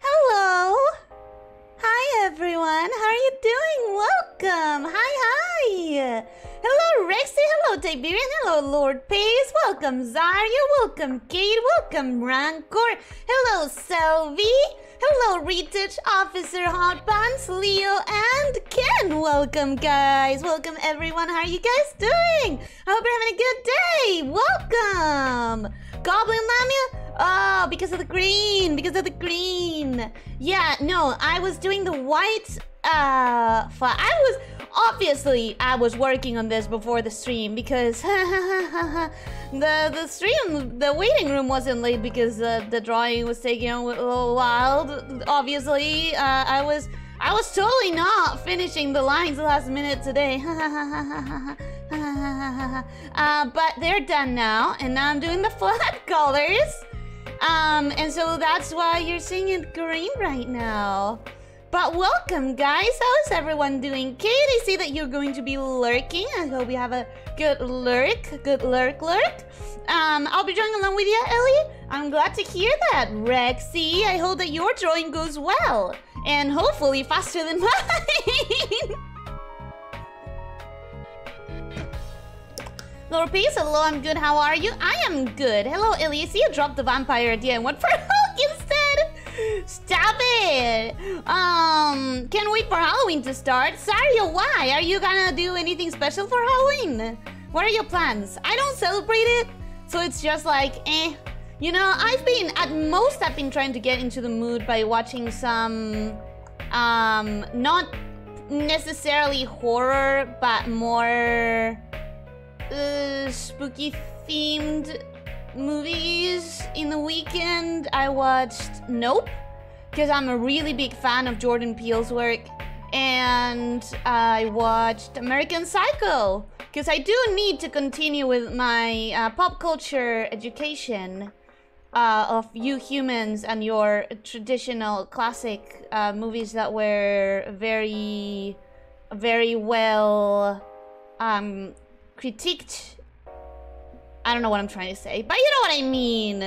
Hello! Hi everyone, how are you doing? Welcome! Hi! Hello Rexy, hello Tiberian, hello Lord Pace, welcome Zarya, welcome Kate, welcome Rancor, hello Selvi, hello Retouch, Officer Hot Pants, Leo and Ken, welcome guys, welcome everyone, how are you guys doing? I hope you're having a good day, welcome! Goblin Lamia? Oh, because of the green, Yeah, no, I was doing the white, I was working on this before the stream because the stream, the waiting room wasn't late because the drawing was taking a little while. Obviously, I was totally not finishing the lines last minute today. But they're done now, and now I'm doing the flat colors. And so that's why you're seeing it green right now. But welcome guys, how's everyone doing? Kate, I see that you're going to be lurking. I hope you have a good lurk. I'll be drawing along with you, Ellie. I'm glad to hear that, Rexy. I hope that your drawing goes well. And hopefully faster than mine. Lord Peace, hello, I'm good, how are you? I am good. Hello, Elise, you dropped the vampire idea and went for Hulk instead. Stop it. Can't wait for Halloween to start. Sario, why? Are you gonna do anything special for Halloween? What are your plans? I don't celebrate it, so it's just like, eh. You know, I've been trying to get into the mood by watching some, not necessarily horror, but more... spooky themed movies. In the weekend I watched Nope because I'm a really big fan of Jordan Peele's work, and I watched American Psycho because I do need to continue with my pop culture education of you humans and your traditional classic movies that were very, very well critiqued. I don't know what I'm trying to say, but you know what I mean.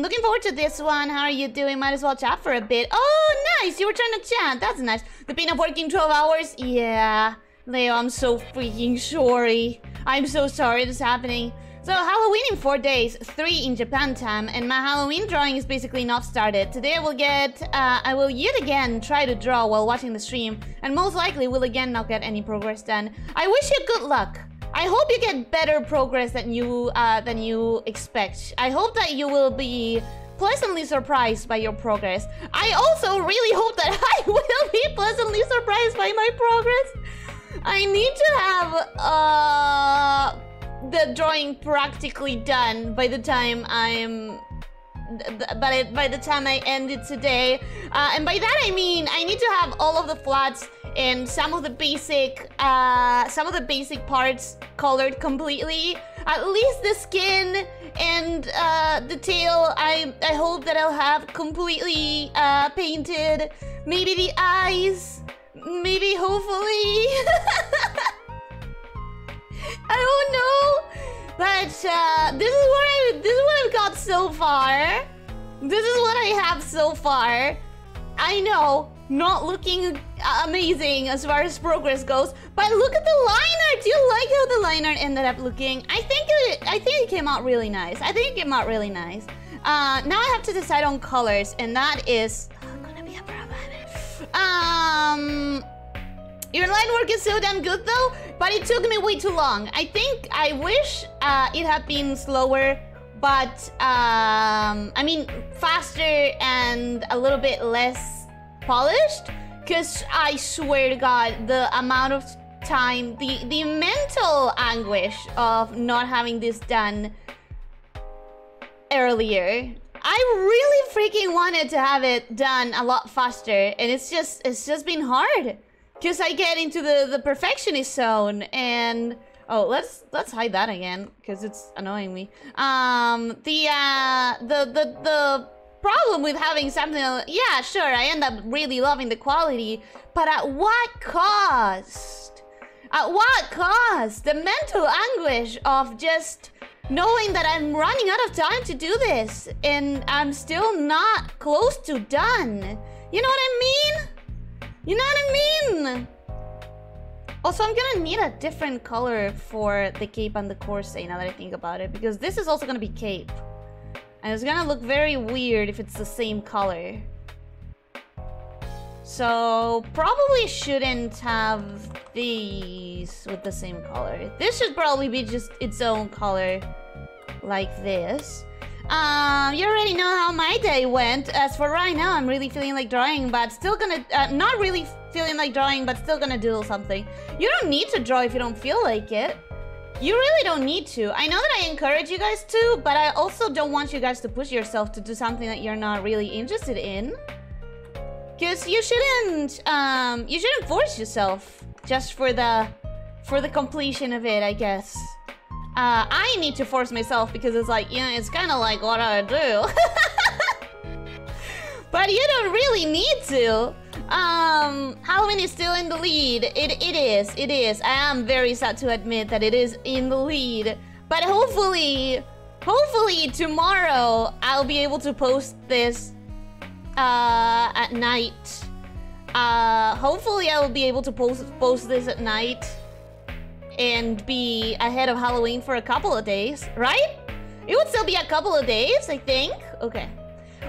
Looking forward to this one. How are you doing? Might as well chat for a bit. Oh, nice. You were trying to chat. That's nice. The pain of working 12 hours. Yeah. Leo, I'm so freaking sorry. I'm so sorry this is happening. So Halloween in 4 days, 3 in Japan time, and my Halloween drawing is basically not started. Today I will yet again try to draw while watching the stream, and most likely will again not get any progress done. I wish you good luck. I hope you get better progress than you expect. I hope that you will be pleasantly surprised by your progress. I also really hope that I will be pleasantly surprised by my progress. I need to have the drawing practically done by the time I end it today, and by that I mean I need to have all of the flats and some of the basic parts colored completely. At least the skin and the tail. I hope that I'll have completely painted. Maybe the eyes. Maybe hopefully. I don't know, but this is what I've got so far. This is what I have so far. I know, not looking amazing as far as progress goes, but look at the line art. Do you like how the line art ended up looking? I think it came out really nice. Now I have to decide on colors, and that is gonna be a problem. Your line work is so damn good though, but it took me way too long. I wish it had been slower, but I mean faster and a little bit less polished, because I swear to God, the amount of time, the mental anguish of not having this done earlier. I really freaking wanted to have it done a lot faster, and it's just been hard. Because I get into the perfectionist zone, and oh, let's hide that again because it's annoying me. The problem with having something, yeah, sure, I end up really loving the quality, but at what cost? At what cost? The mental anguish of just knowing that I'm running out of time to do this and I'm still not close to done. You know what I mean? You know what I mean? Also, I'm gonna need a different color for the cape and the corset now that I think about it, because this is also gonna be cape. And it's gonna look very weird if it's the same color. So, probably shouldn't have these with the same color. This should probably be just its own color, like this. You already know how my day went. As for right now, I'm really feeling like drawing, but still gonna... not really feeling like drawing, but still gonna doodle something. You don't need to draw if you don't feel like it. You really don't need to. I know that I encourage you guys to, but I also don't want you guys to push yourself to do something that you're not really interested in. Because you shouldn't force yourself just for the completion of it, I guess. I need to force myself because it's like, yeah, it's kind of like what I do. But you don't really need to. Halloween is still in the lead. It is. I am very sad to admit that it is in the lead. But hopefully tomorrow I'll be able to post this at night. Hopefully I will be able to post this at night and be ahead of Halloween for a couple of days, right? It would still be a couple of days, I think. Okay.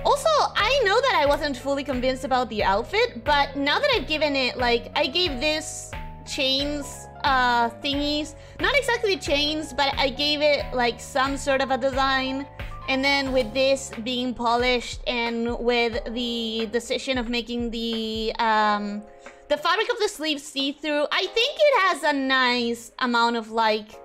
Also, I know that I wasn't fully convinced about the outfit, but now that I've given it, like, I gave this chains thingies. Not exactly chains, but I gave it, like, some sort of a design. And then with this being polished and with the decision of making the fabric of the sleeve see-through, I think it has a nice amount of, like,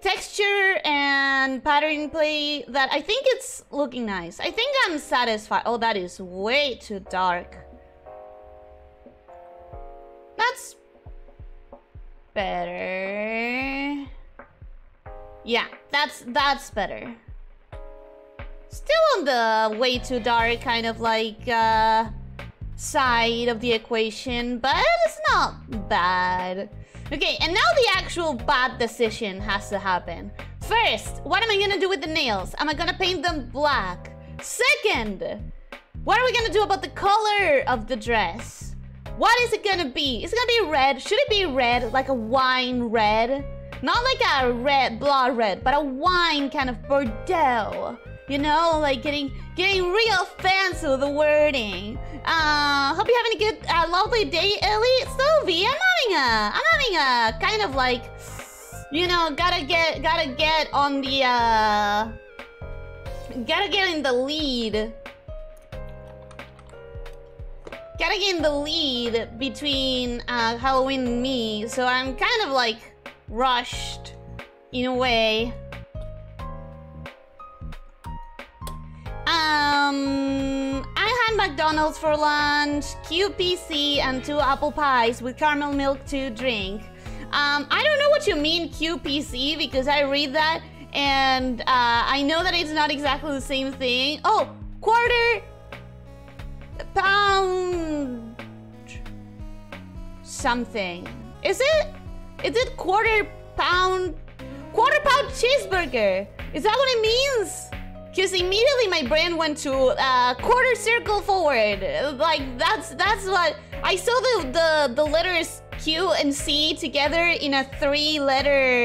texture and pattern play that I think it's looking nice. I think I'm satisfied. Oh, that is way too dark. That's better. Yeah, that's better. Still on the way too dark kind of like side of the equation, but it's not bad. Okay, and now the actual bad decision has to happen. First, what am I gonna do with the nails? Am I gonna paint them black? Second, what are we gonna do about the color of the dress? What is it gonna be? Is it gonna be red? Should it be red, like a wine red? Not like a red, blood red, but a wine kind of Bordeaux. You know, like getting real fancy with the wording. Hope you're having a good, lovely day, Ellie. Sylvie, I'm having a kind of like, you know, gotta get on the, gotta get in the lead. Gotta get in the lead between Halloween and me. So I'm kind of like rushed in a way. I had McDonald's for lunch, QPC and 2 apple pies with caramel milk to drink. I don't know what you mean QPC because I read that and I know that it's not exactly the same thing. Oh, quarter pound something. Is it? Is it quarter pound cheeseburger? Is that what it means? Because immediately my brain went to quarter circle forward. Like that's what I saw the letters Q and C together in a 3-letter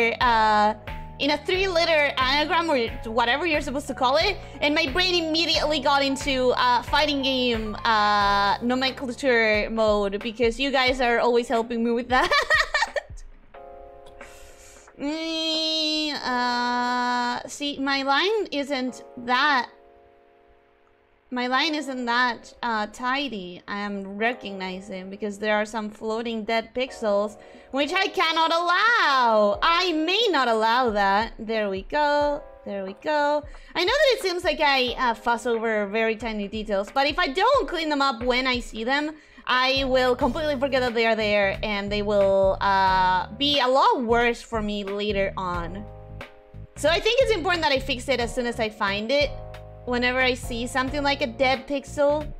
anagram or whatever you're supposed to call it, and my brain immediately got into fighting game nomenclature mode because you guys are always helping me with that. See, my line isn't that tidy. I am recognizing because there are some floating dead pixels which I cannot allow. I may not allow that. There we go. I know that it seems like I fuss over very tiny details, but if I don't clean them up when I see them, I will completely forget that they are there, and they will be a lot worse for me later on. So I think it's important that I fix it as soon as I find it. Whenever I see something like a dead pixel,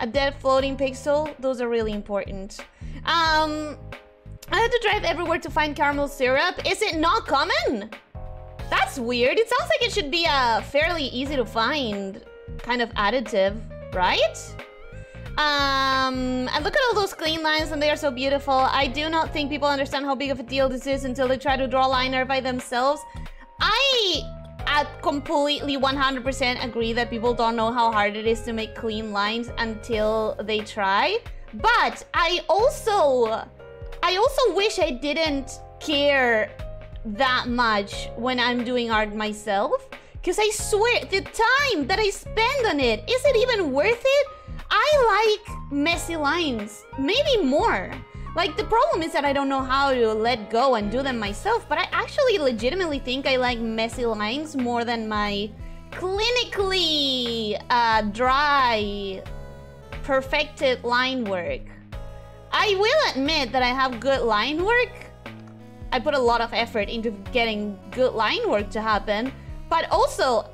a dead floating pixel, those are really important. I had to drive everywhere to find caramel syrup. Is it not common? That's that's weird. It sounds like it should be a fairly easy to find kind of additive, right? And look at all those clean lines, and they are so beautiful. I do not think people understand how big of a deal this is until they try to draw a line art by themselves. I completely 100% agree that people don't know how hard it is to make clean lines until they try. But I also wish I didn't care that much when I'm doing art myself. Because I swear, the time that I spend on it, is it even worth it? I like messy lines, maybe more. Like, the problem is that I don't know how to let go and do them myself, but I actually legitimately think I like messy lines more than my clinically dry, perfected line work. I will admit that I have good line work. I put a lot of effort into getting good line work to happen, but also,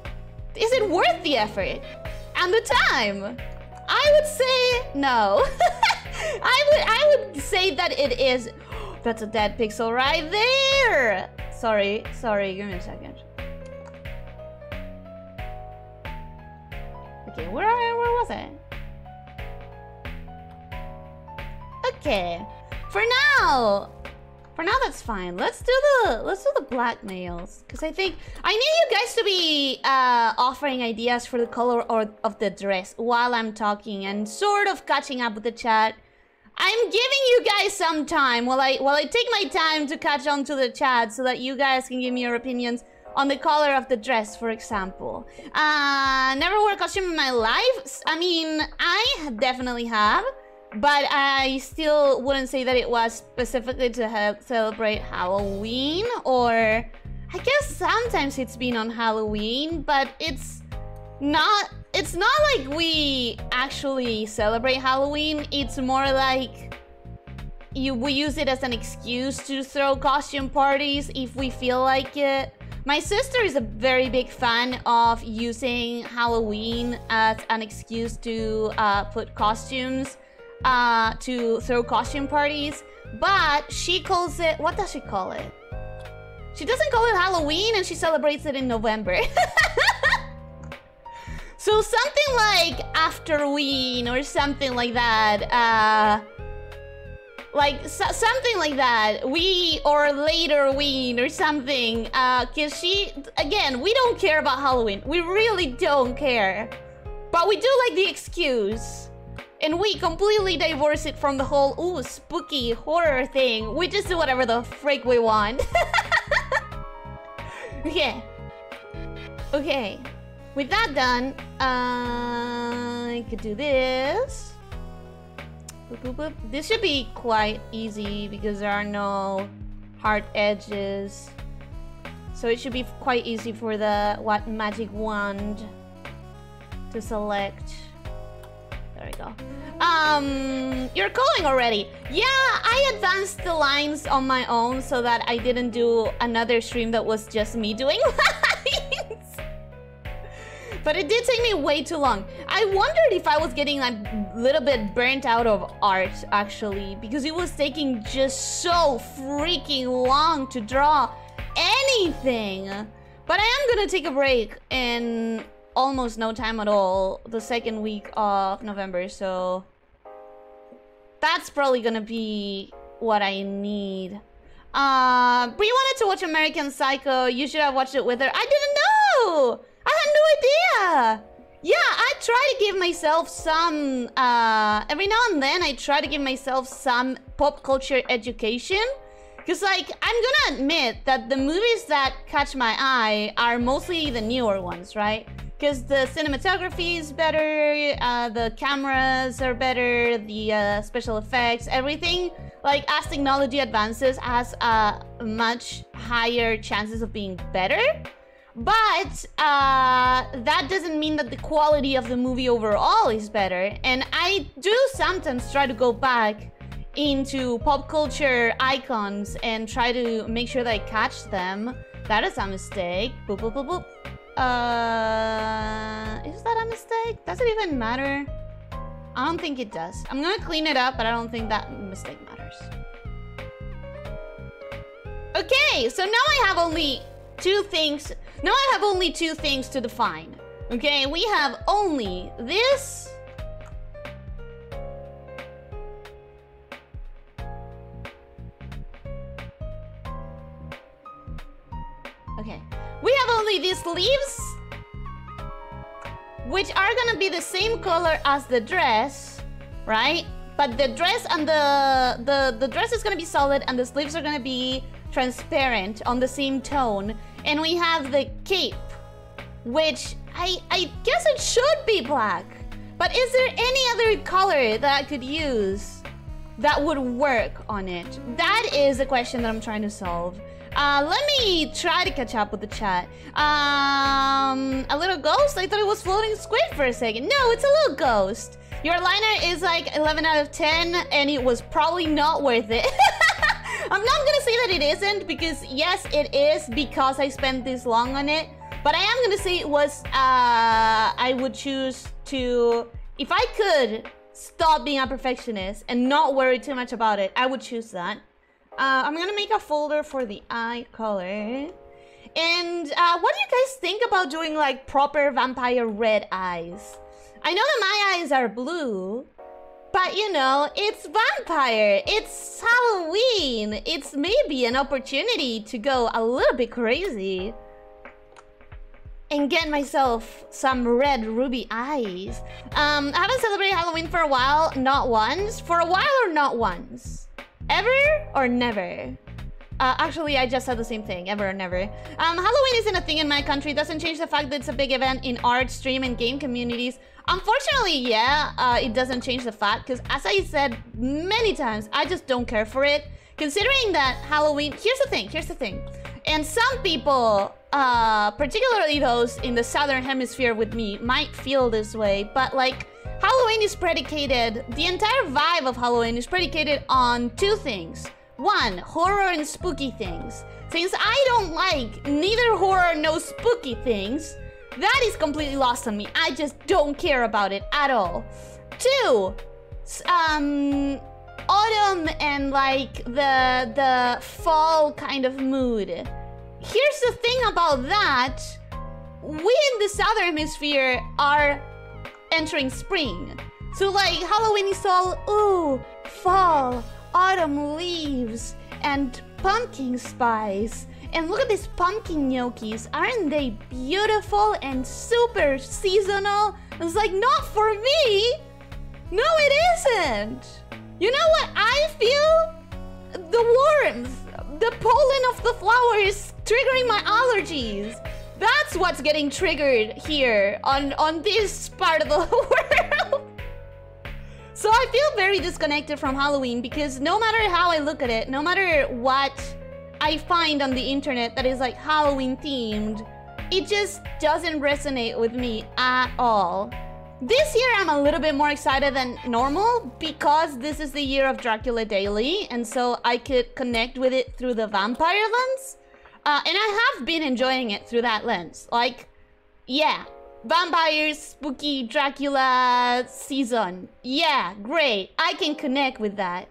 is it worth the effort and the time? I would say no. I would say that it is. That's a dead pixel right there. Sorry, give me a second. Okay, where was I? Okay. For now that's fine. Let's do the blackmails, because I think I need you guys to be offering ideas for the color of the dress while I'm talking and sort of catching up with the chat. I'm giving you guys some time while I take my time to catch on to the chat so that you guys can give me your opinions on the color of the dress, for example. Never wore a costume in my life. I mean, I definitely have. But I still wouldn't say that it was specifically to help celebrate Halloween, or I guess sometimes it's been on Halloween, but it's not like we actually celebrate Halloween. It's more like we use it as an excuse to throw costume parties if we feel like it. My sister is a very big fan of using Halloween as an excuse to put costumes. To throw costume parties, but she calls it, what does she call it? She doesn't call it Halloween, and she celebrates it in November. So something like Afterween or something like that, something like that, or Laterween or something, because she, again, we don't care about Halloween. We really don't care, but we do like the excuse. And we completely divorce it from the whole, ooh, spooky horror thing. We just do whatever the frick we want. Yeah. Okay. With that done, I could do this. Boop, boop, boop. This should be quite easy because there are no hard edges. So it should be quite easy for the magic wand to select. There we go. You're calling already. Yeah, I advanced the lines on my own so that I didn't do another stream that was just me doing lines. But it did take me way too long. I wondered if I was getting a little bit burnt out of art, actually, because it was taking just so freaking long to draw anything. But I am gonna take a break and almost no time at all the second week of November, so that's probably gonna be what I need. Bree wanted to watch American Psycho. You should have watched it with her. I didn't know! I had no idea! Yeah, I try to give myself some, every now and then I try to give myself some pop culture education. Because, like, I'm gonna admit that the movies that catch my eye are mostly the newer ones, right? Because the cinematography is better, the cameras are better, the special effects, everything. Like, as technology advances, has much higher chances of being better. But that doesn't mean that the quality of the movie overall is better. And I do sometimes try to go back into pop culture icons and try to make sure that I catch them. That is a mistake. Boop, boop, boop, boop. Is that a mistake? Does it even matter? I don't think it does. I'm gonna clean it up, but I don't think that mistake matters. Okay, so now I have only two things. Now I have only two things to define. Okay, we have only this. Okay, we have only these leaves, which are gonna be the same color as the dress, right? But the dress and the dress is gonna be solid and the sleeves are gonna be transparent on the same tone. And we have the cape, which I guess it should be black. But is there any other color that I could use that would work on it? That is the question that I'm trying to solve. Let me try to catch up with the chat. A little ghost? I thought it was floating squid for a second. No, it's a little ghost. Your liner is like 11 out of 10 and it was probably not worth it. I'm not gonna say that it isn't, because yes, it is, because I spent this long on it. But I am gonna say it was, I would choose to, if I could stop being a perfectionist and not worry too much about it, I would choose that. I'm gonna make a folder for the eye color. And what do you guys think about doing like proper vampire red eyes? I know that my eyes are blue, but you know, it's vampire, it's Halloween. It's maybe an opportunity to go a little bit crazy and get myself some red ruby eyes. I haven't celebrated Halloween for a while, not once. For a while or not once? Ever or never? Actually, I just said the same thing, ever or never. Halloween isn't a thing in my country. Doesn't change the fact that it's a big event in art, stream, and game communities. Unfortunately, yeah, it doesn't change the fact, because as I said many times, I just don't care for it. Considering that Halloween... Here's the thing. And some people, particularly those in the Southern Hemisphere with me, might feel this way, but like... Halloween is predicated, the entire vibe of Halloween is predicated on two things. One, horror and spooky things. Since I don't like neither horror nor spooky things, that is completely lost on me. I just don't care about it at all. Two, autumn and like the fall kind of mood. Here's the thing about that. We in the Southern Hemisphere are entering spring. So like Halloween is all, ooh, fall, autumn leaves, and pumpkin spice. And look at these pumpkin gnocchis. Aren't they beautiful and super seasonal? It's like, not for me. No, it isn't. You know what I feel? The warmth, the pollen of the flowers triggering my allergies. That's what's getting triggered here on this part of the world. So I feel very disconnected from Halloween, because no matter how I look at it, no matter what I find on the internet that is like Halloween themed, it just doesn't resonate with me at all. This year I'm a little bit more excited than normal, because this is the year of Dracula Daily, and so I could connect with it through the vampire lens. And I have been enjoying it through that lens. Like, yeah, vampires, spooky Dracula season. Yeah, great. I can connect with that.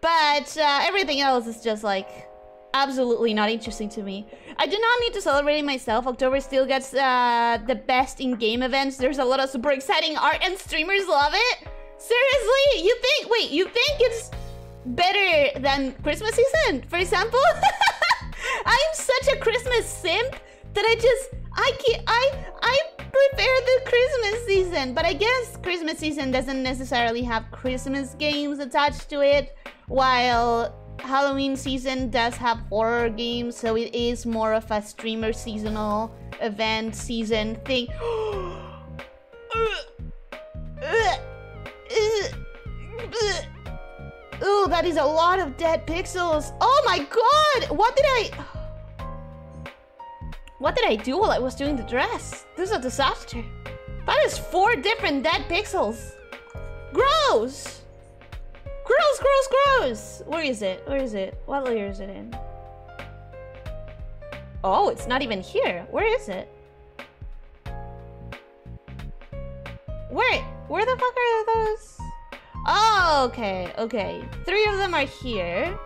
But everything else is just like absolutely not interesting to me. I do not need to celebrate it myself. October still gets the best in-game events. There's a lot of super exciting art and streamers love it. Seriously? Wait, you think it's better than Christmas season, for example? I'm such a Christmas simp that I prefer the Christmas season. But I guess Christmas season doesn't necessarily have Christmas games attached to it, while Halloween season does have horror games, so it is more of a streamer seasonal event season thing. Ooh, that is a lot of dead pixels. Oh my god! What did I do while I was doing the dress? This is a disaster. That is 4 different dead pixels. Gross! Gross, gross, gross! Where is it? Where is it? What layer is it in? Oh, it's not even here. Where is it? Where the fuck are those? Oh, okay, okay. 3 of them are here.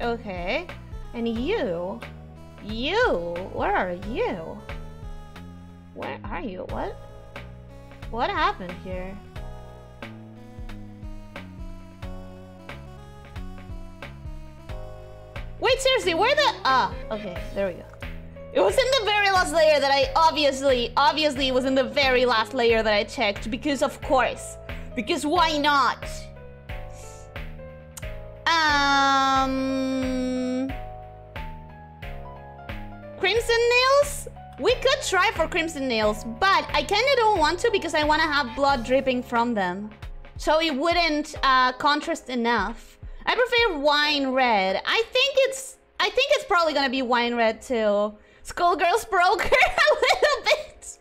Okay. And you? Where are you? Where are you? What? What happened here? Wait, seriously, where the... Ah, okay, there we go. It was in the very last layer that I obviously it was in the very last layer that I checked, because of course. Because why not? Crimson nails? We could try for crimson nails, but I kinda don't want to because I wanna have blood dripping from them. So it wouldn't contrast enough. I prefer wine red. I think it's probably gonna be wine red too. Skullgirls broke her a little bit.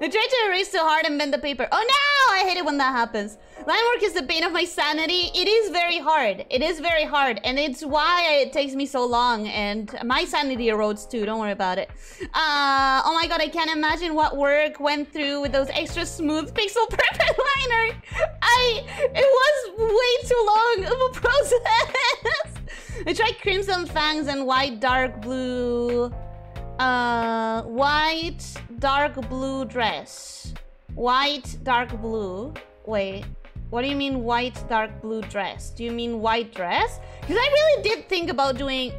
I tried to erase too hard and bend the paper. Oh no! I hate it when that happens. Line work is the bane of my sanity. It is very hard. It is very hard. And it's why it takes me so long. And my sanity erodes too. Don't worry about it. Oh my god, I can't imagine what work went through with those extra smooth pixel perfect liner. It was way too long of a process. I tried crimson fangs and white dark blue... white dark blue dress. White dark blue... Wait... What do you mean white dark blue dress? Do you mean white dress? Because I really did think about doing...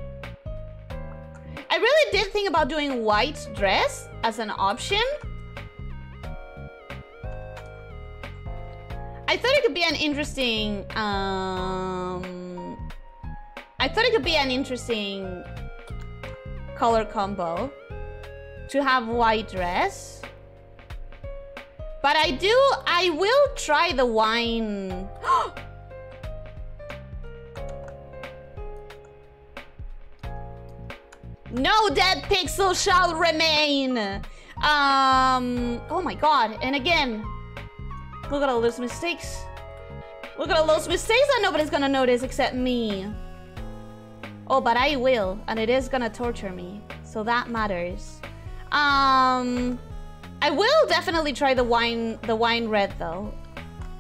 white dress as an option. I thought it could be an interesting... color combo to have white dress. But I will try the wine. No dead pixel shall remain. Oh my god. And again, look at all those mistakes. That nobody's gonna notice except me. Oh, but I will, and it is gonna torture me. So that matters. I will definitely try the wine red though.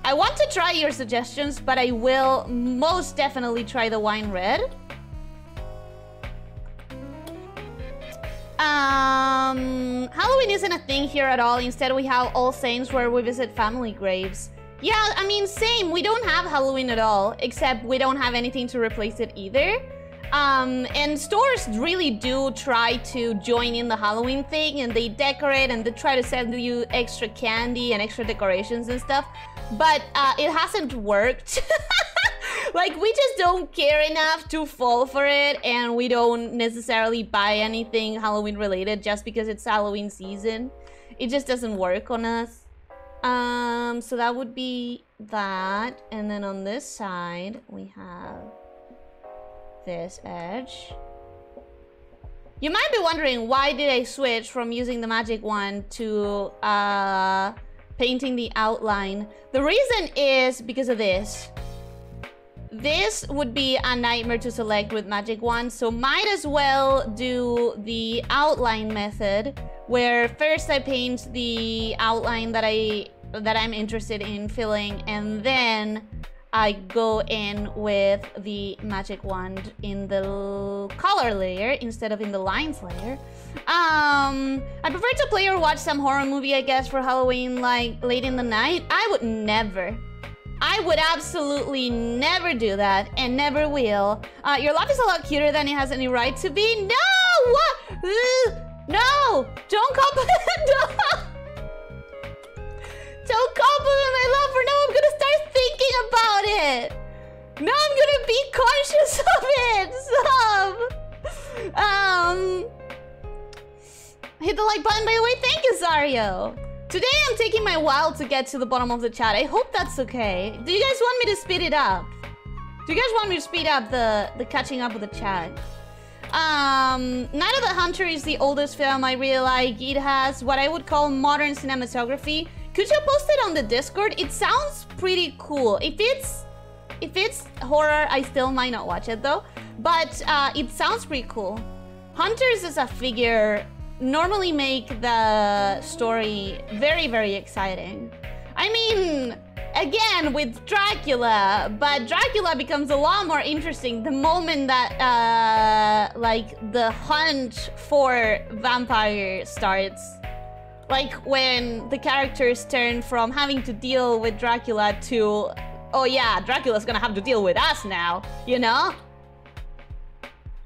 I want to try your suggestions, but I will most definitely try the wine red. Halloween isn't a thing here at all. Instead, we have All Saints where we visit family graves. Yeah, I mean, same. We don't have Halloween at all, except we don't have anything to replace it either. And stores really do try to join in the Halloween thing, and they decorate and they try to send you extra candy and extra decorations and stuff, but it hasn't worked. Like, we just don't care enough to fall for it, and we don't necessarily buy anything Halloween related just because it's Halloween season. It just doesn't work on us. So that would be that, and then on this side we have this edge. You might be wondering why did I switch from using the magic wand to painting the outline. The reason is because of this. This would be a nightmare to select with magic wand, so might as well do the outline method where first I paint the outline that I'm interested in filling, and then I go in with the magic wand in the color layer instead of in the lines layer. I prefer to play or watch some horror movie, I guess, for Halloween, like late in the night. I would never. I would absolutely never do that, and never will. Your laugh is a lot cuter than it has any right to be. No! What? No! Don't cop. Don't compliment my love, for now I'm gonna start thinking about it. Now I'm gonna be conscious of it. Stop. Hit the like button, by the way. Thank you, Zario. Today I'm taking my while to get to the bottom of the chat. I hope that's okay. Do you guys want me to speed it up? Do you guys want me to speed up the catching up with the chat? Night of the Hunter is the oldest film I really like. It has what I would call modern cinematography. Could you post it on the Discord? It sounds pretty cool. If it's horror, I still might not watch it though. But it sounds pretty cool. Hunters as a figure normally make the story very, very exciting. I mean, again with Dracula, but Dracula becomes a lot more interesting the moment that like the hunt for vampire starts. Like when the characters turn from having to deal with Dracula to, oh yeah, Dracula's gonna have to deal with us now, you know?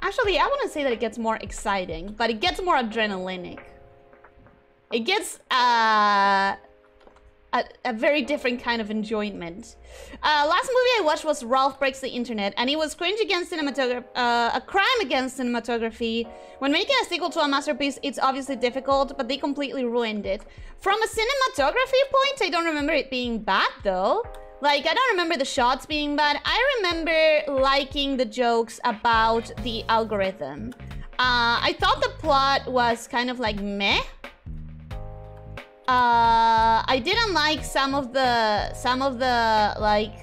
Actually, I wouldn't say that it gets more exciting, but it gets more adrenalinic. It gets a very different kind of enjoyment. Last movie I watched was Ralph Breaks the Internet, and it was cringe against cinematography, a crime against cinematography. When making a sequel to a masterpiece, it's obviously difficult, but they completely ruined it. From a cinematography point, I don't remember it being bad though. Like, I don't remember the shots being bad. I remember liking the jokes about the algorithm. I thought the plot was kind of like meh. I didn't like some of the like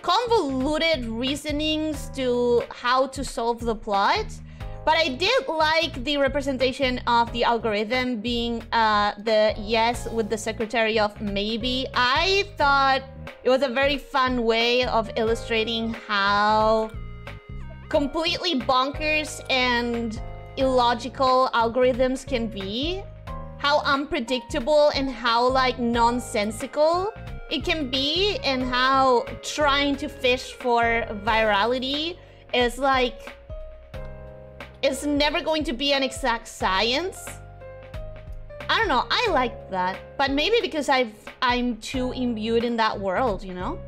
convoluted reasonings to how to solve the plot, but I did like the representation of the algorithm being the yes with the secretary of maybe. I thought it was a very fun way of illustrating how completely bonkers and illogical algorithms can be. How unpredictable and how like nonsensical it can be, and how trying to fish for virality is like, it's never going to be an exact science. I don't know, I like that, but maybe because I'm too imbued in that world, you know?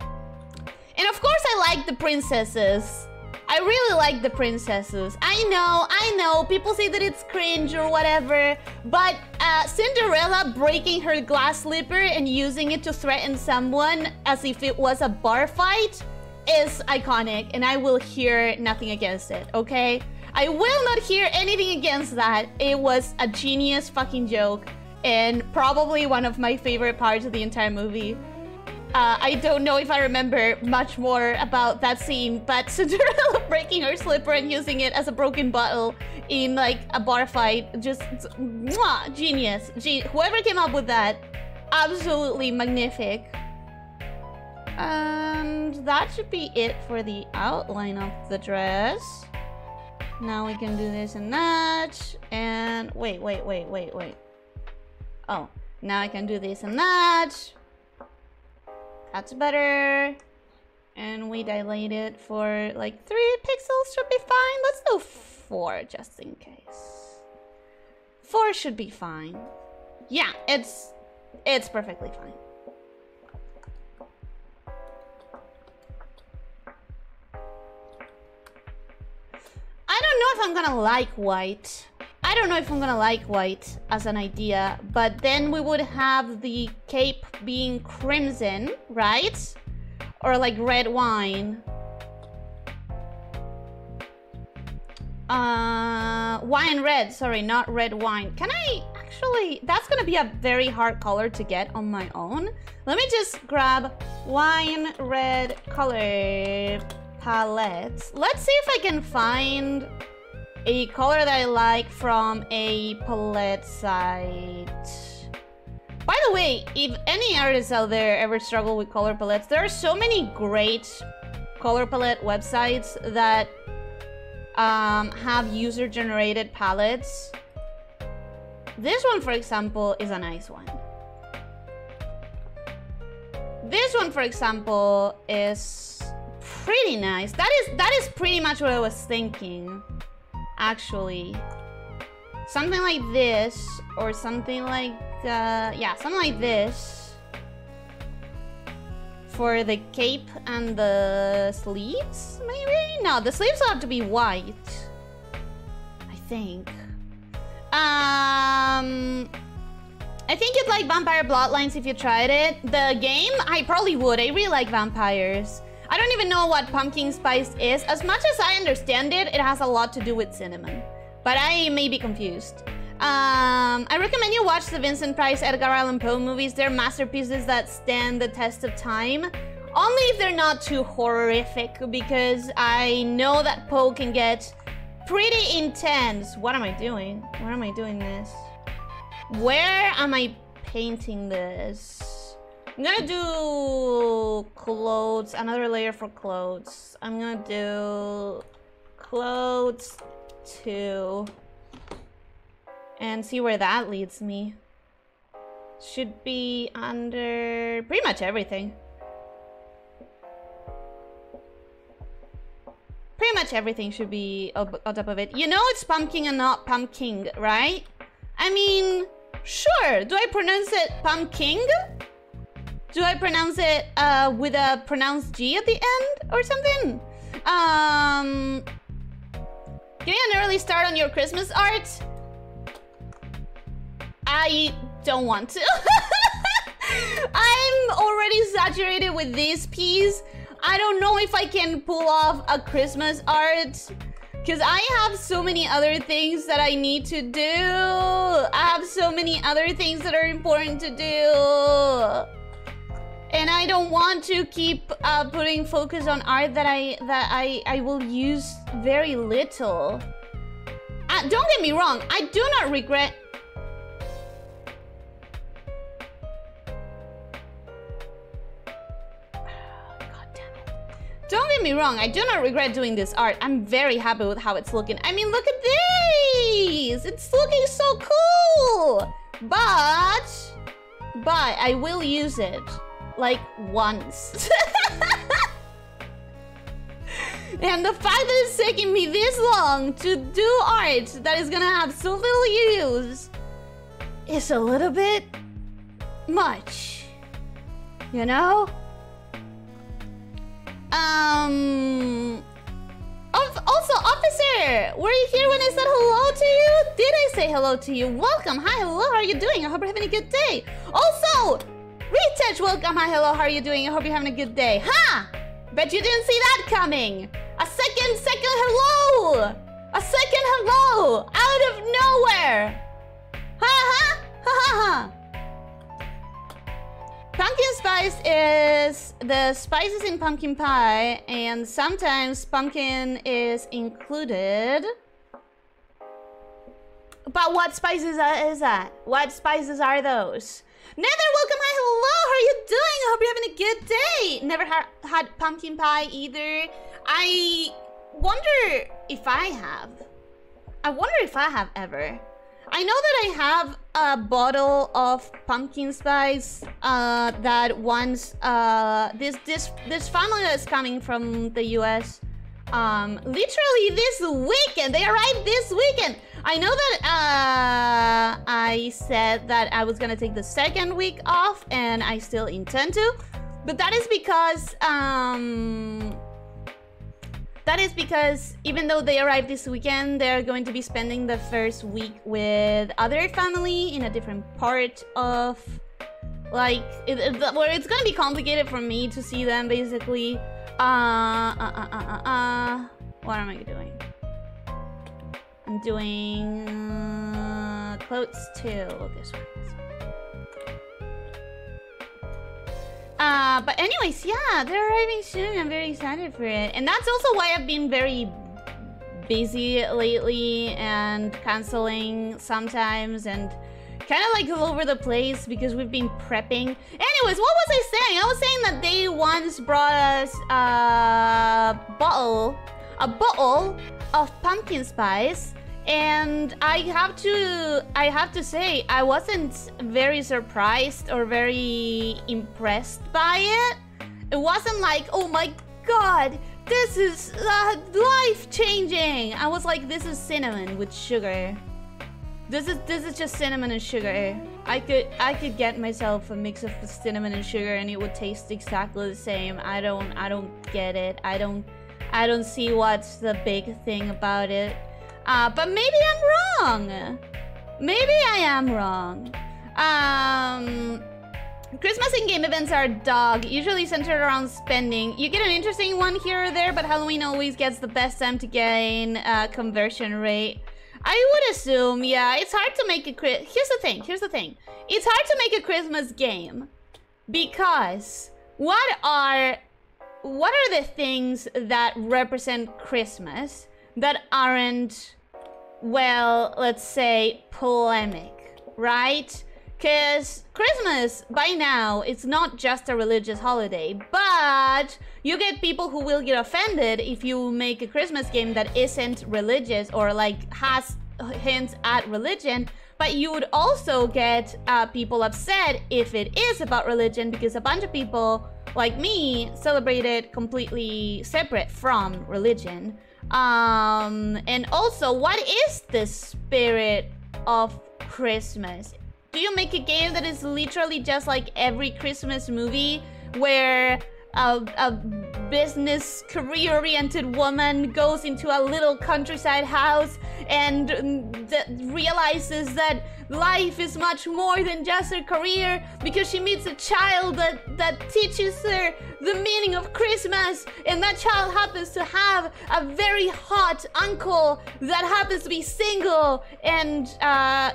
And of course I like the princesses. I really like the princesses. I know, people say that it's cringe or whatever, but Cinderella breaking her glass slipper and using it to threaten someone as if it was a bar fight is iconic, and I will hear nothing against it, okay? I will not hear anything against that. It was a genius fucking joke, and probably one of my favorite parts of the entire movie. I don't know if I remember much more about that scene, but Cinderella breaking her slipper and using it as a broken bottle in like a bar fight, just mwah, genius. Whoever came up with that, absolutely magnific. And that should be it for the outline of the dress. Now we can do this and that, and wait. Oh, now I can do this and that. That's better. And we dilate it for like 3 pixels should be fine. Let's do 4 just in case. 4 should be fine. Yeah, it's perfectly fine. I don't know if I'm gonna like white. I don't know if I'm gonna like white as an idea, but then we would have the cape being crimson, right? Or like red wine. Wine red, sorry, not red wine. Can I actually, that's gonna be a very hard color to get on my own. Let me just grab wine red color palette. Let's see if I can find a color that I like from a palette site. By the way, if any artists out there ever struggle with color palettes, there are so many great color palette websites that have user-generated palettes. This one, for example, is a nice one. This one, for example, is pretty nice. That is pretty much what I was thinking. Actually, something like this, or something like, yeah, something like this for the cape and the sleeves, maybe? No, the sleeves will have to be white, I think. I think you'd like Vampire Bloodlines if you tried it. The game? I probably would. I really like vampires. I don't even know what pumpkin spice is. As much as I understand it, it has a lot to do with cinnamon, but I may be confused. I recommend you watch the Vincent Price, Edgar Allan Poe movies. They're masterpieces that stand the test of time. Only if they're not too horrific, because I know that Poe can get pretty intense. What am I doing? Where am I doing this? Where am I painting this? I'm gonna do clothes, another layer for clothes. I'm gonna do clothes 2 and see where that leads me. Should be under pretty much everything. Pretty much everything should be on top of it. You know it's pumpkin and not pumpkin, right? I mean, sure. Do I pronounce it pumpkin? Do I pronounce it with a pronounced G at the end or something? Give me an early start on your Christmas art. I don't want to. I'm already saturated with these peas. I don't know if I can pull off a Christmas art because I have so many other things that I need to do. I have so many other things that are important to do. And I don't want to keep putting focus on art that I will use very little. Don't get me wrong, I do not regret. Don't get me wrong, I do not regret doing this art. I'm very happy with how it's looking. I mean, look at these! It's looking so cool! But I will use it, like, once. And the fact that it's taking me this long to do art that is gonna have so little use is a little bit much, you know? Also, officer, were you here when I said hello to you? Did I say hello to you? Welcome, hi, hello, how are you doing? I hope you're having a good day. Also, Retouch, welcome, hi, hello, how are you doing? I hope you're having a good day. Ha! Bet you didn't see that coming. A second hello! A second hello! Out of nowhere! Ha ha! Ha ha ha! Pumpkin spice is the spices in pumpkin pie, and sometimes pumpkin is included. But what spices is that? What spices are those? Nether, welcome, hi, hello, how are you doing? I hope you're having a good day. Never had pumpkin pie either. I wonder if I have. I wonder if I have ever. I know that I have a bottle of pumpkin spice that once this family that's coming from the US literally this weekend, they arrived this weekend. I know that I said that I was gonna take the second week off, and I still intend to, but that is because even though they arrive this weekend, they're going to be spending the first week with other family in a different part of, like, where it's gonna be complicated for me to see them, basically. What am I doing? I'm doing clothes too. This one. But anyways, yeah, they're arriving soon. I'm very excited for it. And that's also why I've been very busy lately and canceling sometimes and kind of like all over the place because we've been prepping. Anyways, what was I saying? I was saying that they once brought us a bottle of pumpkin spice. And I have to say, I wasn't very surprised or very impressed by it. It wasn't like, oh my god, this is life-changing. I was like, this is cinnamon with sugar. This is just cinnamon and sugar. I could get myself a mix of cinnamon and sugar, and it would taste exactly the same. I don't get it. I don't see what's the big thing about it. But maybe I'm wrong. Maybe I am wrong. Christmas in-game events are dog, usually centered around spending. You get an interesting one here or there, but Halloween always gets the best time to gain conversion rate. I would assume, yeah, it's hard to make a Christmas... Here's the thing. It's hard to make a Christmas game because what are the things that represent Christmas that aren't, well, let's say, polemic, right? Because Christmas, by now, it's not just a religious holiday, but you get people who will get offended if you make a Christmas game that isn't religious or like has hints at religion. But you would also get people upset if it is about religion, because a bunch of people, like me, celebrate it completely separate from religion. And also, what is the spirit of Christmas? Do you make a game that is literally just like every Christmas movie where a business career-oriented woman goes into a little countryside house and realizes that life is much more than just her career, because she meets a child that teaches her the meaning of Christmas, and that child happens to have a very hot uncle that happens to be single, and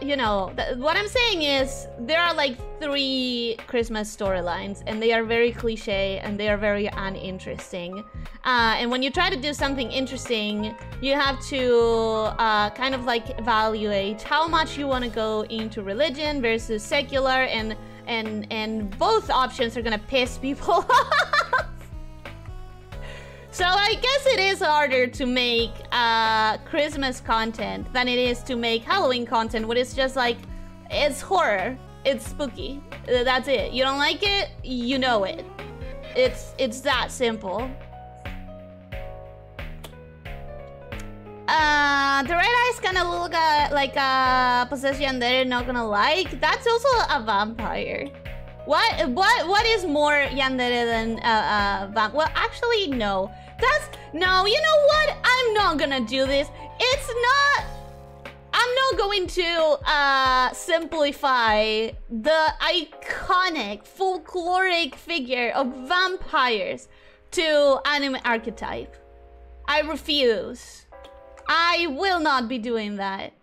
you know, what I'm saying is there are like 3 Christmas storylines, and they are very cliche and they are very uninteresting. And when you try to do something interesting, you have to kind of like evaluate how much you want to go into religion versus secular, and both options are gonna piss people off. So I guess it is harder to make Christmas content than it is to make Halloween content, where it's just like, it's horror, it's spooky, that's it. You don't like it, you know it. It's that simple. The red eye's kinda look like a possession they're not gonna like. That's also a vampire. What is more yandere than vampire? Well, actually, no. No, you know what? I'm not gonna do this. I'm not going to simplify the iconic, folkloric figure of vampires to anime archetype. I refuse. I will not be doing that.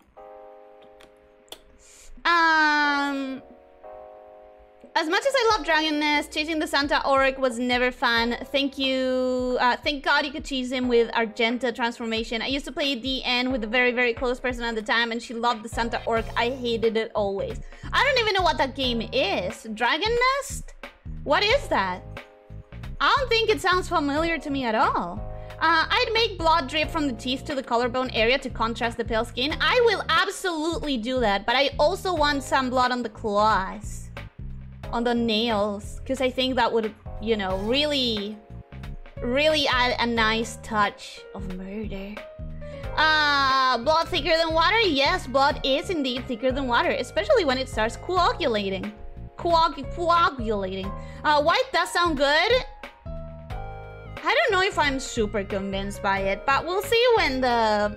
As much as I love Dragon Nest, chasing the Santa Orc was never fun. Thank you. Thank God you could chase him with Argenta transformation. I used to play DN with a very, very close person at the time, and she loved the Santa Orc. I hated it always. I don't even know what that game is. Dragon Nest? What is that? I don't think it sounds familiar to me at all. I'd make blood drip from the teeth to the collarbone area to contrast the pale skin. I will absolutely do that, but I also want some blood on the claws, on the nails, because I think that would, you know, really, really add a nice touch of murder. Blood thicker than water? Yes, blood is indeed thicker than water, especially when it starts coagulating. Coagulating. White does sound good. I don't know if I'm super convinced by it, but we'll see when the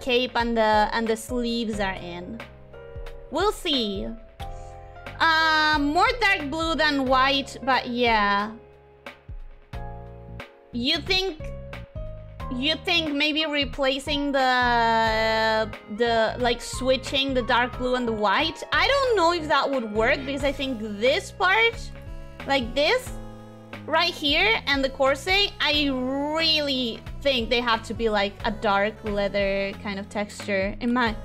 cape and the sleeves are in. We'll see. More dark blue than white, but yeah. You think maybe replacing the like switching the dark blue and the white? I don't know if that would work, because I think this part, like this right here, and the corset, I really think they have to be like a dark leather kind of texture, in my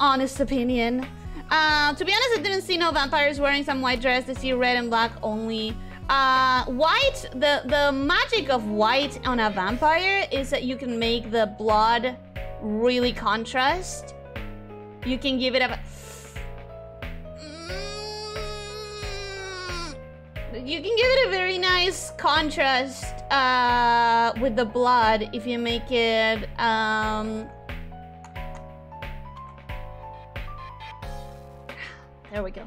honest opinion. To be honest, I didn't see no vampires wearing some white dress. They see red and black only. White, the magic of white on a vampire is that you can make the blood really contrast. You can give it a... You can give it a very nice contrast with the blood if you make it there we go.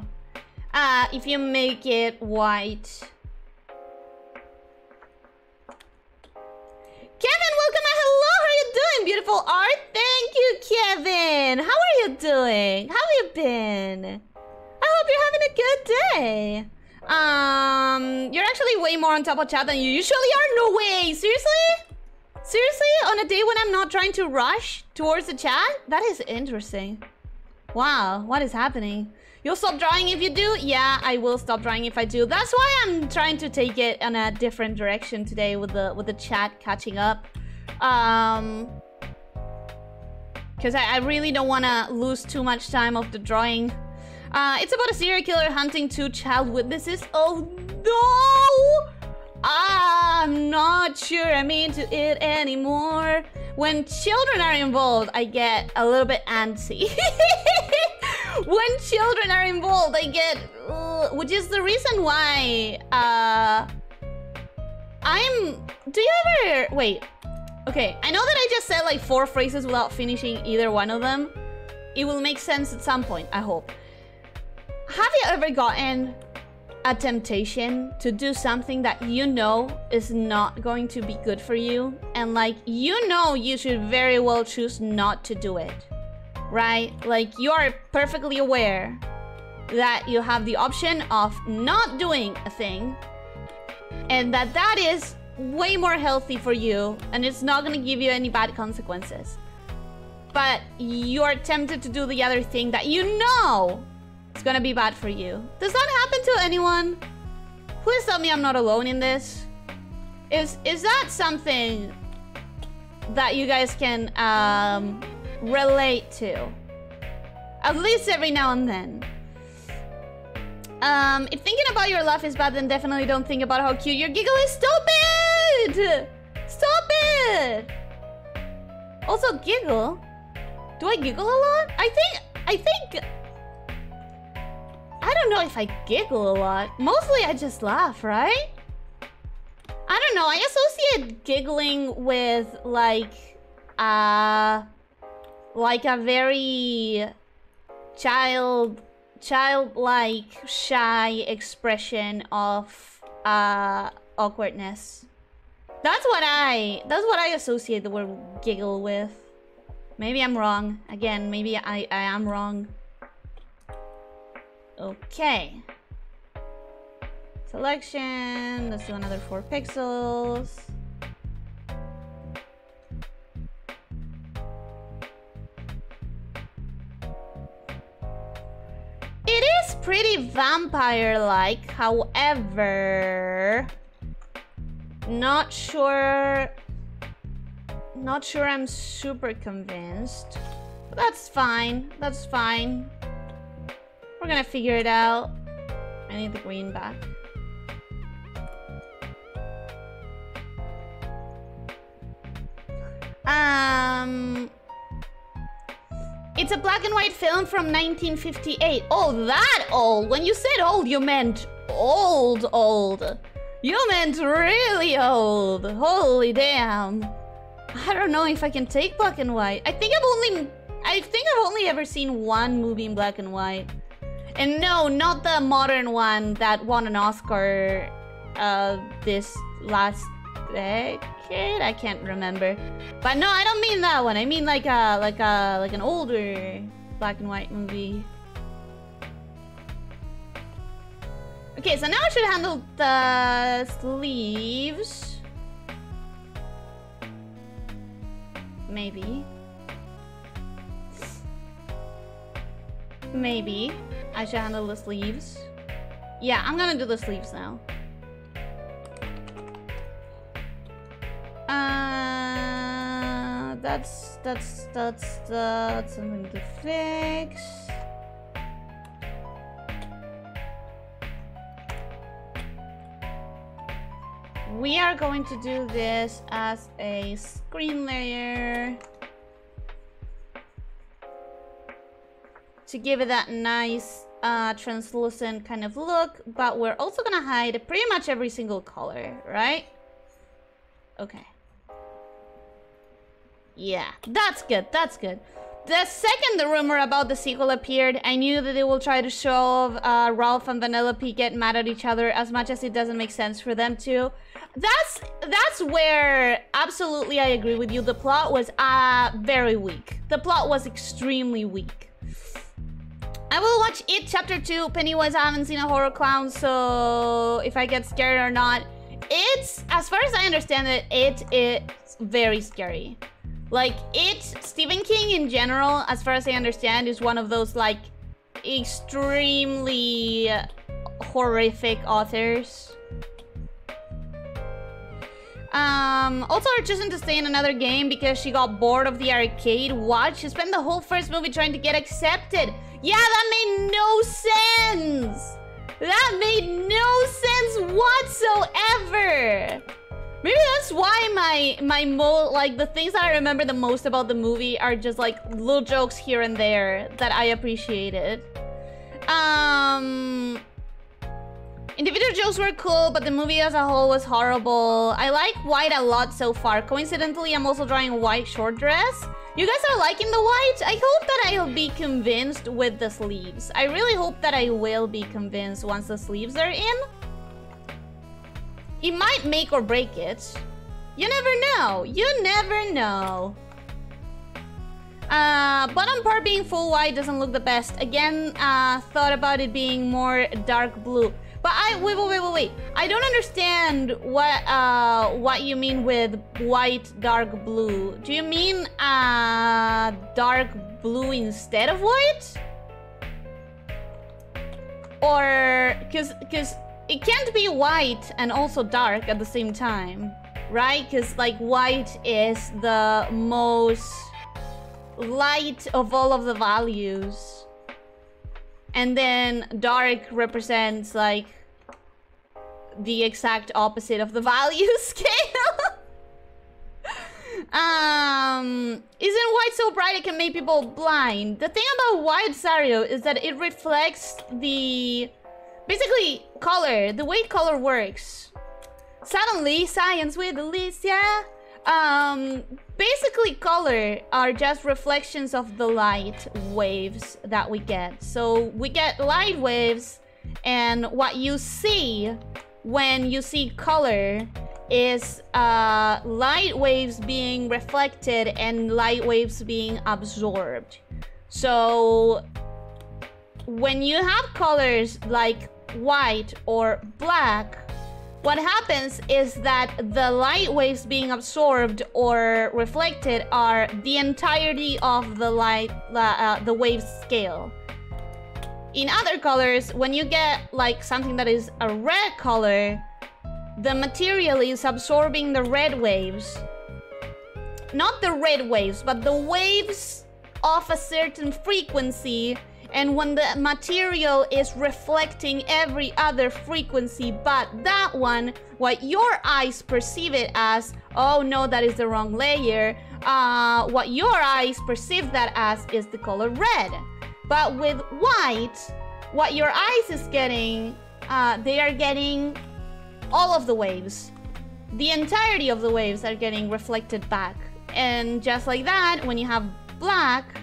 If you make it white. Kevin, welcome. Hello, how are you doing? Beautiful art. Thank you, Kevin. How are you doing? How have you been? I hope you're having a good day. You're actually way more on top of chat than you usually are. No way. Seriously? Seriously? On a day when I'm not trying to rush towards the chat? That is interesting. Wow, what is happening? You'll stop drawing if you do? Yeah, I will stop drawing if I do. That's why I'm trying to take it in a different direction today with the chat catching up. Because I really don't want to lose too much time of the drawing. It's about a serial killer hunting two child witnesses. Oh no! I'm not sure I'm into it anymore. When children are involved, I get a little bit antsy. When children are involved, I get... which is the reason why... Do you ever... Wait. Okay, I know that I just said like 4 phrases without finishing either one of them. It will make sense at some point, I hope. Have you ever gotten a temptation to do something that you know is not going to be good for you? And like, you know you should very well choose not to do it, right? Like, you are perfectly aware that you have the option of not doing a thing, and that is way more healthy for you, and it's not gonna give you any bad consequences. But you're tempted to do the other thing that you know it's gonna be bad for you. Does that happen to anyone? Please tell me I'm not alone in this. Is that something that you guys can relate to? At least every now and then. If thinking about your laugh is bad, then definitely don't think about how cute your giggle is. Stop it! Stop it! Also, giggle. Do I giggle a lot? I don't know if I giggle a lot. Mostly I just laugh, right? I don't know. I associate giggling with like a very childlike, shy expression of awkwardness. That's what I associate the word giggle with. Maybe I'm wrong. Again, maybe I am wrong. Okay. Selection. Let's do another 4 pixels. It is pretty vampire-like, however, not sure I'm super convinced. But that's fine. That's fine. We're gonna figure it out. I need the green back. It's a black and white film from 1958. Oh, that old. When you said old, you meant old, old. You meant really old. Holy damn. I don't know if I can take black and white. I think I've only ever seen one movie in black and white. And no, not the modern one that won an Oscar this last decade. I can't remember. But no, I don't mean that one. I mean like an older black and white movie. Okay, so now I should handle the sleeves. Maybe I should handle the sleeves. Yeah, I'm gonna do the sleeves now. That's something to fix. We are going to do this as a screen layer to give it that nice translucent kind of look, but we're also gonna hide pretty much every single color, right? Okay. Yeah, that's good, that's good. The second the rumor about the sequel appeared, I knew that they will try to show Ralph and Vanellope get mad at each other as much as it doesn't make sense for them to. That's where absolutely I agree with you. The plot was very weak. The plot was extremely weak. I will watch It Chapter 2. Pennywise, I haven't seen a horror clown, so if I get scared or not. It's, as far as I understand it, it's very scary. Like, it's, Stephen King in general, as far as I understand, is one of those, like, extremely horrific authors. Also, her choosing to stay in another game because she got bored of the arcade watch. She spent the whole first movie trying to get accepted. Yeah, that made no sense! That made no sense whatsoever! Maybe that's why like, the things that I remember the most about the movie are just, like, little jokes here and there that I appreciated. Individual jokes were cool, but the movie as a whole was horrible. I like white a lot so far. Coincidentally, I'm also drawing a white short dress. You guys are liking the white? I hope that I'll be convinced with the sleeves. I really hope that I will be convinced once the sleeves are in. It might make or break it. You never know. You never know. Bottom part being full white doesn't look the best. Again, thought about it being more dark blue. But wait. I don't understand what you mean with white, dark blue. Do you mean dark blue instead of white? Or cause it can't be white and also dark at the same time, right? Cause like white is the most light of all of the values. And then dark represents like the exact opposite of the value scale. Isn't white so bright it can make people blind? The thing about white, Sario, is that it reflects the basically color, the way color works. Suddenly, science with Alicia. Basically color are just reflections of the light waves that we get. So we get light waves, and what you see when you see color is light waves being reflected and light waves being absorbed. So when you have colors like white or black, what happens is that the light waves being absorbed or reflected are the entirety of the light, the wave scale. In other colors, when you get like something that is a red color, the material is absorbing the red waves. Not the red waves, but the waves of a certain frequency. And when the material is reflecting every other frequency but that one, what your eyes perceive it as, oh no, that is the wrong layer. What your eyes perceive that as is the color red. But with white, what your eyes is getting, they are getting all of the waves. The entirety of the waves are getting reflected back. And just like that, when you have black,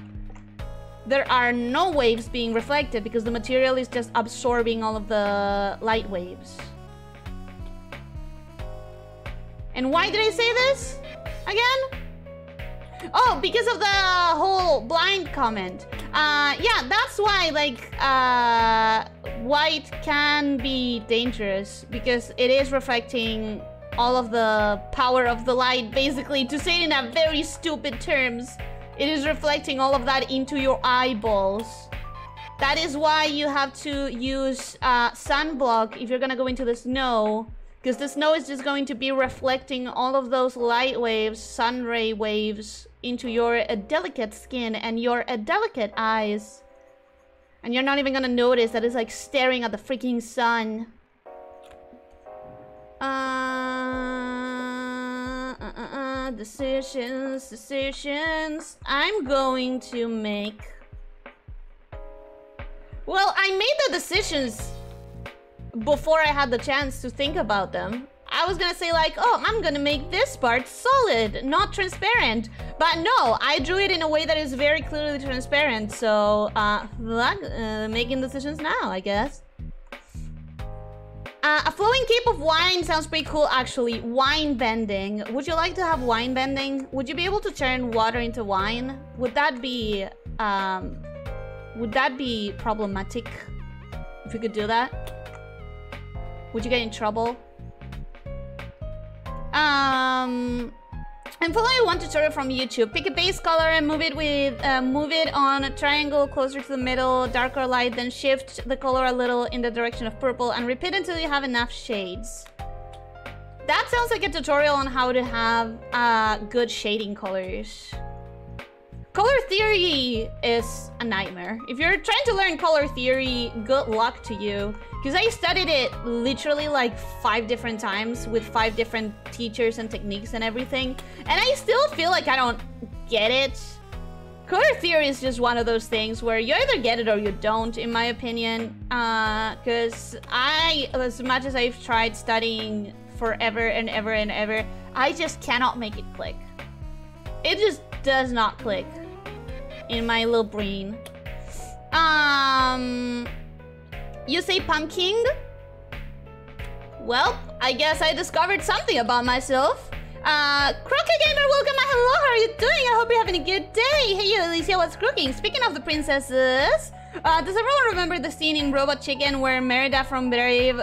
there are no waves being reflected because the material is just absorbing all of the light waves. And why did I say this again? Oh, because of the whole blind comment. Yeah, that's why like white can be dangerous because it is reflecting all of the power of the light, basically, to say it in a very stupid terms. It is reflecting all of that into your eyeballs. That is why you have to use sunblock if you're gonna go into the snow, because the snow is just going to be reflecting all of those light waves, sun ray waves, into your delicate skin and your delicate eyes. And you're not even gonna notice that it's like staring at the freaking sun. Decisions. I'm going to make... Well, I made the decisions before I had the chance to think about them. I was gonna say like, oh, I'm gonna make this part solid, not transparent. But no, I drew it in a way that is very clearly transparent. So, making decisions now, I guess. A flowing cape of wine sounds pretty cool, actually. Wine bending. Would you like to have wine bending? Would you be able to turn water into wine? Would that be problematic? If you could do that? Would you get in trouble? I'm following one tutorial from YouTube. Pick a base color and move it with on a triangle closer to the middle, darker light, then shift the color a little in the direction of purple and repeat until you have enough shades. That sounds like a tutorial on how to have good shading colors. Color theory is a nightmare. If you're trying to learn color theory, good luck to you. Because I studied it literally like 5 different times with 5 different teachers and techniques and everything. And I still feel like I don't get it. Color theory is just one of those things where you either get it or you don't, in my opinion. Because I, as much as I've tried studying forever and ever and ever, I just cannot make it click. It just does not click. In my little brain. You say pumpkin? Well, I guess I discovered something about myself. Crooked Gamer, welcome. Hello, how are you doing? I hope you're having a good day. Hey, you, Alicia, what's crooking? Speaking of the princesses, does everyone remember the scene in Robot Chicken where Merida from Brave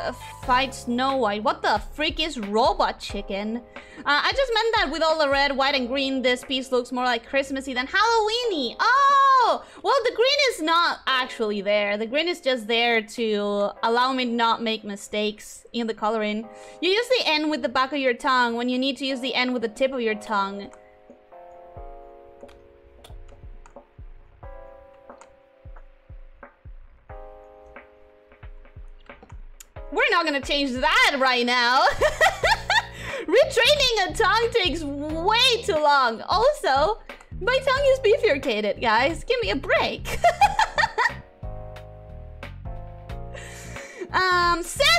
fights Snow White? What the freak is Robot Chicken? I just meant that with all the red, white, and green, this piece looks more like Christmassy than Halloweeny. Oh! Well, the green is not actually there. The green is just there to allow me to not make mistakes in the coloring. You use the end with the back of your tongue when you need to use the end with the tip of your tongue. We're not gonna change that right now. Retraining a tongue takes way too long. Also, my tongue is bifurcated, guys. Give me a break. Seth,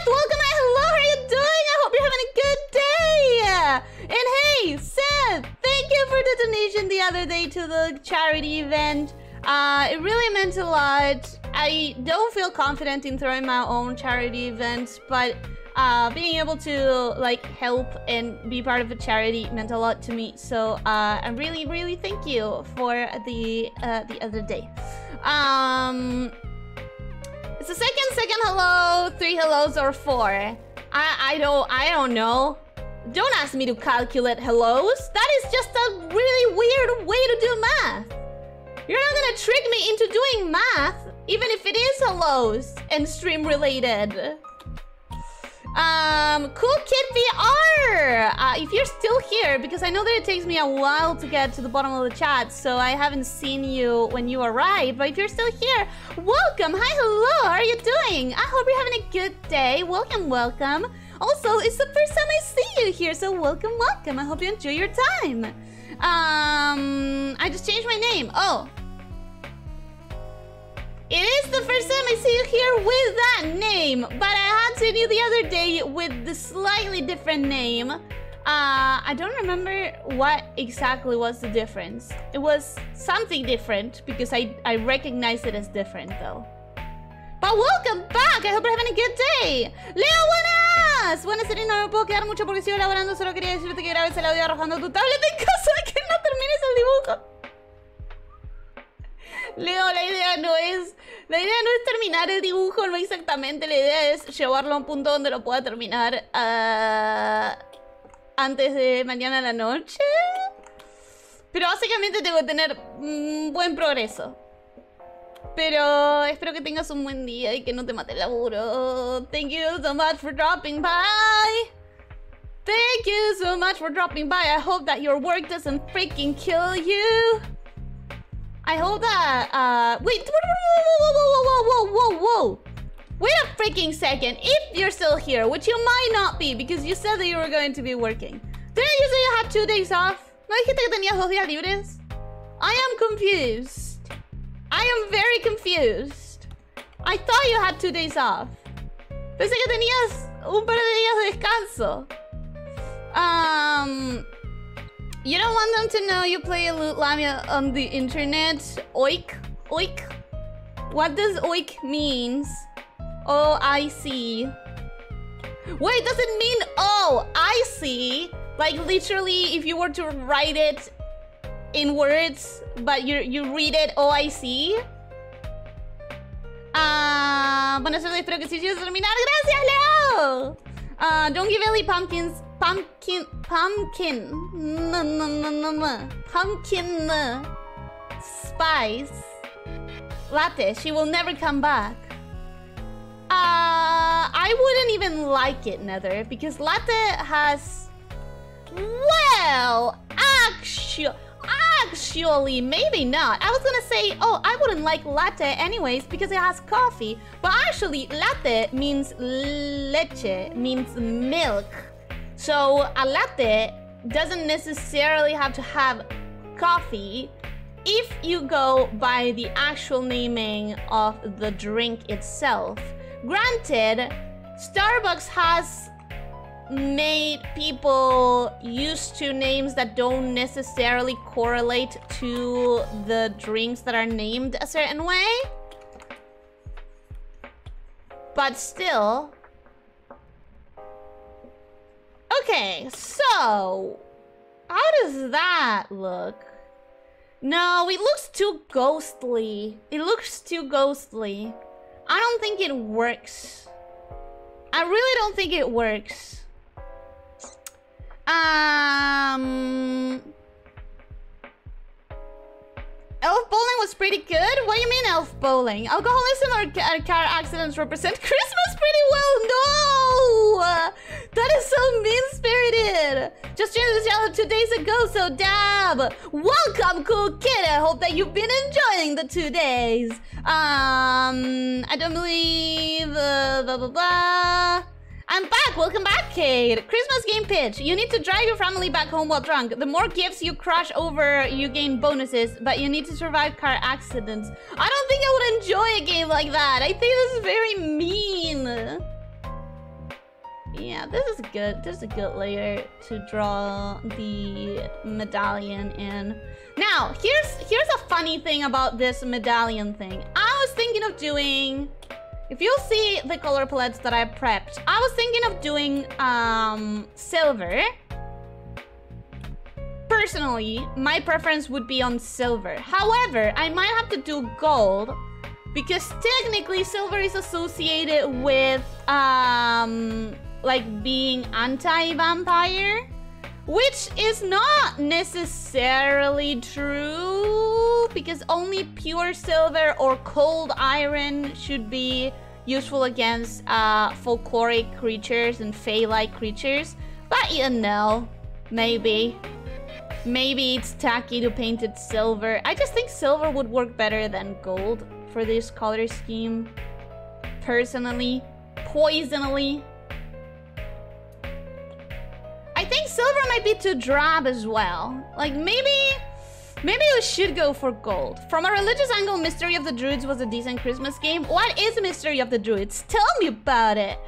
welcome. Hello, how are you doing? I hope you're having a good day. And hey, Seth, thank you for the donation the other day to the charity event. It really meant a lot. I don't feel confident in throwing my own charity events, but being able to like help and be part of a charity meant a lot to me. So I really, really thank you for the other day. It's a second hello, 3 hellos or 4. I don't know. Don't ask me to calculate hellos. That is just a really weird way to do math. You're not gonna trick me into doing math. Even if it is hellos and stream related. Cool Kid VR! If you're still here, because I know that it takes me a while to get to the bottom of the chat, so I haven't seen you when you arrived, but if you're still here, welcome! Hi, hello! How are you doing? I hope you're having a good day. Welcome, welcome. Also, it's the first time I see you here, so welcome, welcome. I hope you enjoy your time. I just changed my name. Oh. It is the first time I see you here with that name, but I had seen you the other day with the slightly different name. I don't remember what exactly was the difference. It was something different because I recognized it as different though. But welcome back! I hope you're having a good day! Leo, buenas! Buenas, Serena, no me puedo quedar mucho porque sigo elaborando, solo quería decirte que grabes el audio arrojando tu tableta en caso de que no termines el dibujo. Leo, la idea no es terminar el dibujo, no exactamente, la idea es llevarlo a un punto donde lo pueda terminar antes de mañana a la noche. Pero básicamente tengo que tener buen progreso. Pero espero que tengas un buen día y que no te mate el laburo. Thank you so much for dropping by. Thank you so much for dropping by. I hope that your work doesn't freaking kill you. I hope that, wait, whoa. Wait a freaking second. If you're still here, which you might not be, because you said that you were going to be working. Didn't you say you had 2 days off? ¿No dijiste que tenías 2 días libres? I am confused. I am very confused. I thought you had 2 days off. Pensé que tenías un par de días de descanso. You don't want them to know you play a lute lamia on the internet. Oik? Oik? What does oik means? Oh, I see. Wait, does it mean oh, I see? Like literally, if you were to write it in words, but you read it, oh, I see? Buenas tardes, espero que sí quieras terminar. Gracias, Leo! Don't give Ellie pumpkins. Pumpkin spice latte. She will never come back. I wouldn't even like it, Nether, because latte has, well, actually, Actually, maybe not. I was gonna say, oh, I wouldn't like latte anyways because it has coffee. But actually, latte means leche, means milk. So a latte doesn't necessarily have to have coffee if you go by the actual naming of the drink itself. Granted, Starbucks has made people used to names that don't necessarily correlate to the drinks that are named a certain way. But still. Okay, so how does that look? No, it looks too ghostly. It looks too ghostly. I don't think it works. I really don't think it works. Elf bowling was pretty good? What do you mean elf bowling? Alcoholism or car accidents represent Christmas pretty well? No! That is so mean-spirited! Just streamed this channel 2 days ago, so dab! Welcome, cool kid! I hope that you've been enjoying the 2 days! I don't believe... blah, blah, blah... I'm back! Welcome back, Kate! Christmas game pitch. You need to drive your family back home while drunk. The more gifts you crush over, you gain bonuses, but you need to survive car accidents. I don't think I would enjoy a game like that. I think this is very mean. Yeah, this is good. This is a good layer to draw the medallion in. Now, here's a funny thing about this medallion thing. I was thinking of doing... If you'll see the color palettes that I prepped, I was thinking of doing silver. Personally, my preference would be on silver. However, I might have to do gold because technically silver is associated with like being anti-vampire, which is not necessarily true, because only pure silver or cold iron should be useful against folkloric creatures and fae-like creatures. But you know, maybe it's tacky to paint it silver. I just think silver would work better than gold for this color scheme, personally, poisonally. I think silver might be too drab as well. Like maybe we should go for gold. From a religious angle, Mystery of the Druids was a decent Christmas game. What is Mystery of the Druids? Tell me about it.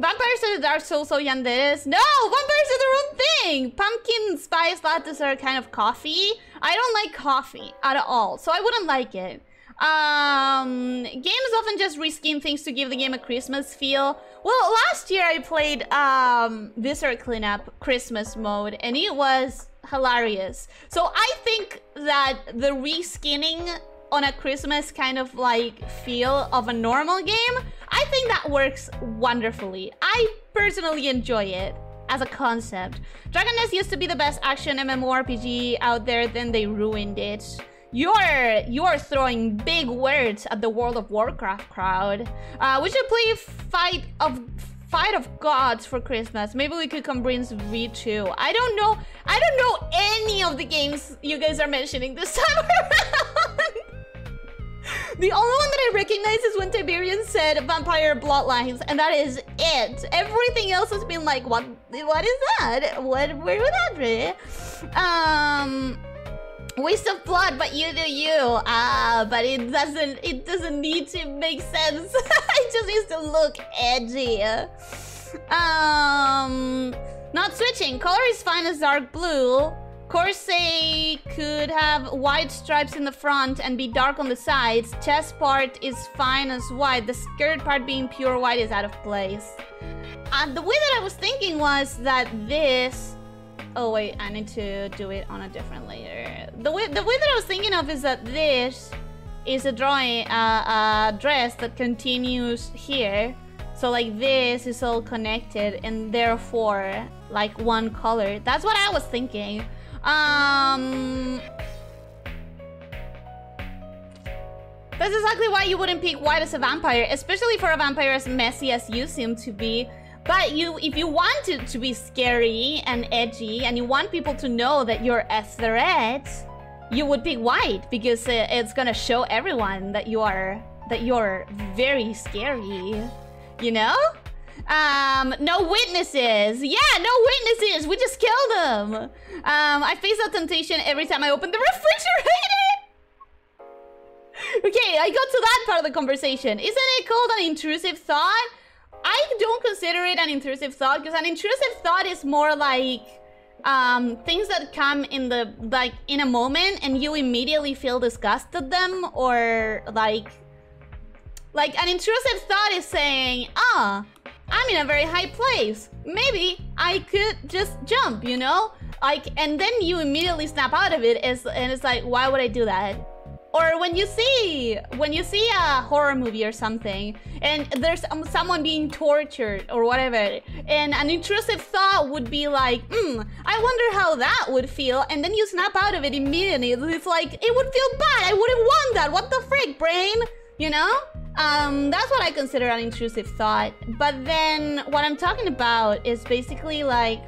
Vampires are so yanderes. No, vampires are their own thing. Pumpkin spice lattes are kind of coffee. I don't like coffee at all, so I wouldn't like it. Games often just reskin things to give the game a Christmas feel. Well, last year I played Viscera Cleanup Christmas mode, and it was hilarious. So I think that the reskinning on a Christmas kind of like feel of a normal game, I think that works wonderfully. I personally enjoy it as a concept. Dragon Nest used to be the best action MMORPG out there, then they ruined it. You're throwing big words at the World of Warcraft crowd. We should play Fight of Gods for Christmas. Maybe we could convince V2. I don't know any of the games you guys are mentioning this time around. The only one that I recognize is when Tiberian said Vampire Bloodlines, and that is it. Everything else has been like, what is that? Where would that be? Waste of blood, but you do you. But it doesn't need to make sense. It just needs to look edgy. Not switching. Color is fine as dark blue. Corset could have white stripes in the front and be dark on the sides. Chest part is fine as white. The skirt part being pure white is out of place. The way that I was thinking was that this... Oh wait, I need to do it on a different layer. The way that I was thinking of is that this is a drawing, dress that continues here. So like this is all connected and therefore like one color. That's what I was thinking. That's exactly why you wouldn't pick white as a vampire, especially for a vampire as messy as you seem to be. But if you want it to be scary and edgy, and you want people to know that you're a threat, you would pick white, because it's gonna show everyone that you're very scary, you know? No witnesses. Yeah, no witnesses. We just killed them. I face that temptation every time I open the refrigerator. Okay, I got to that part of the conversation. Isn't it called an intrusive thought? I don't consider it an intrusive thought, because an intrusive thought is more like things that come in the in a moment and you immediately feel disgust at them, or like an intrusive thought is saying, ah, oh, I'm in a very high place. Maybe I could just jump, you know? Like, and then you immediately snap out of it, and it's like, why would I do that? Or when you see a horror movie or something, and there's someone being tortured or whatever, and an intrusive thought would be like, I wonder how that would feel, and then you snap out of it immediately. It's like, it would feel bad, I wouldn't want that, what the frick, brain? You know? That's what I consider an intrusive thought. But then what I'm talking about is basically like...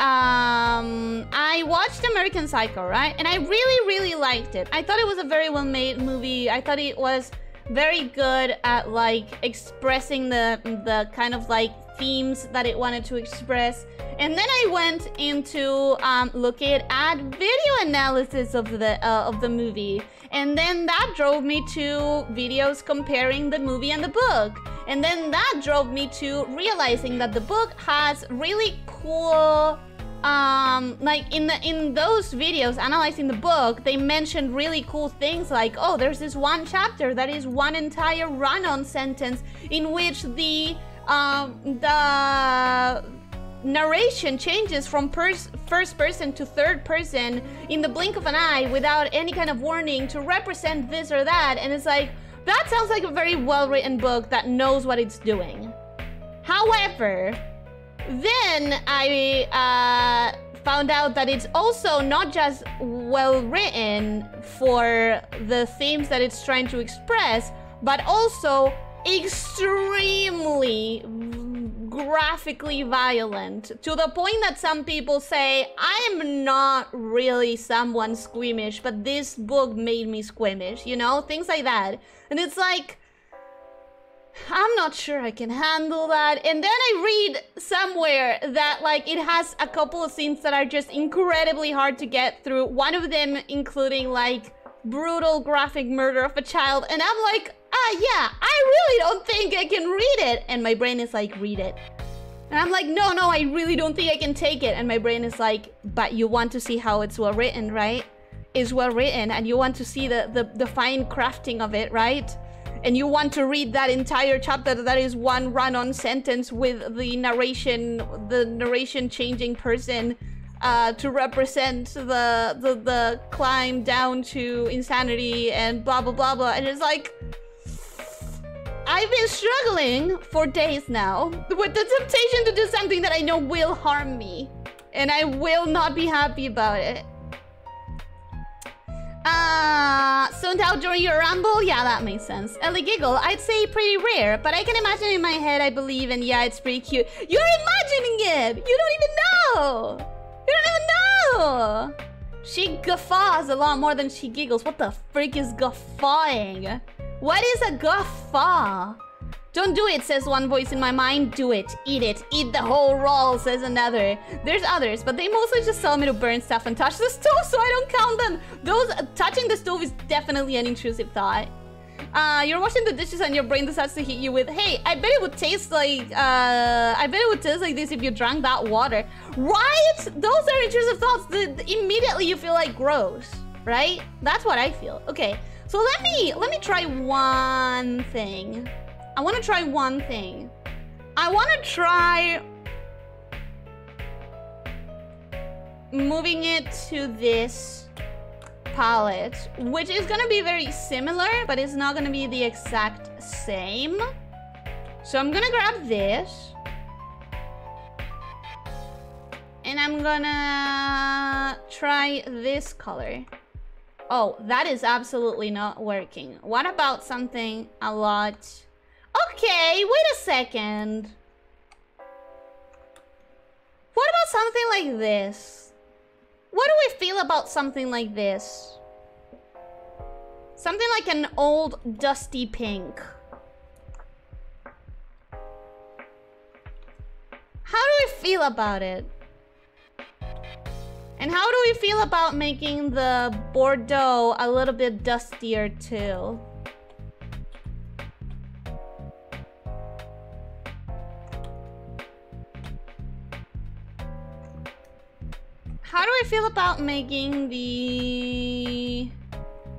I watched American Psycho, right? And I really, really liked it. I thought it was a very well-made movie. I thought it was very good at like expressing the kind of like themes that it wanted to express. And then I went into looking at video analysis of the movie, and then that drove me to videos comparing the movie and the book, and then that drove me to realizing that the book has really cool like in those videos analyzing the book, they mentioned really cool things like, oh, there's this one chapter that is one entire run-on sentence in which the narration changes from first person to third person in the blink of an eye without any kind of warning to represent this or that. And it's like, that sounds like a very well-written book that knows what it's doing. However, then I found out that it's also not just well-written for the themes that it's trying to express, but also extremely graphically violent, to the point that some people say, I'm not really someone squeamish, but this book made me squeamish, you know, things like that. And it's like, I'm not sure I can handle that. And then I read somewhere that like it has a couple of scenes that are just incredibly hard to get through, one of them including like brutal graphic murder of a child, and I'm like, yeah, I really don't think I can read it. And my brain is like, read it. And I'm like, no, I really don't think I can take it. And my brain is like, but you want to see how it's well written, right? It's well written, and you want to see the fine crafting of it, right? And you want to read that entire chapter that is one run-on sentence with the narration changing person to represent the climb down to insanity and blah, blah, blah, blah. And it's like, I've been struggling for days now with the temptation to do something that I know will harm me, and I will not be happy about it. Zoned out during your ramble? Yeah, that makes sense. Ellie Giggle, I'd say pretty rare, but I can imagine in my head, I believe, and yeah, it's pretty cute. You're imagining it! You don't even know! You don't even know! She guffaws a lot more than she giggles. What the freak is guffawing? What is a guffaw? Don't do it, says one voice in my mind. Do it. Eat it. Eat the whole roll, says another. There's others, but they mostly just tell me to burn stuff and touch the stove, so I don't count them. Those touching the stove is definitely an intrusive thought. You're washing the dishes and your brain decides to hit you with, hey, I bet it would taste like this if you drank that water. Right? Those are intrusive thoughts. Immediately you feel like gross, right? That's what I feel. Okay. So let me try one thing. I want to try one thing. I want to try moving it to this palette, which is going to be very similar, but it's not going to be the exact same. So I'm going to grab this. And I'm going to try this color. Oh, that is absolutely not working. What about something a lot... Okay, wait a second. What about something like this? What do we feel about something like this? Something like an old dusty pink. How do we feel about it? And how do we feel about making the Bordeaux a little bit dustier too? How do I feel about making the...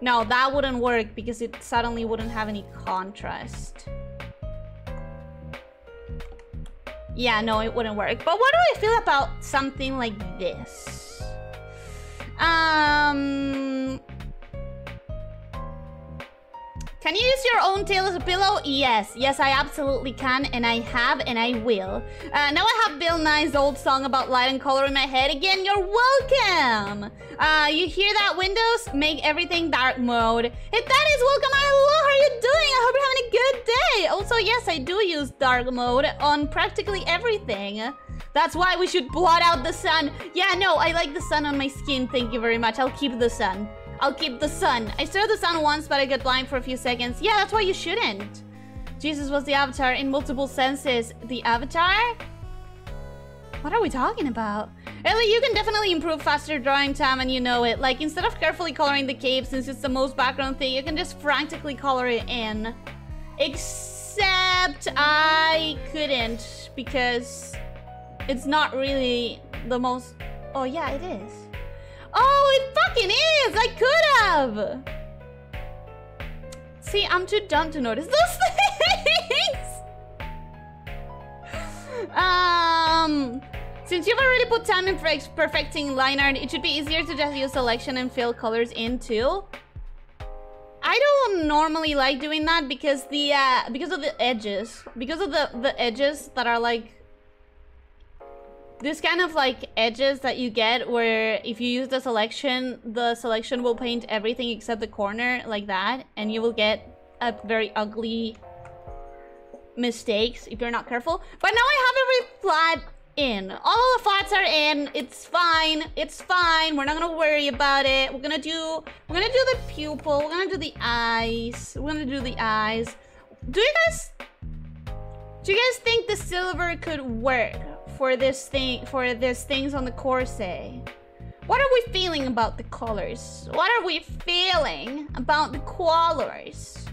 No, that wouldn't work because it suddenly wouldn't have any contrast. Yeah, no, it wouldn't work. But what do I feel about something like this? Can you use your own tail as a pillow? Yes. Yes, I absolutely can, and I have, and I will. Now I have Bill Nye's old song about light and color in my head again. You're welcome! You hear that, Windows? Make everything dark mode. Hey, that is welcome! Hello, how are you doing? I hope you're having a good day! Also, yes, I do use dark mode on practically everything. That's why we should blot out the sun. Yeah, no, I like the sun on my skin. Thank you very much. I'll keep the sun. I'll keep the sun. I stared at the sun once, but I got blind for a few seconds. Yeah, that's why you shouldn't. Jesus was the Avatar in multiple senses. The Avatar? What are we talking about? Ellie, you can definitely improve faster drawing time and you know it. Like, instead of carefully coloring the cape, since it's the most background thing, you can just frantically color it in. Except I couldn't, because it's not really the most... Oh, yeah, it is. Oh, it fucking is! I could have! See, I'm too dumb to notice those things! Since you've already put time in perfecting line art, it should be easier to just use selection and fill colors in too. I don't normally like doing that because the because of the edges. Because of the edges that are like... This kind of like edges that you get where if you use the selection will paint everything except the corner like that, and you will get a very ugly mistakes if you're not careful. But now I have every flat in. All the flats are in. It's fine. It's fine. We're not gonna worry about it. We're gonna do the pupil. We're gonna do the eyes. We're gonna do the eyes. Do you guys think the silver could work? For these things on the corset. What are we feeling about the colors? What are we feeling about the colors?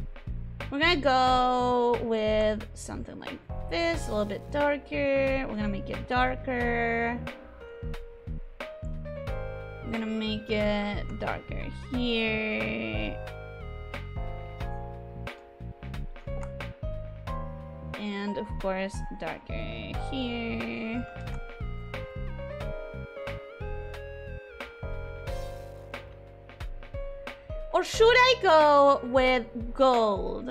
We're gonna go with something like this, a little bit darker. We're gonna make it darker. I'm gonna make it darker here. And of course, darker here. Or should I go with gold?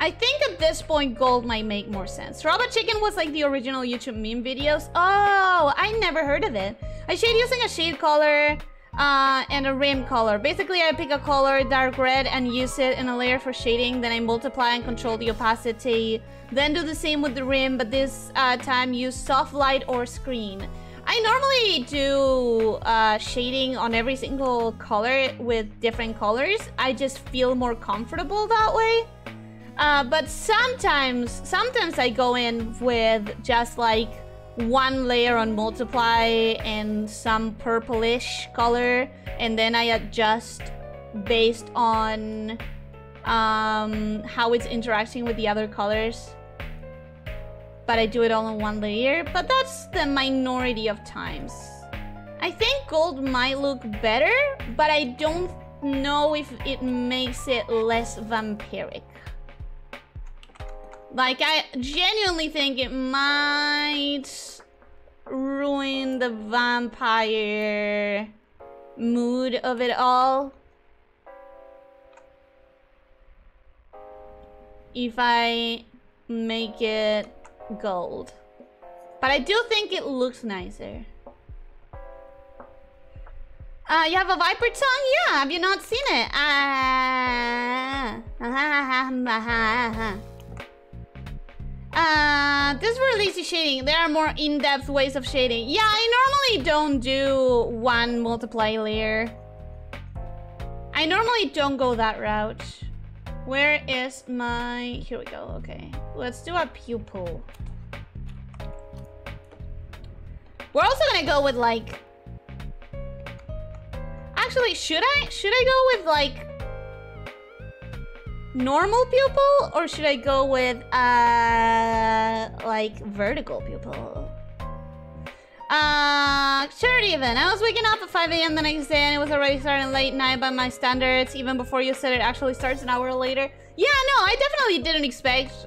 I think at this point, gold might make more sense. Robot Chicken was like the original YouTube meme videos. Oh, I never heard of it. I shade using a shade color and a rim color. Basically, I pick a color, dark red, and use it in a layer for shading. Then I multiply and control the opacity. Then do the same with the rim, but this time use soft light or screen. I normally do shading on every single color with different colors. I just feel more comfortable that way. But sometimes I go in with just like one layer on multiply and some purplish color, and then I adjust based on how it's interacting with the other colors. But I do it all in one layer, but that's the minority of times. I think gold might look better, but I don't know if it makes it less vampiric. Like, I genuinely think it might ruin the vampire mood of it all. If I make it gold. But I do think it looks nicer. You have a viper tongue? Yeah, have you not seen it? This were lazy shading. There are more in-depth ways of shading. Yeah, I normally don't do one multiply layer. I normally don't go that route. Where is my... Here we go, okay. Let's do a pupil. We're also gonna go with like... Actually, should I go with like... normal pupil? Or should I go with like vertical pupil? Sure, even. I was waking up at 5 a.m. the next day and it was already starting late night by my standards, even before you said it actually starts an hour later. Yeah, no, I definitely didn't expect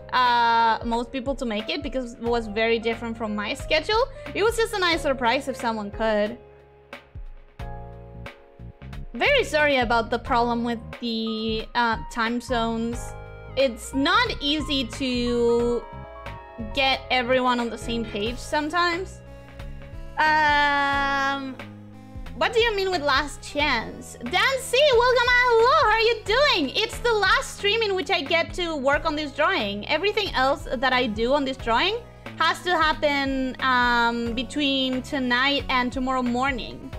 most people to make it because it was very different from my schedule. It was just a nice surprise if someone could. Very sorry about the problem with the time zones. It's not easy to get everyone on the same page sometimes. What do you mean with last chance? Dan C, welcome, hello, how are you doing? It's the last stream in which I get to work on this drawing. Everything else that I do on this drawing has to happen between tonight and tomorrow morning.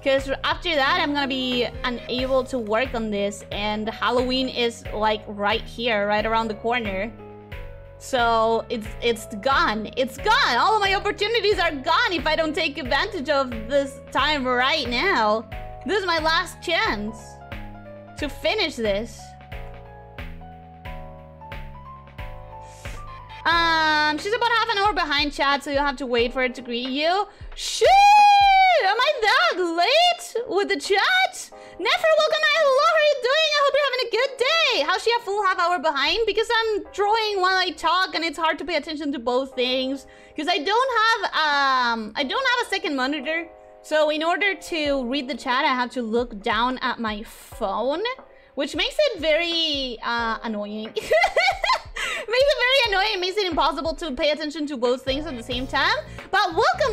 Because after that, I'm gonna be unable to work on this and Halloween is like right here, right around the corner. So it's gone. All of my opportunities are gone if I don't take advantage of this time right now. This is my last chance to finish this. She's about half an hour behind chat, so you'll have to wait for her to greet you. Shit! Am I that late with the chat? Nefer, welcome, hello, how are you doing? I hope you're having a good day. How's she a full half hour behind? Because I'm drawing while I talk and it's hard to pay attention to both things. Because I don't have a second monitor. So in order to read the chat, I have to look down at my phone, which makes it very annoying. Makes it impossible to pay attention to both things at the same time. But welcome, I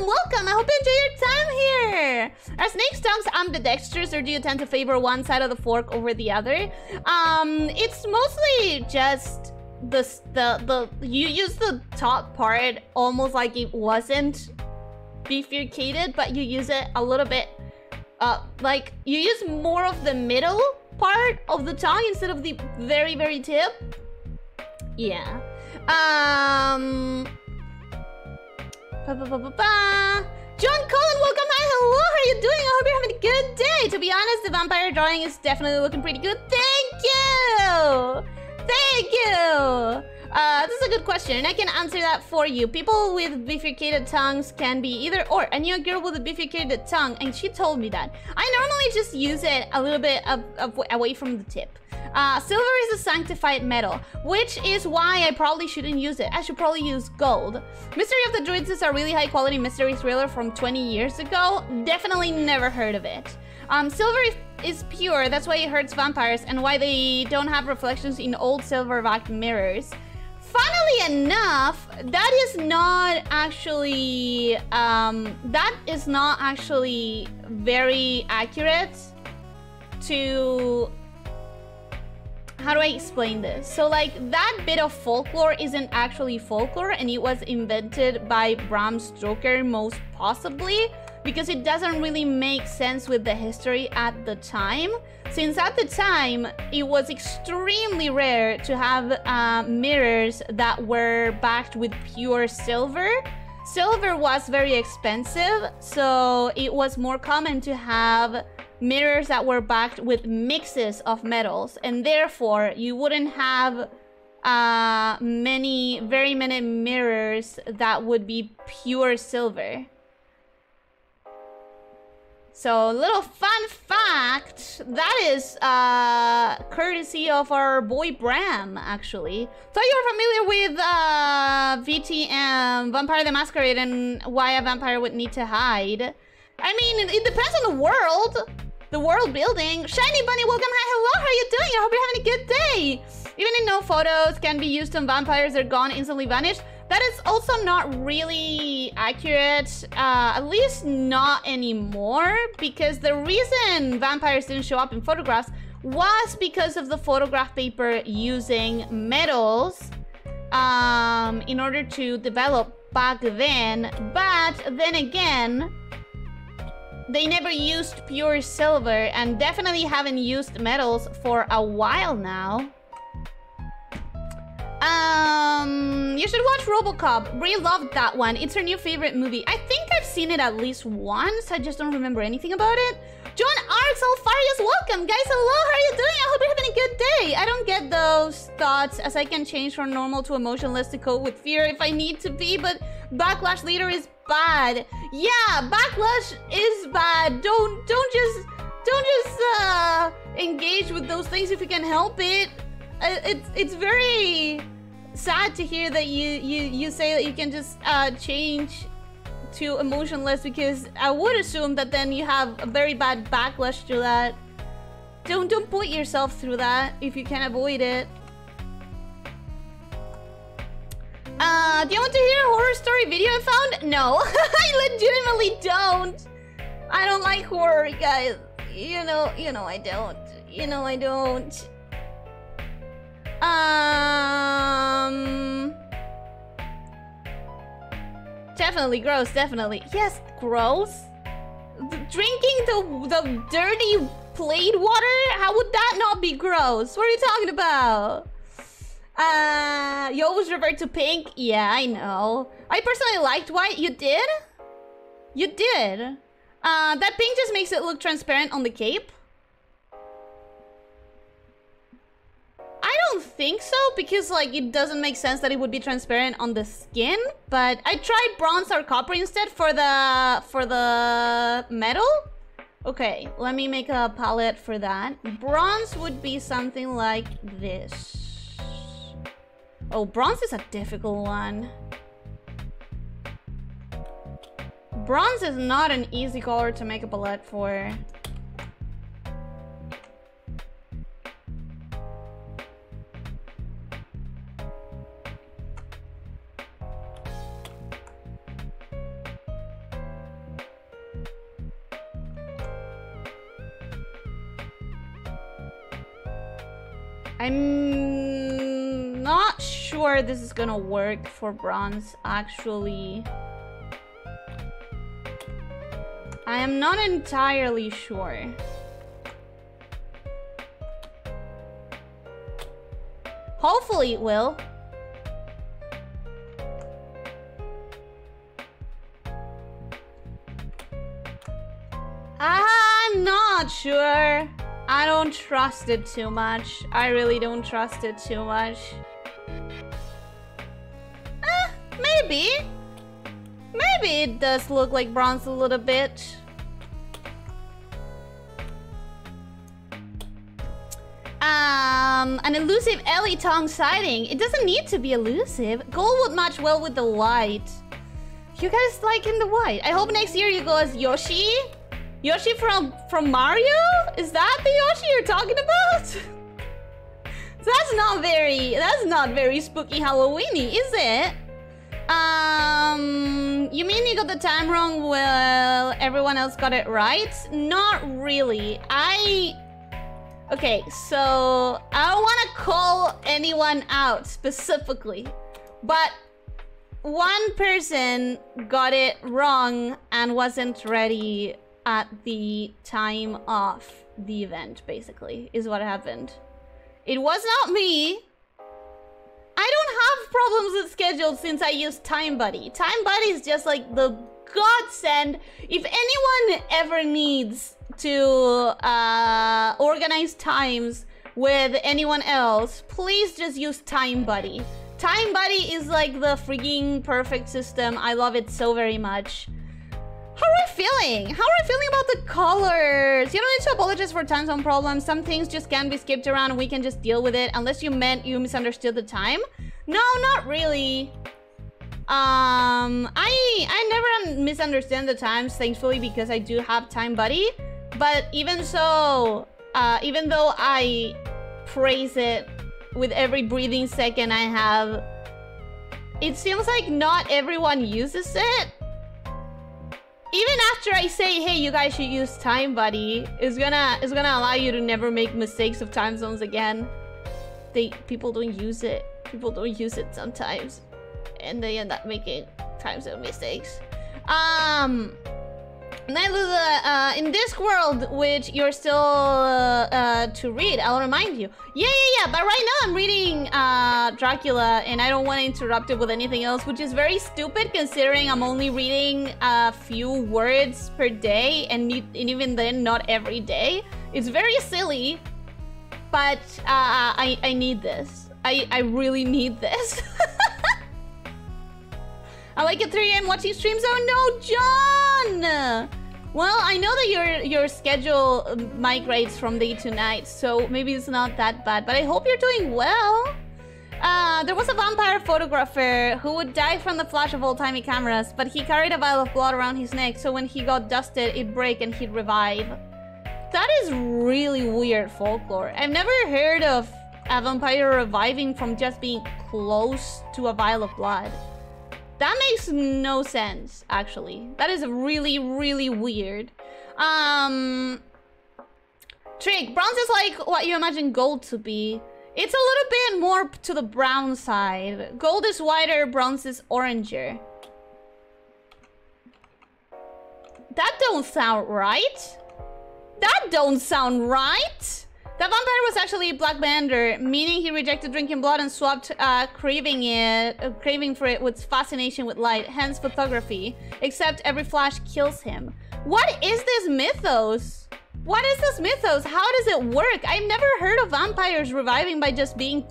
hope you enjoy your time here. Are snakes tongues ambidextrous, or do you tend to favor one side of the fork over the other? It's mostly just you use the top part almost like it wasn't bifurcated, but you use it a little bit like you use more of the middle part of the tongue instead of the very, very tip. Yeah. John Cullen, welcome. Hi, hello, how are you doing? I hope you're having a good day. To be honest, the vampire drawing is definitely looking pretty good. Thank you. This is a good question, and I can answer that for you. People with bifurcated tongues can be either or. I knew a girl with a bifurcated tongue, and she told me that. I normally just use it a little bit away from the tip. Silver is a sanctified metal, which is why I probably shouldn't use it. I should probably use gold. Mystery of the Druids is a really high-quality mystery thriller from 20 years ago. Definitely never heard of it. Silver is pure, that's why it hurts vampires, and why they don't have reflections in old silverback mirrors. Funnily enough, that is not actually very accurate to... How do I explain this? So like that bit of folklore isn't actually folklore, and it was invented by Bram Stoker most possibly because it doesn't really make sense with the history at the time. Since at the time, it was extremely rare to have mirrors that were backed with pure silver. Silver was very expensive, so it was more common to have mirrors that were backed with mixes of metals, and therefore you wouldn't have very many mirrors that would be pure silver. So, little fun fact, that is courtesy of our boy Bram, actually. So you're familiar with VTM, Vampire the Masquerade, and why a vampire would need to hide. I mean, it depends on the world. The world building. Shiny Bunny, welcome. Hi, hello. How are you doing? I hope you're having a good day. Even in no photos can be used on vampires, they're gone, instantly vanished. That is also not really accurate, at least not anymore, because the reason vampires didn't show up in photographs was because of the photograph paper using metals in order to develop back then. But then again, they never used pure silver and definitely haven't used metals for a while now. You should watch RoboCop. Bree loved that one. It's her new favorite movie. I think I've seen it at least once. I just don't remember anything about it. John Arx Alfarius, welcome. Guys, hello, how are you doing? I hope you're having a good day. I don't get those thoughts, as I can change from normal to emotionless to cope with fear if I need to be, but backlash later is bad. Yeah, backlash is bad. Don't just engage with those things if you can help it. It's very sad to hear that you say that you can just change to emotionless, because I would assume that then you have a very bad backlash to that. Don't put yourself through that if you can avoid it. Do you want to hear a horror story video I found? No, I legitimately don't. I don't like horror, guys. You know I don't. You know I don't. Definitely gross, definitely. Yes, gross. Drinking the dirty plate water? How would that not be gross? What are you talking about? You always revert to pink? Yeah, I know. I personally liked white. You did? You did. That pink just makes it look transparent on the cape. I don't think so, because like it doesn't make sense that it would be transparent on the skin, but I tried bronze or copper instead for the metal. Okay, let me make a palette for that. Bronze would be something like this. Oh, bronze is a difficult one. Bronze is not an easy color to make a palette for. I'm not sure this is gonna work for bronze, actually. I am not entirely sure. Hopefully it will. I'm not sure. I don't trust it too much. I really don't trust it too much. Maybe. Maybe it does look like bronze a little bit. An elusive Ellie Tong sighting. It doesn't need to be elusive. Gold would match well with the white. You guys like in the white. I hope next year you go as Yoshi. Yoshi from Mario? Is that the Yoshi you're talking about? That's not very spooky Halloween-y, is it? You mean you got the time wrong while everyone else got it right? Not really. Okay, so I don't wanna call anyone out specifically, but one person got it wrong and wasn't ready at the time of the event, basically, is what happened. It was not me. I don't have problems with schedules since I use Time Buddy. Time Buddy is just like the godsend. If anyone ever needs to organize times with anyone else, please just use Time Buddy. Time Buddy is like the freaking perfect system. I love it so very much. How are we feeling? How are we feeling about the colors? You don't need to apologize for time zone problems. Some things just can't be skipped around and we can just deal with it. Unless you meant you misunderstood the time. No, not really. I never misunderstand the times, thankfully, because I do have Time Buddy. But even so, even though I praise it with every breathing second I have, it seems like not everyone uses it. Even after I say, hey, you guys should use Time Buddy, it's gonna allow you to never make mistakes of time zones again. People don't use it. People don't use it sometimes. And they end up making time zone mistakes. Nailuda, in this world, which you're still to read, I'll remind you. Yeah, but right now I'm reading Dracula, and I don't want to interrupt it with anything else, which is very stupid considering I'm only reading a few words per day, and even then, not every day. It's very silly, but I need this. I really need this. I like at 3 AM watching streams. Oh no, John! Well, I know that your schedule migrates from day to night, so maybe it's not that bad, but I hope you're doing well. There was a vampire photographer who would die from the flash of old-timey cameras, but he carried a vial of blood around his neck, so when he got dusted, it'd break and he'd revive. That is really weird folklore. I've never heard of a vampire reviving from just being close to a vial of blood. That makes no sense, actually. That is really, really weird. Trick, bronze is like what you imagine gold to be. It's a little bit more to the brown side. Gold is whiter, bronze is oranger. That don't sound right. That don't sound right. That vampire was actually a black bender, meaning he rejected drinking blood and swapped craving for it with fascination with light, hence photography. Except every flash kills him. What is this mythos? What is this mythos? How does it work? I've never heard of vampires reviving by just being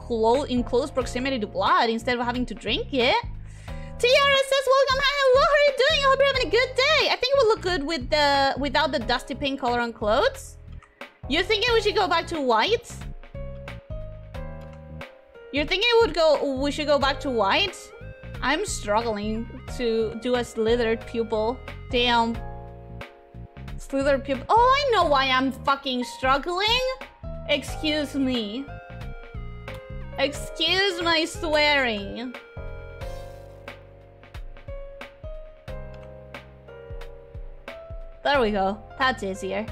in close proximity to blood instead of having to drink it. Tiara says, welcome, hi, hello, how are you doing? I hope you're having a good day. I think it would look good with the, without the dusty pink color on clothes. You're thinking we should go back to white? You're thinking we should go back to white? I'm struggling to do a slithered pupil. Damn. Slithered pupil. Oh, I know why I'm fucking struggling. Excuse me. Excuse my swearing. There we go. That's easier.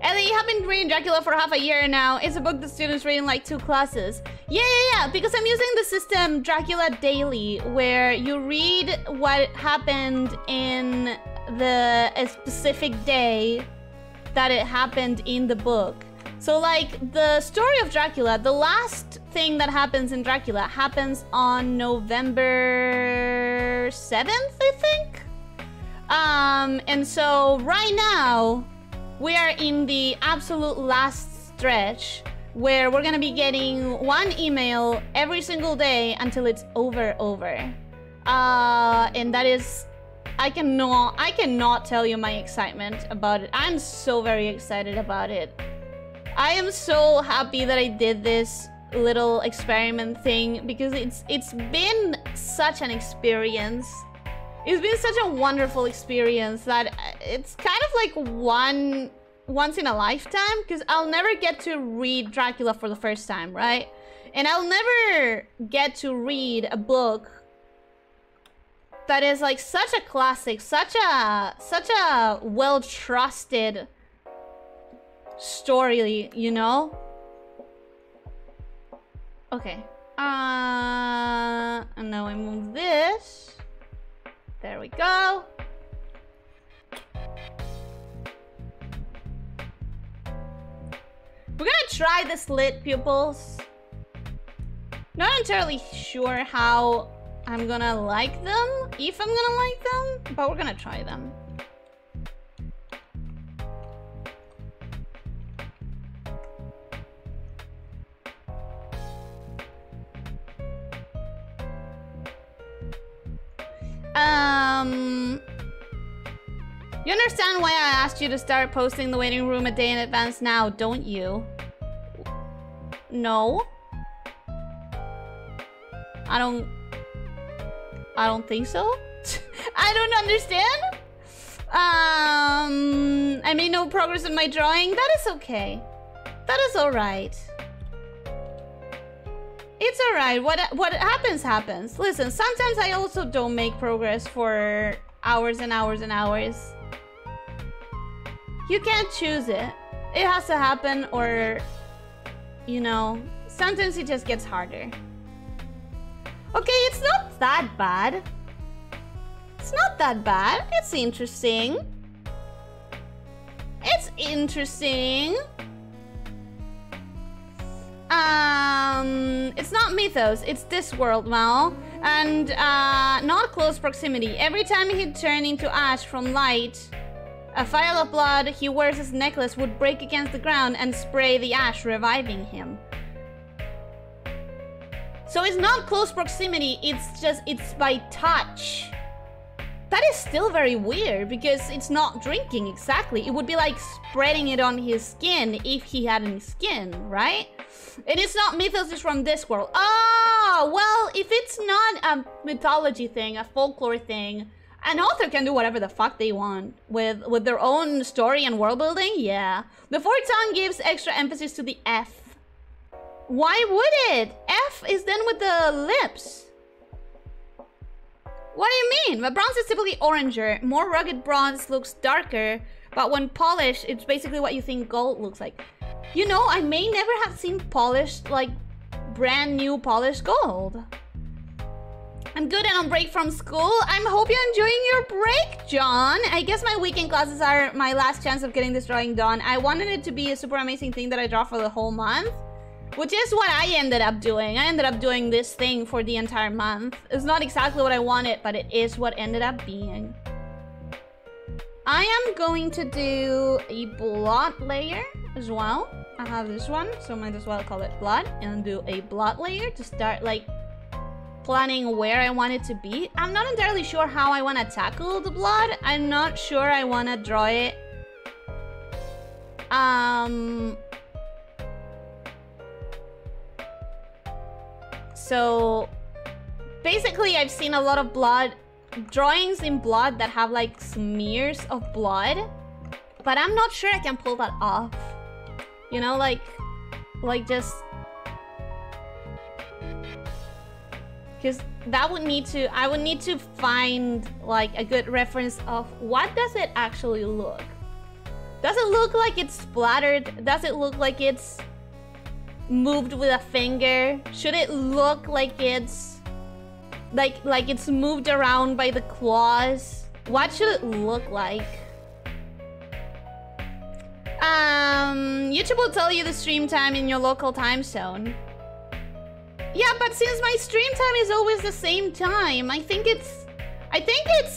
Ellie, I've been reading Dracula for half a year now. It's a book the students read in like 2 classes. Yeah, because I'm using the system Dracula Daily, where you read what happened in the specific day that it happened in the book. So like the story of Dracula, the last thing that happens in Dracula happens on November 7th, I think. And so right now, we are in the absolute last stretch where we're gonna be getting 1 email every single day until it's over. And that is, I cannot tell you my excitement about it. I'm so very excited about it. I am so happy that I did this little experiment thing because it's been such an experience. It's been such a wonderful experience that it's kind of like once in a lifetime, because I'll never get to read Dracula for the first time, right? And I'll never get to read a book that is like such a classic, such a well-trusted story, you know? Okay. And now I move this. There we go. We're gonna try the slit pupils. Not entirely sure how I'm gonna like them, if I'm gonna like them, but we're gonna try them. You understand why I asked you to start posting the waiting room a day in advance now, don't you? No. I don't think so. I don't understand. I made no progress in my drawing. That is okay. That is all right. It It's alright. What happens, happens. Listen, sometimes I also don't make progress for hours and hours and hours. You can't choose it. It has to happen or, you know, sometimes it just gets harder. Okay, it's not that bad. It's not that bad. It's interesting. It's interesting. It's not Mythos, it's this world, Mal. And not close proximity. Every time he'd turn into ash from light, a file of blood he wears his necklace would break against the ground and spray the ash, reviving him. So it's not close proximity, it's just, it's by touch. That is still very weird because it's not drinking exactly. It would be like spreading it on his skin if he had any skin, right? And it's not Mythos, it's from this world. Oh, well, if it's not a mythology thing, a folklore thing, an author can do whatever the fuck they want with their own story and world building, yeah. The fourth song gives extra emphasis to the F. Why would it? F is then with the lips. What do you mean? But bronze is typically oranger. More rugged bronze looks darker, but when polished, it's basically what you think gold looks like. You know, I may never have seen polished, like, brand new polished gold. I'm good and on break from school. I hope you're enjoying your break, John. I guess my weekend classes are my last chance of getting this drawing done. I wanted it to be a super amazing thing that I draw for the whole month, which is what I ended up doing. I ended up doing this thing for the entire month. It's not exactly what I wanted, but it is what ended up being. I am going to do a blot layer as well. I have this one, so might as well call it blot, and do a blot layer to start like planning where I want it to be. I'm not entirely sure how I want to tackle the blot. I'm not sure I want to draw it. So basically I've seen a lot of blood, drawings in blood that have like smears of blood, but I'm not sure I can pull that off. You know, like just, because that would need to, I would need to find like a good reference of what does it actually look? Does it look like it's splattered? Does it look like it's moved with a finger? Should it look like it's like it's moved around by the claws? What should it look like? YouTube will tell you the stream time in your local time zone. Yeah, but since my stream time is always the same time, I think it's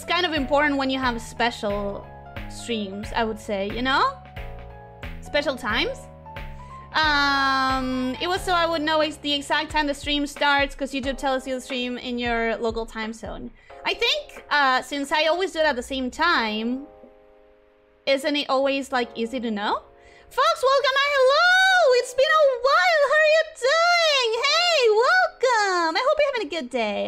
kind of important when you have special streams, I would say, you know? Special times? It was so I would know the exact time the stream starts, because YouTube tells you the stream in your local time zone. I think, since I always do it at the same time, isn't it always, like, easy to know? Fox, welcome! Hello! It's been a while! How are you doing? Hey, welcome! I hope you're having a good day.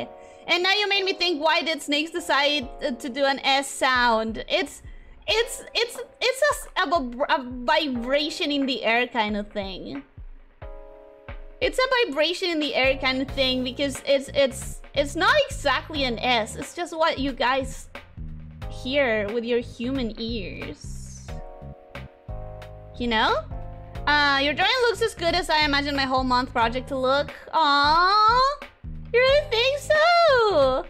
And now you made me think, why did snakes decide to do an S sound? It's a vibration in the air kind of thing. It's a vibration in the air kind of thing because it's not exactly an S. It's just what you guys hear with your human ears. You know? Your drawing looks as good as I imagined my whole month project to look. Aww! You really think so?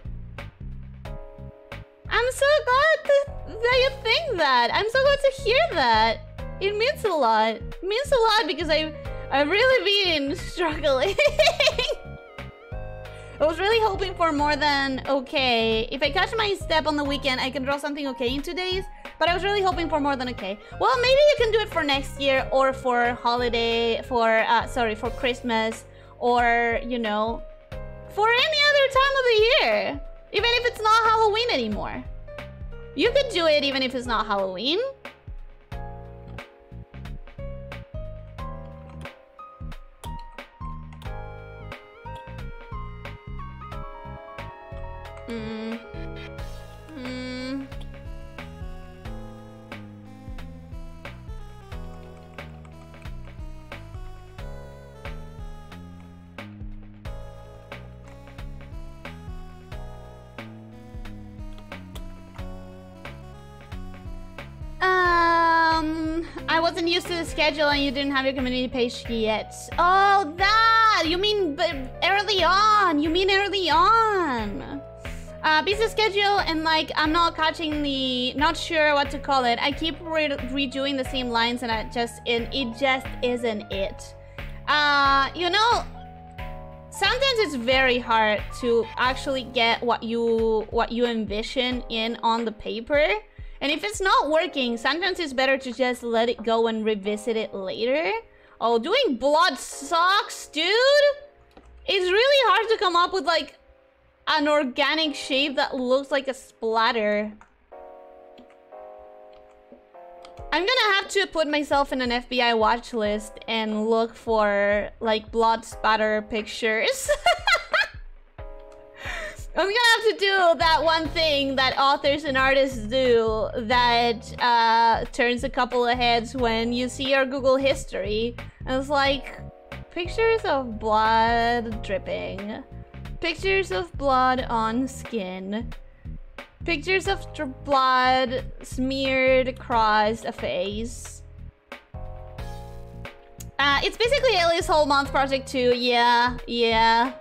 I'm so glad that you think that. I'm so glad to hear that. It means a lot. It means a lot because I've really been struggling. I was really hoping for more than okay. If I catch my step on the weekend, I can draw something okay in 2 days. But I was really hoping for more than okay. Well, maybe you can do it for next year or for holiday, for Christmas, or, you know, for any other time of the year. Even if it's not Halloween anymore. You could do it even if it's not Halloween. wasn't used to the schedule and you didn't have your community page yet. Oh, that! You mean early on. You mean early on. Busy schedule and like, I'm not catching the... Not sure what to call it. I keep redoing the same lines and it just isn't it. You know, sometimes it's very hard to actually get what you envision in on the paper. And if it's not working, sometimes it's better to just let it go and revisit it later. Oh, doing blood sucks, dude! It's really hard to come up with like an organic shape that looks like a splatter. I'm gonna have to put myself in an FBI watch list and look for like blood spatter pictures. I'm gonna have to do that one thing that authors and artists do that turns a couple of heads when you see your Google history. And it's like, pictures of blood dripping, pictures of blood on skin, pictures of blood smeared across a face. It's basically Ellie's whole month project too, yeah, yeah.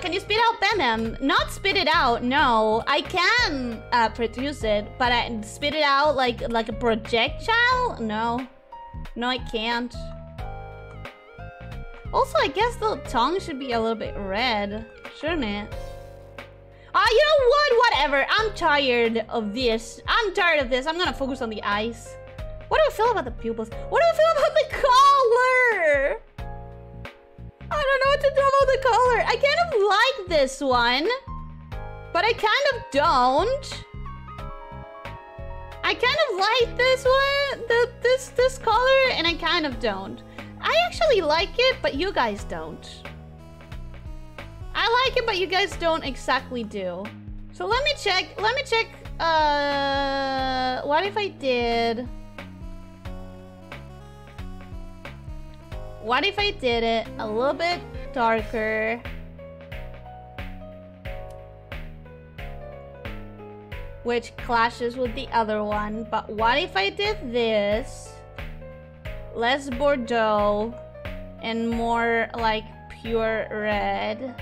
Can you spit out venom? Not spit it out, no. I can produce it, but I spit it out like a projectile? No. No, I can't. Also, I guess the tongue should be a little bit red, shouldn't it? You know what? Whatever. I'm tired of this. I'm tired of this. I'm gonna focus on the eyes. What do I feel about the pupils? What do I feel about the color? I don't know what to do about the color. I kind of like this one, but I kind of don't. I kind of like this one, this color, and I kind of don't. I actually like it, but you guys don't. I like it, but you guys don't exactly do. So let me check. Let me check. What if I did? What if I did it a little bit darker? Which clashes with the other one. But what if I did this? Less Bordeaux and more like pure red.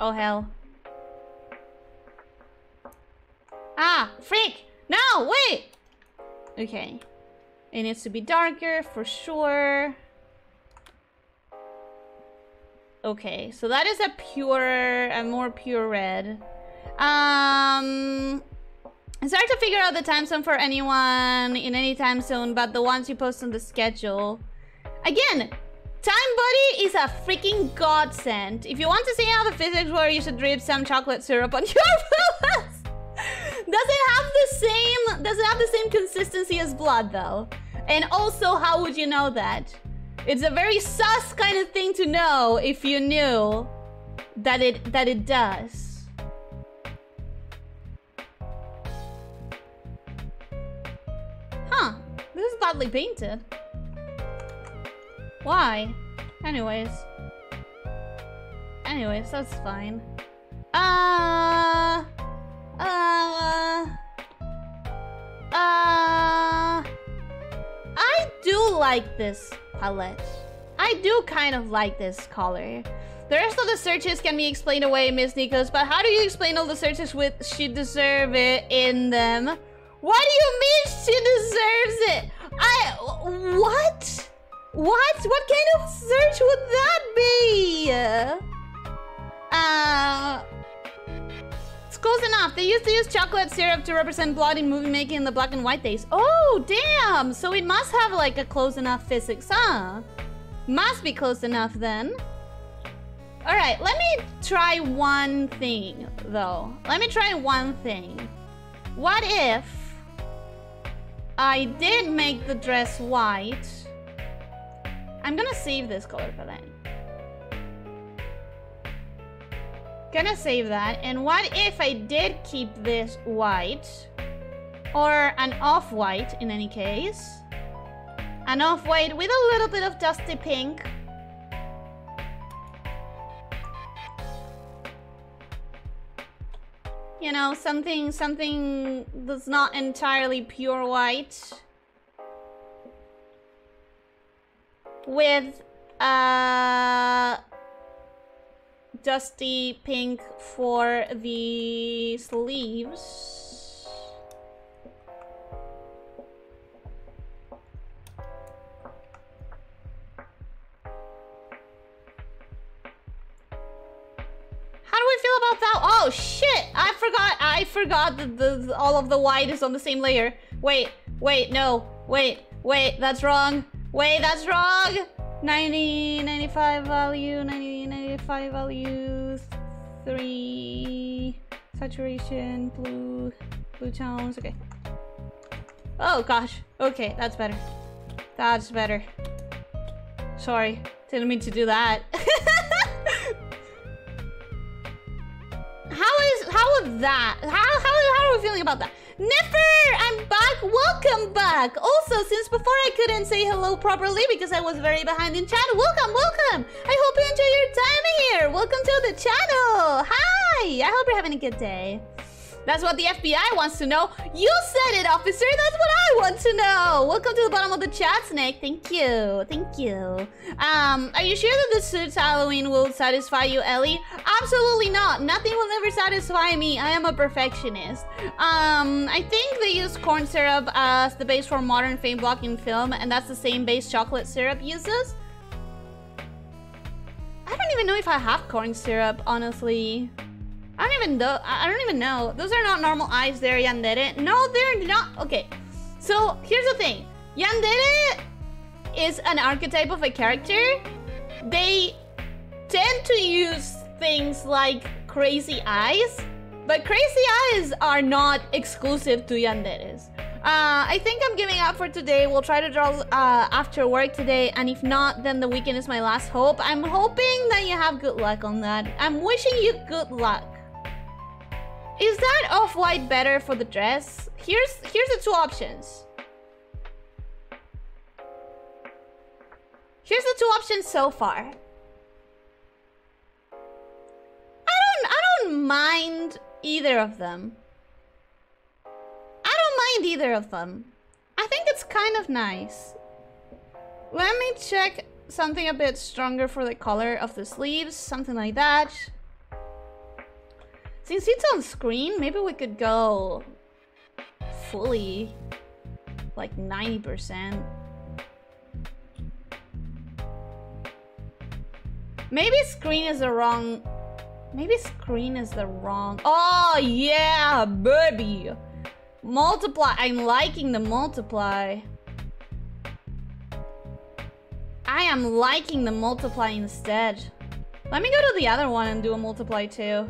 Oh, hell. Ah, freak! No, wait! Okay. It needs to be darker for sure. Okay, so that is a more pure red. It's hard to figure out the time zone for anyone in any time zone, but the ones you post on the schedule. Again, Time Buddy is a freaking godsend. If you want to see how the physics work, you should drip some chocolate syrup on your pillows. Doesn't have the same consistency as blood though. And also, how would you know that? It's a very sus kind of thing to know if you knew that it does. Huh. This is badly painted. Why? Anyways, that's fine. I do like this palette. I do kind of like this color. The rest of the searches can be explained away, Miss Nikos, but how do you explain all the searches with she deserve it in them? What do you mean she deserves it? What? What? What kind of search would that be? Close enough. They used to use chocolate syrup to represent blood in movie making in the black and white days. Oh, damn! So it must have like a close enough physics, huh? Must be close enough then. All right, let me try one thing though. Let me try one thing. What if I did make the dress white? I'm gonna save this color for that. Gonna save that. And what if I did keep this white, or an off-white in any case, an off-white with a little bit of dusty pink, You know, something that's not entirely pure white. With dusty pink for the sleeves. How do we feel about that? Oh shit! I forgot that all of the white is on the same layer. Wait, that's wrong. Wait, that's wrong! 90, 95 value, 90, 95 value, 3... Saturation, blue tones, okay. Oh gosh, okay, that's better. That's better. Sorry, didn't mean to do that. How are we feeling about that? Niffer! I'm back! Welcome back! Also, since before I couldn't say hello properly because I was very behind in chat, welcome! I hope you enjoy your time here! Welcome to the channel! Hi! I hope you're having a good day. That's what the FBI wants to know. You said it, officer! That's what I want to know! Welcome to the bottom of the chat, Snake. Thank you. Thank you. Are you sure that the suit's Halloween will satisfy you, Ellie? Absolutely not. Nothing will ever satisfy me. I am a perfectionist. I think they use corn syrup as the base for modern fame blocking film, and that's the same base chocolate syrup uses. I don't even know if I have corn syrup, honestly. I don't even know. Those are not normal eyes there, Yandere. No, they're not. Okay. So, here's the thing. Yandere is an archetype of a character. They tend to use things like crazy eyes, but crazy eyes are not exclusive to Yanderes. I think I'm giving up for today. We'll try to draw after work today, and if not, then the weekend is my last hope. I'm hoping that you have good luck on that. I'm wishing you good luck. Is that off-white better for the dress? Here's the two options. Here's the two options so far. I don't mind either of them. I don't mind either of them. I think it's kind of nice. Let me check something a bit stronger for the color of the sleeves, something like that. Since it's on screen, maybe we could go fully, like 90%. Maybe screen is the wrong... Oh, yeah, baby! Multiply. I'm liking the multiply. I am liking the multiply instead. Let me go to the other one and do a multiply too.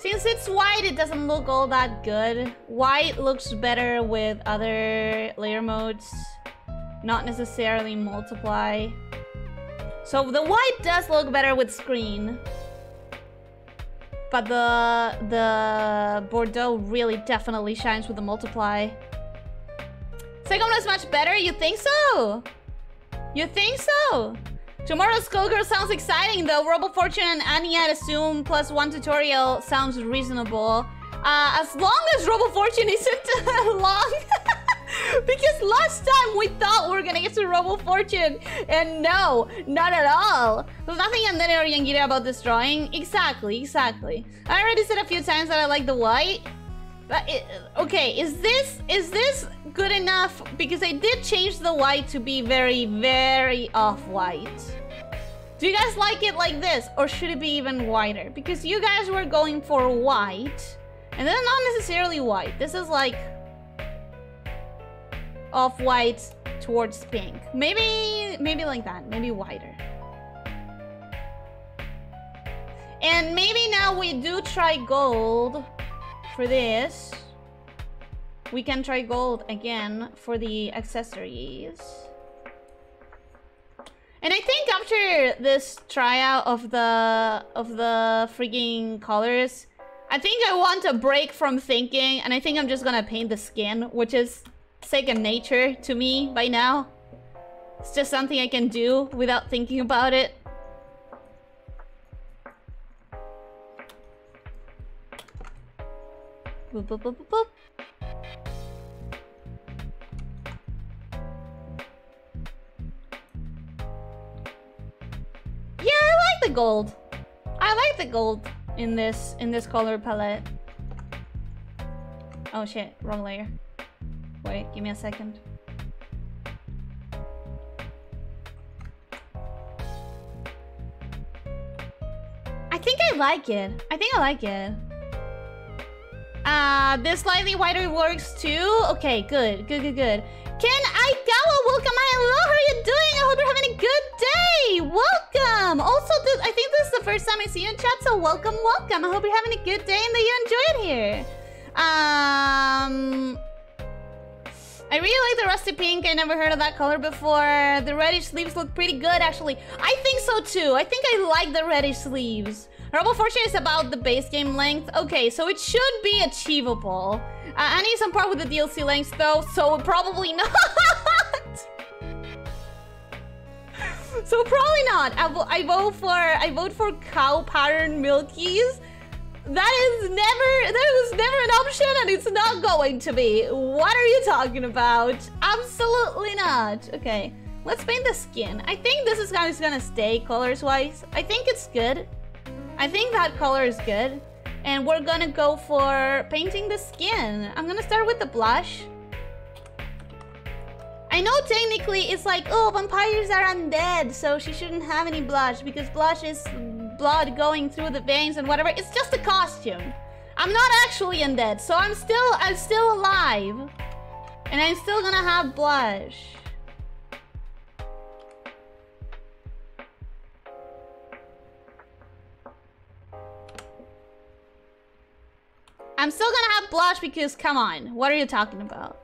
Since it's white, it doesn't look all that good. White looks better with other layer modes, not necessarily multiply. So the white does look better with screen, but the Bordeaux really definitely shines with the multiply. Second one is much better, you think so? You think so? Tomorrow's Skullgirl sounds exciting though. RoboFortune and Annie at Assume plus one tutorial sounds reasonable. As long as RoboFortune isn't long. Because last time we thought we were gonna get to RoboFortune, and no, not at all. There's nothing Yandere or Yangira about this drawing. Exactly. I already said a few times that I like the white. But okay, is this good enough? Because I did change the white to be very, very off-white. Do you guys like it like this? Or should it be even whiter? Because you guys were going for white. And then not necessarily white. This is like... off-white towards pink. Maybe like that. Maybe whiter. And maybe now we do try gold. For this, we can try gold again for the accessories. And I think after this tryout of the freaking colors, I think I want a break from thinking, and I think I'm just gonna paint the skin, which is second nature to me by now. It's just something I can do without thinking about it. Boop, boop, boop, boop, boop. Yeah, I like the gold. I like the gold in this color palette. Oh shit, wrong layer. Wait, give me a second. I think I like it. I think I like it. This slightly wider works too? Okay, good, good, good, good. Ken Aikawa, welcome! Hello, how are you doing? I hope you're having a good day! Welcome! Also, dude, I think this is the first time I see you in chat, so welcome, welcome! I hope you're having a good day and that you enjoy it here. I really like the rusty pink. I never heard of that color before. The reddish sleeves look pretty good, actually. I think so, too. I think I like the reddish sleeves. RoboFortune is about the base game length. Okay, so it should be achievable. I need some part with the DLC length, though, so probably not. So probably not. I vote for cow pattern milkies. That was never an option, and it's not going to be. What are you talking about? Absolutely not. Okay, let's paint the skin. I think this is how it's gonna stay colors-wise. I think it's good. I think that color is good. And we're gonna go for painting the skin. I'm gonna start with the blush. I know technically it's like, oh, vampires are undead, so she shouldn't have any blush because blush is blood going through the veins and whatever. It's just a costume. I'm not actually undead, so I'm still alive. And I'm still gonna have blush. I'm still gonna have blush because, come on, what are you talking about?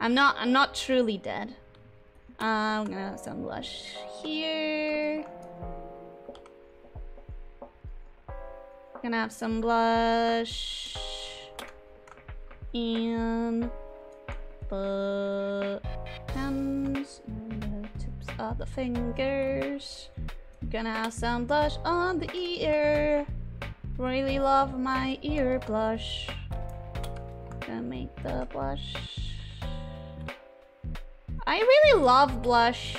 I'm not truly dead. I'm gonna have some blush here. Gonna have some blush in the hands and the tips of the fingers. Gonna have some blush on the ear. Really love my ear blush. Gonna make the blush. I really love blush.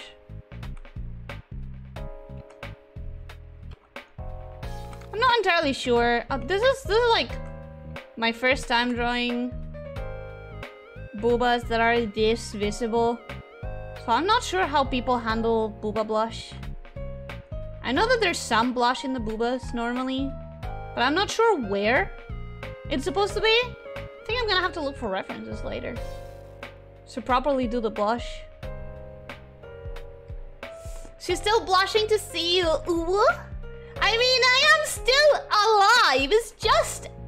I'm not entirely sure. This is like my first time drawing boobas that are this visible, so I'm not sure how people handle booba blush. I know that there's some blush in the boobas normally, but I'm not sure where it's supposed to be. I think I'm gonna have to look for references later to properly do the blush. She's still blushing to see you. Ooh. I mean, I am still alive.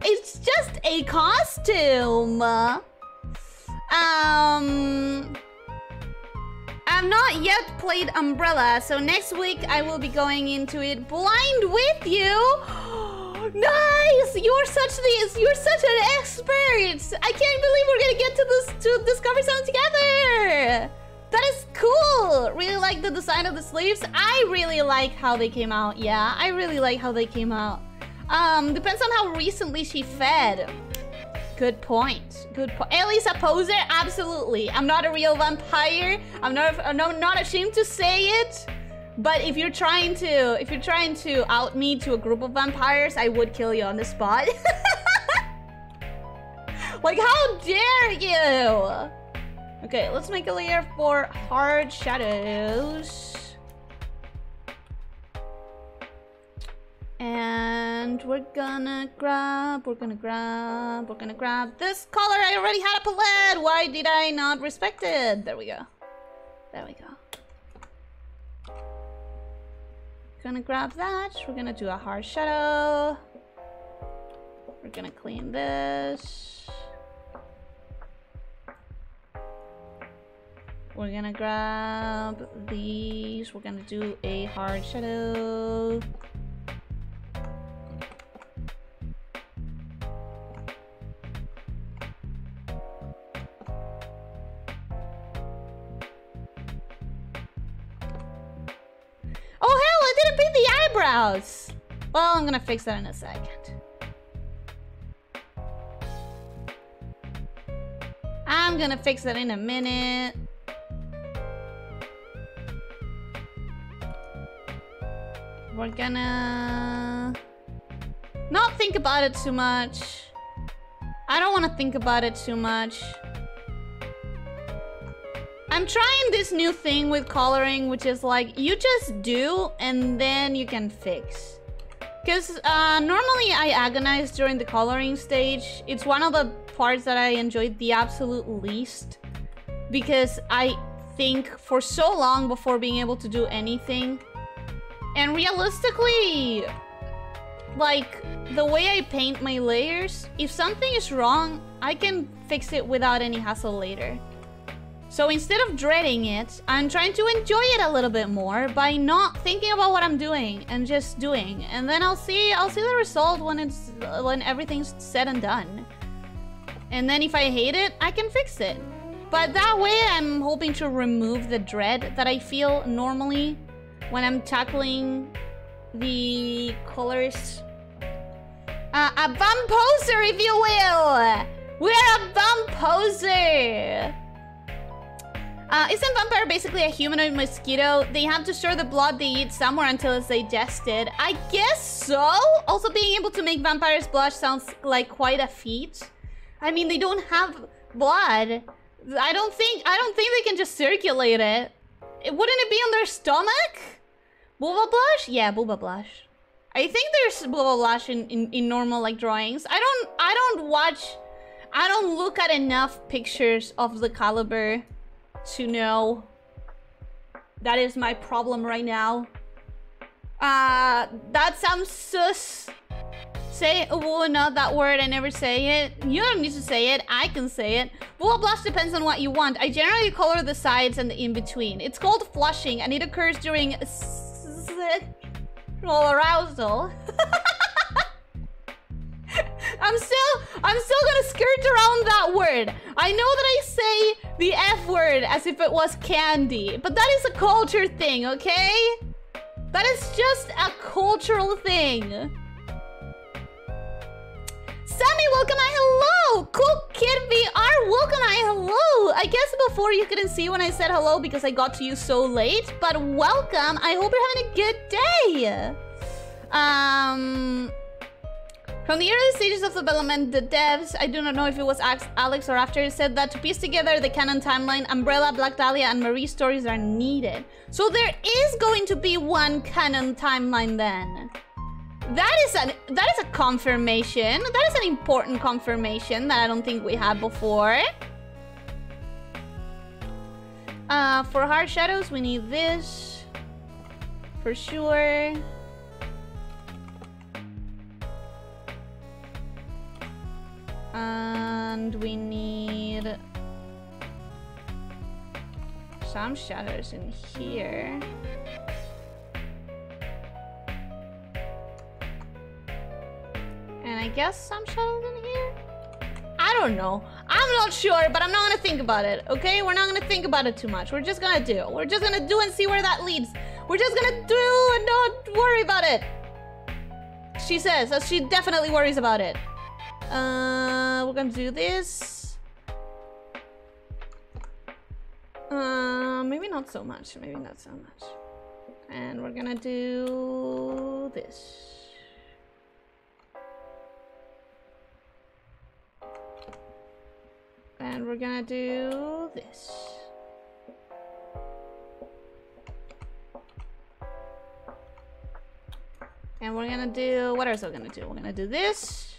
It's just a costume. I've not yet played Umbrella, so next week I will be going into it blind with you. Nice! You're such an expert. I can't believe we're gonna get to discover something together. That is cool! Really like the design of the sleeves. I really like how they came out. Yeah, I really like how they came out. Depends on how recently she fed. Good point. Good point. Ellie's a poser? Absolutely. I'm not a real vampire. I'm not ashamed to say it. But if you're trying to out me to a group of vampires, I would kill you on the spot. Like, how dare you? Okay, let's make a layer for hard shadows. And we're gonna grab this color. I already had a palette. Why did I not respect it? There we go. There we go. Gonna grab that. We're gonna do a hard shadow. We're gonna clean this. We're gonna grab these. We're gonna do a hard shadow. Oh hell, I didn't paint the eyebrows! Well, I'm gonna fix that in a second. I'm gonna fix that in a minute. We're gonna not think about it too much. I don't want to think about it too much. I'm trying this new thing with coloring, which is like, you just do, and then you can fix. Because normally I agonize during the coloring stage. It's one of the parts that I enjoyed the absolute least. Because I think for so long before being able to do anything. And realistically, like, the way I paint my layers, if something is wrong, I can fix it without any hassle later. So instead of dreading it, I'm trying to enjoy it a little bit more by not thinking about what I'm doing and just doing. And then I'll see the result when everything's said and done. And then if I hate it, I can fix it. But that way I'm hoping to remove the dread that I feel normally when I'm tackling the colors. A bumposer, if you will! We're a bumposer! Isn't vampire basically a humanoid mosquito? They have to store the blood they eat somewhere until it's digested. I guess so? Also, being able to make vampires blush sounds like quite a feat. I mean, they don't have blood. I don't think they can just circulate it. Wouldn't it be on their stomach? Booba blush? Yeah, booba blush. I think there's booba blush in normal, like, drawings. I don't look at enough pictures of the caliber to know. That is my problem right now. That sounds sus. Say, oh, not that word, I never say it. You don't need to say it, I can say it. Booba blush depends on what you want. I generally color the sides and the in-between. It's called flushing, and it occurs during sexual arousal. I'm still gonna skirt around that word. I know that I say the F word as if it was candy, but that is a culture thing, okay? That is just a cultural thing. Sammy, welcome, I hello! Cool Kid VR, welcome, I hello! I guess before you couldn't see when I said hello because I got to you so late, but welcome, I hope you're having a good day! From the early stages of development, the devs, I do not know if it was Alex or after, said that to piece together the canon timeline, Umbrella, Black Dahlia, and Marie stories are needed. So there is going to be one canon timeline then. That is a confirmation. That is an important confirmation that I don't think we had before. For hard shadows, we need this. For sure. And we need some shadows in here. And I guess some shadows in here? I don't know. I'm not sure, but I'm not gonna think about it, okay? We're not gonna think about it too much. We're just gonna do. We're just gonna do and see where that leads. We're just gonna do and not worry about it. She says, as she definitely worries about it. We're gonna do this. Maybe not so much. Maybe not so much. And we're gonna do this. And we're gonna do this. And we're gonna do... What else are we gonna do? We're gonna do this.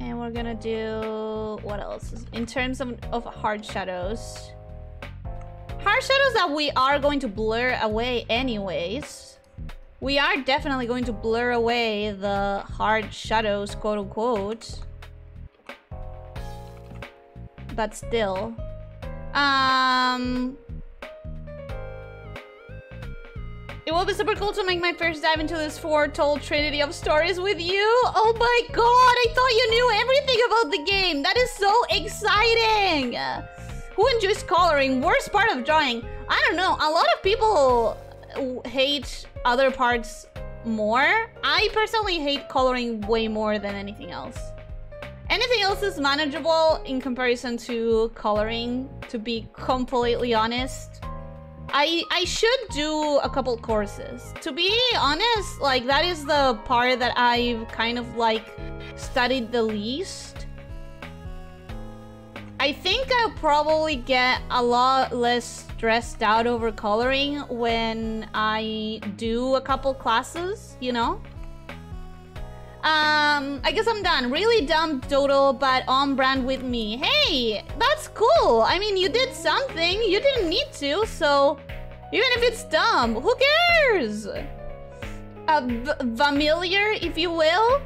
And we're gonna do... What else? In terms of hard shadows. Hard shadows that we are going to blur away anyways. We are definitely going to blur away the hard shadows, quote unquote. But still. It will be super cool to make my first dive into this foretold trinity of stories with you. Oh my god, I thought you knew everything about the game. That is so exciting. Who enjoys coloring? Worst part of drawing? I don't know. A lot of people hate other parts more. I personally hate coloring way more than anything else. Anything else is manageable in comparison to coloring, to be completely honest. I should do a couple courses. To be honest, like, that is the part that I've kind of, like, studied the least. I think I'll probably get a lot less stressed out over coloring when I do a couple classes, you know? I guess I'm done. Really dumb, Dodo, but on brand with me. Hey, that's cool. I mean, you did something. You didn't need to, so even if it's dumb, who cares? Familiar, if you will.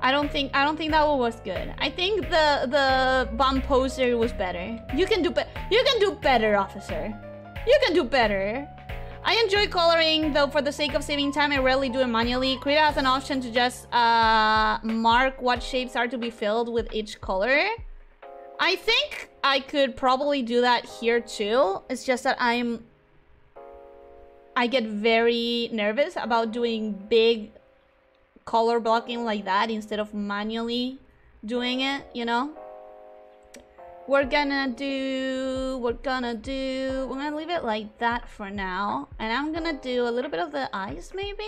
I don't think that one was good. I think the bomb poster was better. You can do better, officer. You can do better. I enjoy coloring, though for the sake of saving time, I rarely do it manually. Krita has an option to just mark what shapes are to be filled with each color. I think I could probably do that here too. It's just that I get very nervous about doing big color blocking like that instead of manually doing it, you know? We're gonna leave it like that for now. And I'm gonna do a little bit of the eyes, maybe?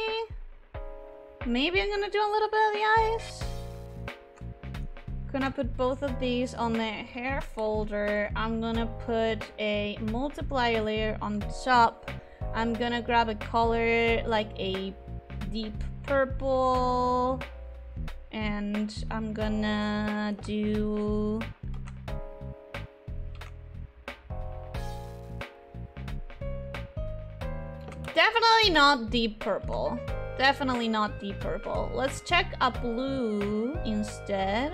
Maybe I'm gonna do a little bit of the eyes. Gonna put both of these on the hair folder. I'm gonna put a multiply layer on top. I'm gonna grab a color like a deep purple. And I'm gonna do... Definitely not deep purple. Definitely not deep purple. Let's check a blue instead.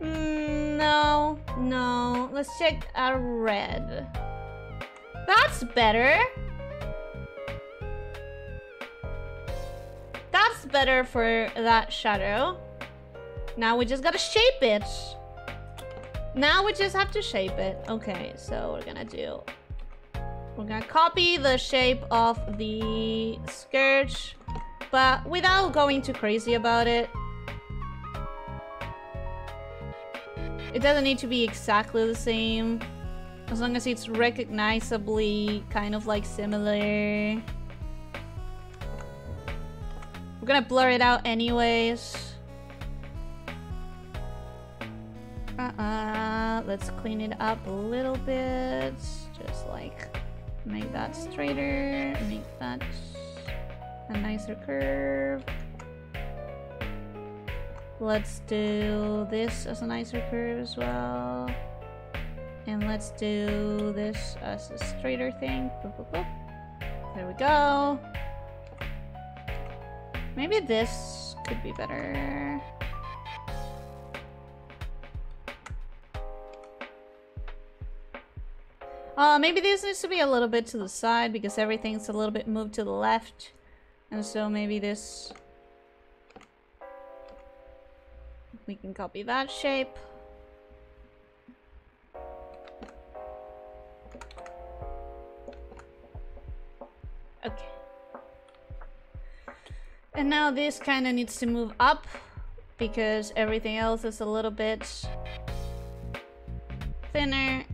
No. Let's check a red. That's better. That's better for that shadow. Now we just gotta shape it. Now we just have to shape it. Okay, so we're gonna copy the shape of the skirt, but without going too crazy about it. It doesn't need to be exactly the same, as long as it's recognizably kind of like similar. We're gonna blur it out anyways. Let's clean it up a little bit, just like... Make that straighter, make that a nicer curve. Let's do this as a nicer curve as well. And let's do this as a straighter thing. Boop, boop, boop. There we go. Maybe this could be better. Maybe this needs to be a little bit to the side because everything's a little bit moved to the left. And so maybe this... We can copy that shape. Okay. And now this kind of needs to move up because everything else is a little bit thinner.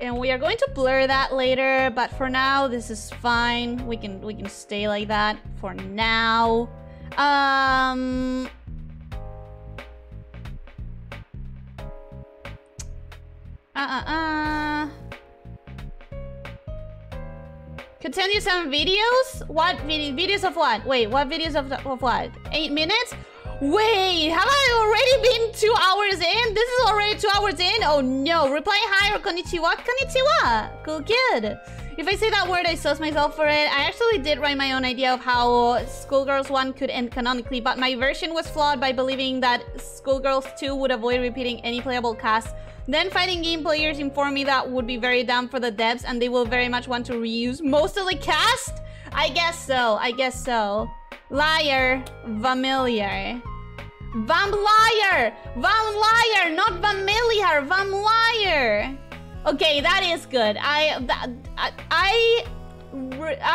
And we are going to blur that later, but for now, this is fine. We can stay like that for now. Continue some videos? What videos of what? Wait, what videos of what? 8 minutes? Wait, have I already been 2 hours in? This is already 2 hours in? Oh no, reply hi or konnichiwa? Konnichiwa! Cool kid. If I say that word, I sauce myself for it. I actually did write my own idea of how Schoolgirls 1 could end canonically, but my version was flawed by believing that Schoolgirls 2 would avoid repeating any playable cast. Then fighting game players informed me that would be very dumb for the devs and they will very much want to reuse most of the cast? I guess so. Liar, familiar. Vampire! Vampire! Not familiar! Vampire! Okay, that is good.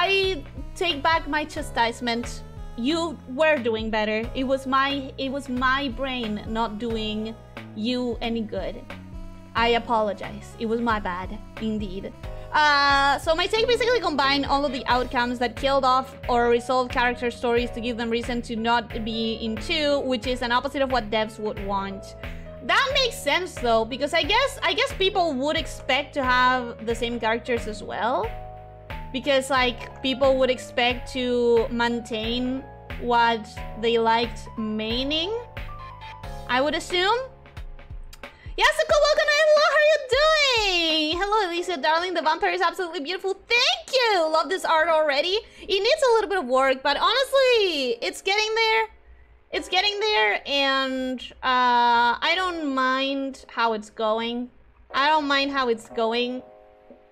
I take back my chastisement. You were doing better. It was my brain not doing you any good. I apologize. It was my bad, indeed. So my take basically combined all of the outcomes that killed off or resolved character stories to give them reason to not be in 2, which is an opposite of what devs would want. That makes sense though, because I guess people would expect to have the same characters as well. Because like people would expect to maintain what they liked maining, I would assume. Yasuko, welcome in! How are you doing? Hello, Alicia, darling. The vampire is absolutely beautiful. Thank you! Love this art already. It needs a little bit of work, but honestly, it's getting there. It's getting there, and I don't mind how it's going. I don't mind how it's going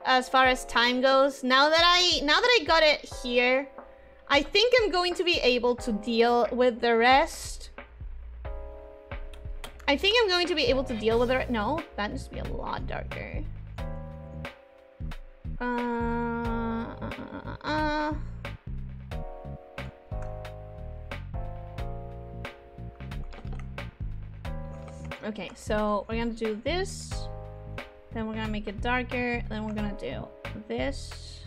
as far as time goes. Now that I got it here, I think I'm going to be able to deal with the rest. I think I'm going to be able to deal with it. No, that needs to be a lot darker. Okay, so we're gonna do this. Then we're gonna make it darker. Then we're gonna do this.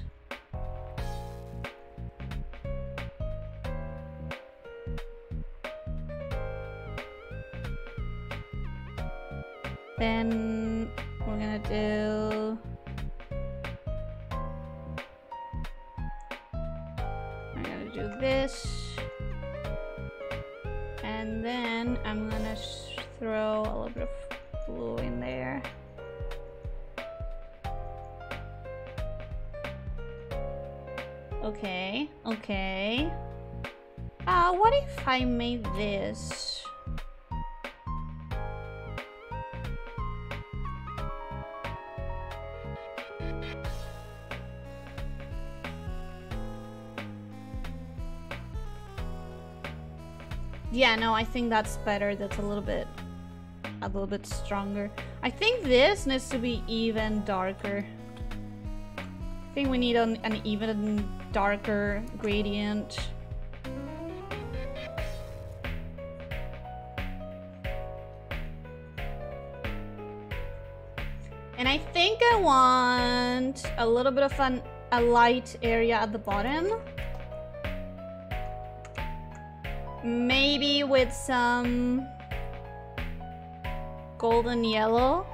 Then we're gonna do... I'm gonna do this. And then I'm gonna throw a little bit of blue in there. Okay, okay. What if I made this? Yeah, no, I think that's better. That's a little bit stronger. I think this needs to be even darker. I think we need an even darker gradient. And I think I want a little bit of a light area at the bottom. Maybe with some golden yellow.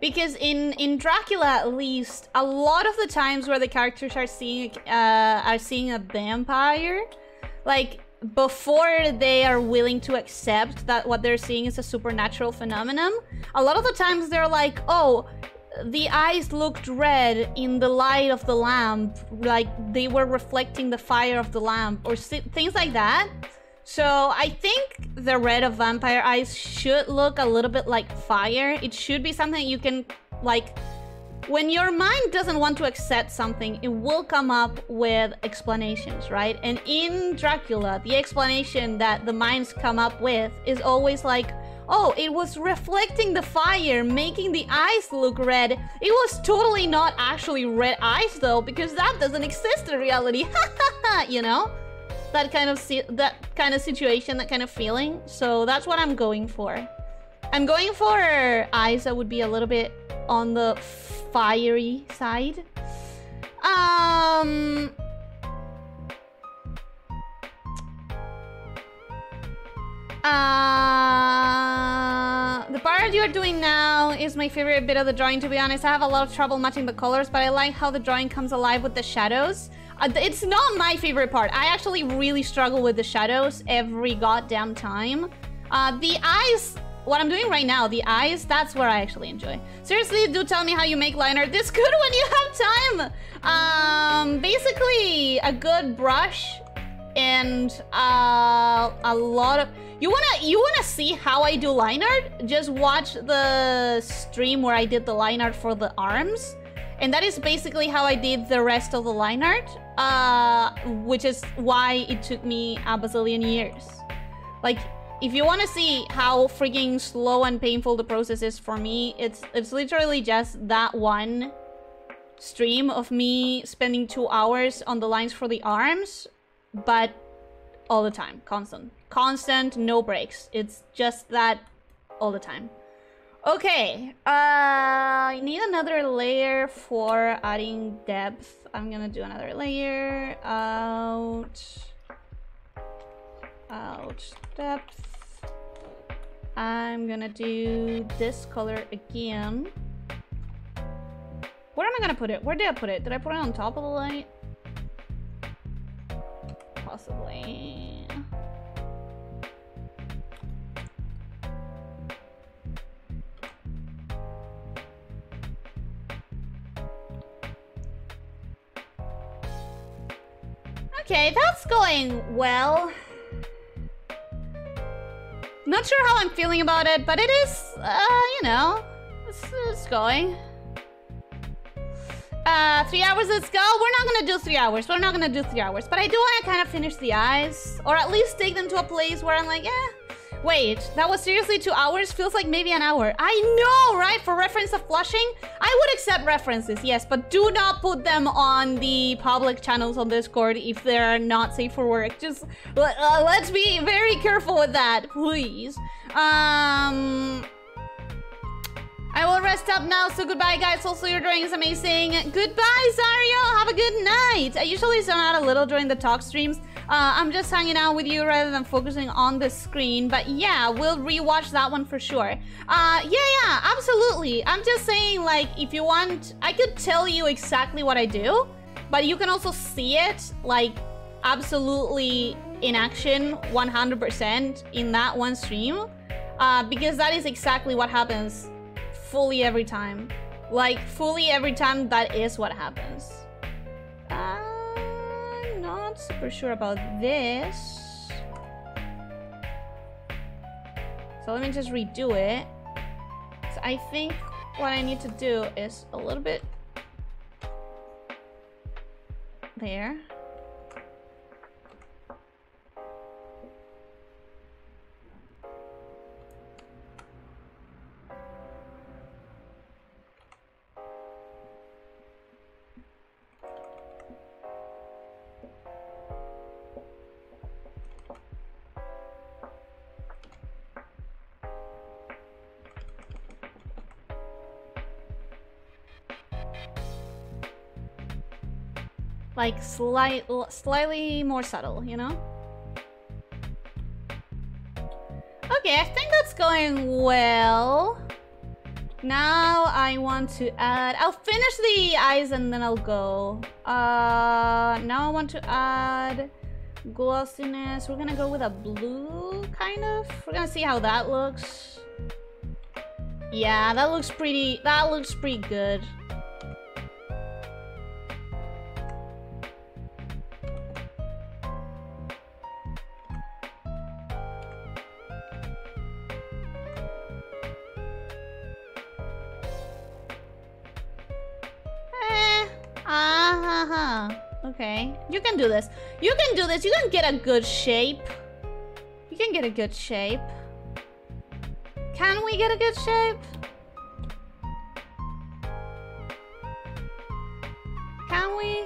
Because in Dracula, at least, a lot of the times where the characters are seeing a vampire, like before they are willing to accept that what they're seeing is a supernatural phenomenon, a lot of the times they're like, oh, the eyes looked red in the light of the lamp, like they were reflecting the fire of the lamp, or things like that. So I think the red of vampire eyes should look a little bit like fire. It should be something you can, like, when your mind doesn't want to accept something, it will come up with explanations, right? And in Dracula, the explanation that the minds come up with is always like, oh, it was reflecting the fire, making the eyes look red. It was totally not actually red eyes though, because that doesn't exist in reality, you know? That kind of situation, that kind of feeling. So that's what I'm going for. I'm going for eyes that would be a little bit on the fiery side. The part you are doing now is my favorite bit of the drawing, to be honest. I have a lot of trouble matching the colors, but I like how the drawing comes alive with the shadows. It's not my favorite part. I actually really struggle with the shadows every goddamn time. The eyes, what I'm doing right now, the eyes, that's where I actually enjoy. Seriously, do tell me how you make liner this good when you have time. Basically, a good brush and a lot of... You wanna see how I do line art? Just watch the stream where I did the line art for the arms. And that is basically how I did the rest of the line art, which is why it took me a bazillion years. Like, if you want to see how freaking slow and painful the process is for me, it's literally just that one stream of me spending 2 hours on the lines for the arms, but all the time, constant, no breaks. It's just that all the time. Okay, I need another layer for adding depth. I'm gonna do another layer, out, depth. I'm gonna do this color again. Where am I gonna put it? Where did I put it? Did I put it on top of the light? Possibly. Okay, that's going well. Not sure how I'm feeling about it, but it is, you know, it's going. 3 hours, let's go. We're not gonna do 3 hours. We're not gonna do 3 hours. But I do wanna kind of finish the eyes, or at least take them to a place where I'm like, eh. Wait, that was seriously 2 hours? Feels like maybe an hour. I know, right? For reference of flushing? I would accept references, yes, but do not put them on the public channels on Discord if they're not safe for work. Just, let's be very careful with that, please. I will rest up now, so goodbye, guys. Also, your drawing is amazing. Goodbye, Zario. Have a good night. I usually zone out a little during the talk streams. I'm just hanging out with you rather than focusing on the screen. But yeah, we'll rewatch that one for sure. Yeah, absolutely. I'm just saying, like, if you want, I could tell you exactly what I do, but you can also see it, like, absolutely in action, 100% in that one stream, because that is exactly what happens. Fully every time. Like, fully every time, that is what happens. I'm not super sure about this. So let me just redo it. So I think what I need to do is a little bit... there. Like, slightly more subtle, you know? Okay, I think that's going well. Now I want to add... I'll finish the eyes and then I'll go. Now I want to add glossiness. We're gonna go with a blue, kind of. We're gonna see how that looks. Yeah, that looks pretty good. Okay, you can do this. You can do this. You can get a good shape. You can get a good shape. Can we get a good shape? Can we?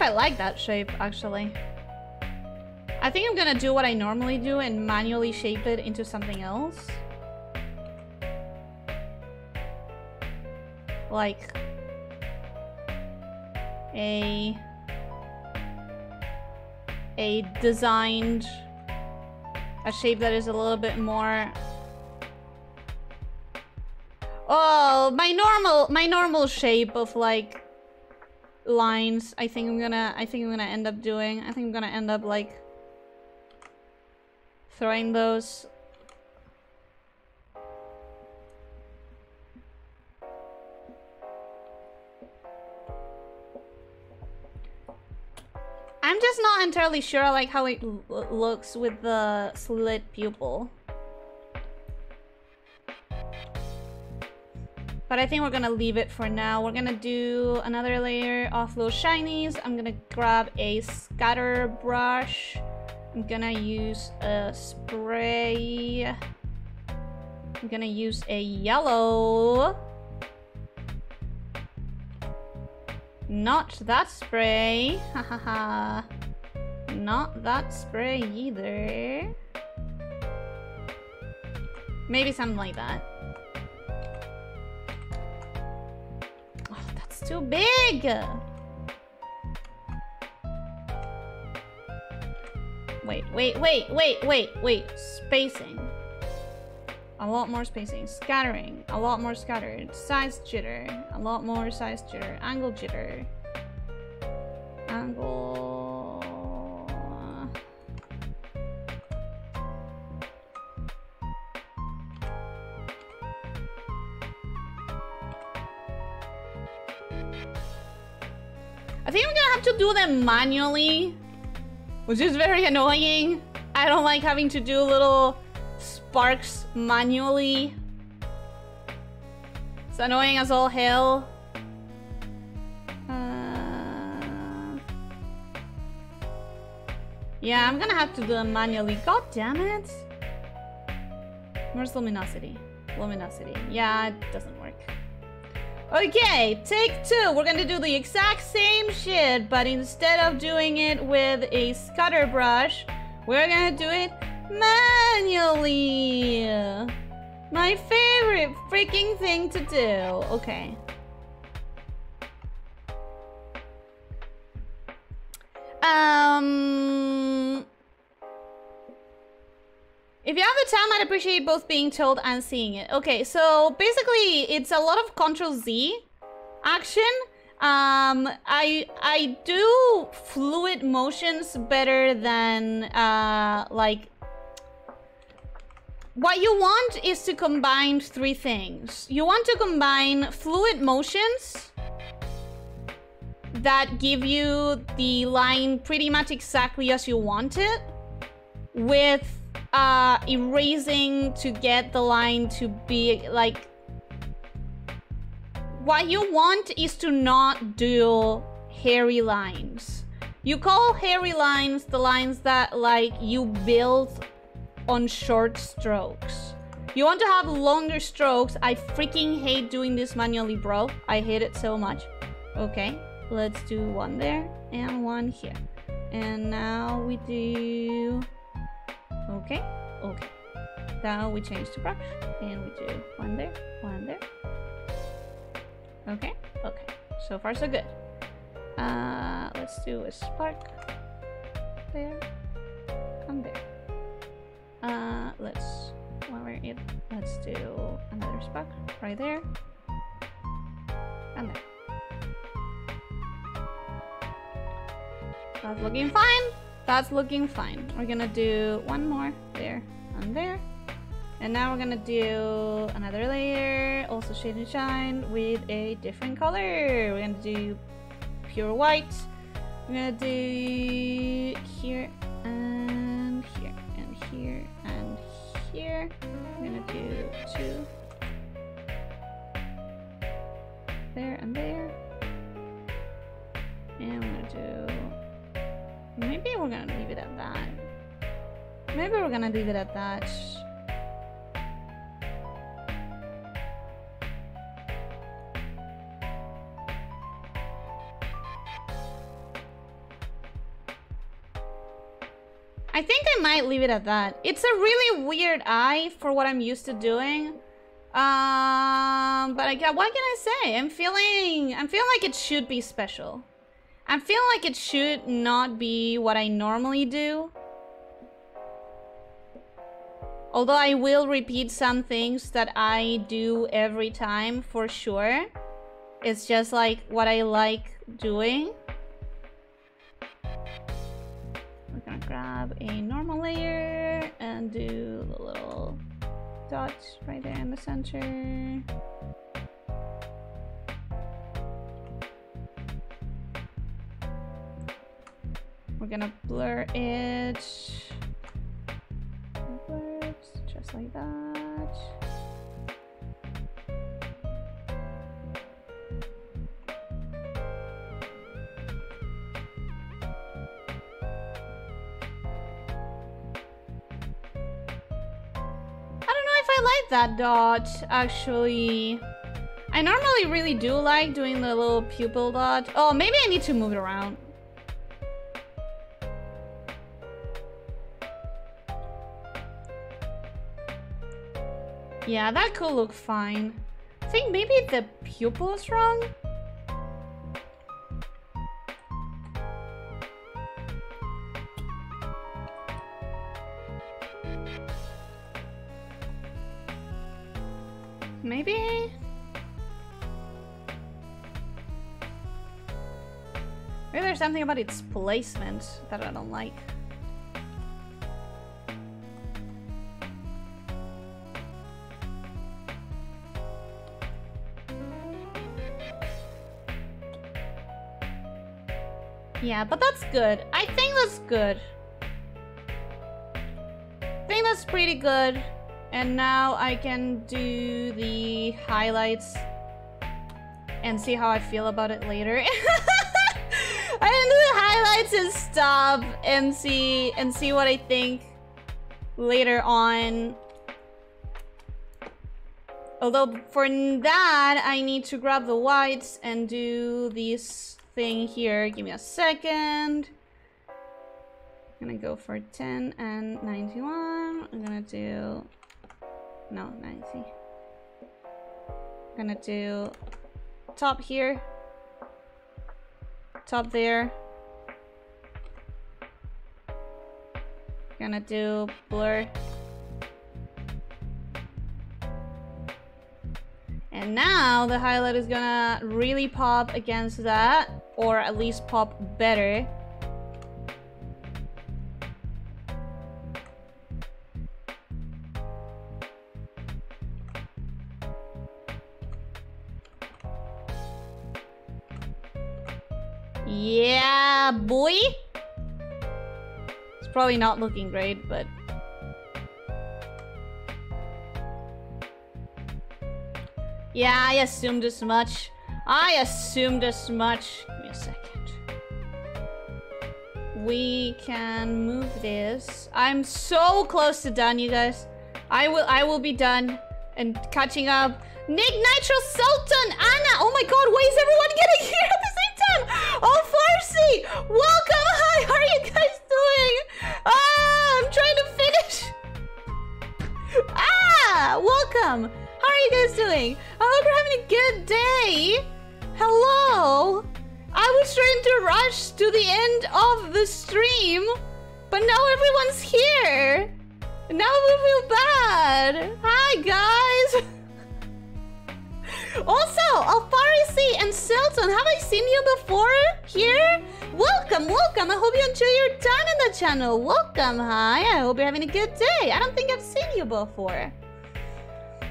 I like that shape, actually. I think I'm gonna do what I normally do and manually shape it into something else. Like... a designed... a shape that is a little bit more... Oh, my normal shape of like lines. I think I'm gonna end up doing. I think I'm gonna end up like throwing those. I'm just not entirely sure I like how it looks with the slit pupil. But I think we're gonna leave it for now. We're gonna do another layer of little shinies. I'm gonna grab a scatter brush. I'm gonna use a spray. I'm gonna use a yellow. Not that spray. Hahaha. Not that spray either. Maybe something like that. Oh, that's too big! Wait. Spacing. A lot more spacing. Scattering. A lot more scattered. Size jitter. A lot more size jitter. Angle jitter. Angle... I think I'm gonna have to do them manually, which is very annoying. I don't like having to do little sparks manually. It's annoying as all hell. Yeah, I'm gonna have to do it manually. God damn it. Where's luminosity? Luminosity. Yeah, it doesn't work. Okay, take two. We're gonna do the exact same shit, but instead of doing it with a scatter brush, we're gonna do it manually. My favorite freaking thing to do. Okay. If you have the time, I'd appreciate both being told and seeing it. Okay, so basically it's a lot of Ctrl-Z action. I do fluid motions better than like... What you want is to combine three things. You want to combine fluid motions that give you the line pretty much exactly as you want it, with erasing to get the line to be like... What you want is to not do hairy lines. You call hairy lines the lines that like you build on short strokes. You want to have longer strokes. I freaking hate doing this manually, bro. I hate it so much. Okay, let's do one there and one here. And now we do... Okay, okay. Now we change the brush and we do one there, one there. Okay, okay. So far so good. Let's do a spark. There. And there. Let's... While we're in... Let's do another spark. Right there. And there. That's looking fine. That's looking fine. We're gonna do one more there and there. And now we're gonna do another layer, also shade and shine, with a different color. We're gonna do pure white. We're gonna do here and here and here and here. We're gonna do two. There and there. And we're gonna do... Maybe we're gonna leave it at that. Maybe we're gonna leave it at that. I think I might leave it at that. It's a really weird eye for what I'm used to doing. But what can I say? I'm feeling like it should be special. I feel like it should not be what I normally do. Although I will repeat some things that I do every time for sure. It's just like what I like doing. We're gonna grab a normal layer and do the little dots right there in the center. We're gonna blur it. Oops, just like that. That dot, actually. I normally really do like doing the little pupil dot. Oh, maybe I need to move it around. Yeah, that could look fine. I think maybe the pupil is wrong. Maybe? Maybe there's something about its placement that I don't like. Yeah, but that's good. I think that's good. I think that's pretty good. And now I can do the highlights and see how I feel about it later. I can do the highlights and stop and see what I think later on. Although for that, I need to grab the whites and do this thing here. Give me a second. I'm gonna go for 10 and 91. I'm gonna do... No, 90. I'm gonna do top here, top there. I'm gonna do blur. And now the highlight is gonna really pop against that, or at least pop better. Yeah, boy! It's probably not looking great, but... Yeah, I assumed as much. I assumed as much. Give me a second. We can move this. I'm so close to done, you guys. I will be done and catching up. Nick, Nitro, Sultan, Anna! Oh my god, why is everyone getting here at the same time? Oh, Farsi! Welcome! Hi, how are you guys doing? I'm trying to finish! Welcome! How are you guys doing? I hope you're having a good day! Hello! I was trying to rush to the end of the stream, but now everyone's here! Now we feel bad! Hi, guys! Also, Alfarisi and Selton, have I seen you before here? Welcome, welcome. I hope you enjoy your time in the channel. Welcome, hi. I hope you're having a good day. I don't think I've seen you before.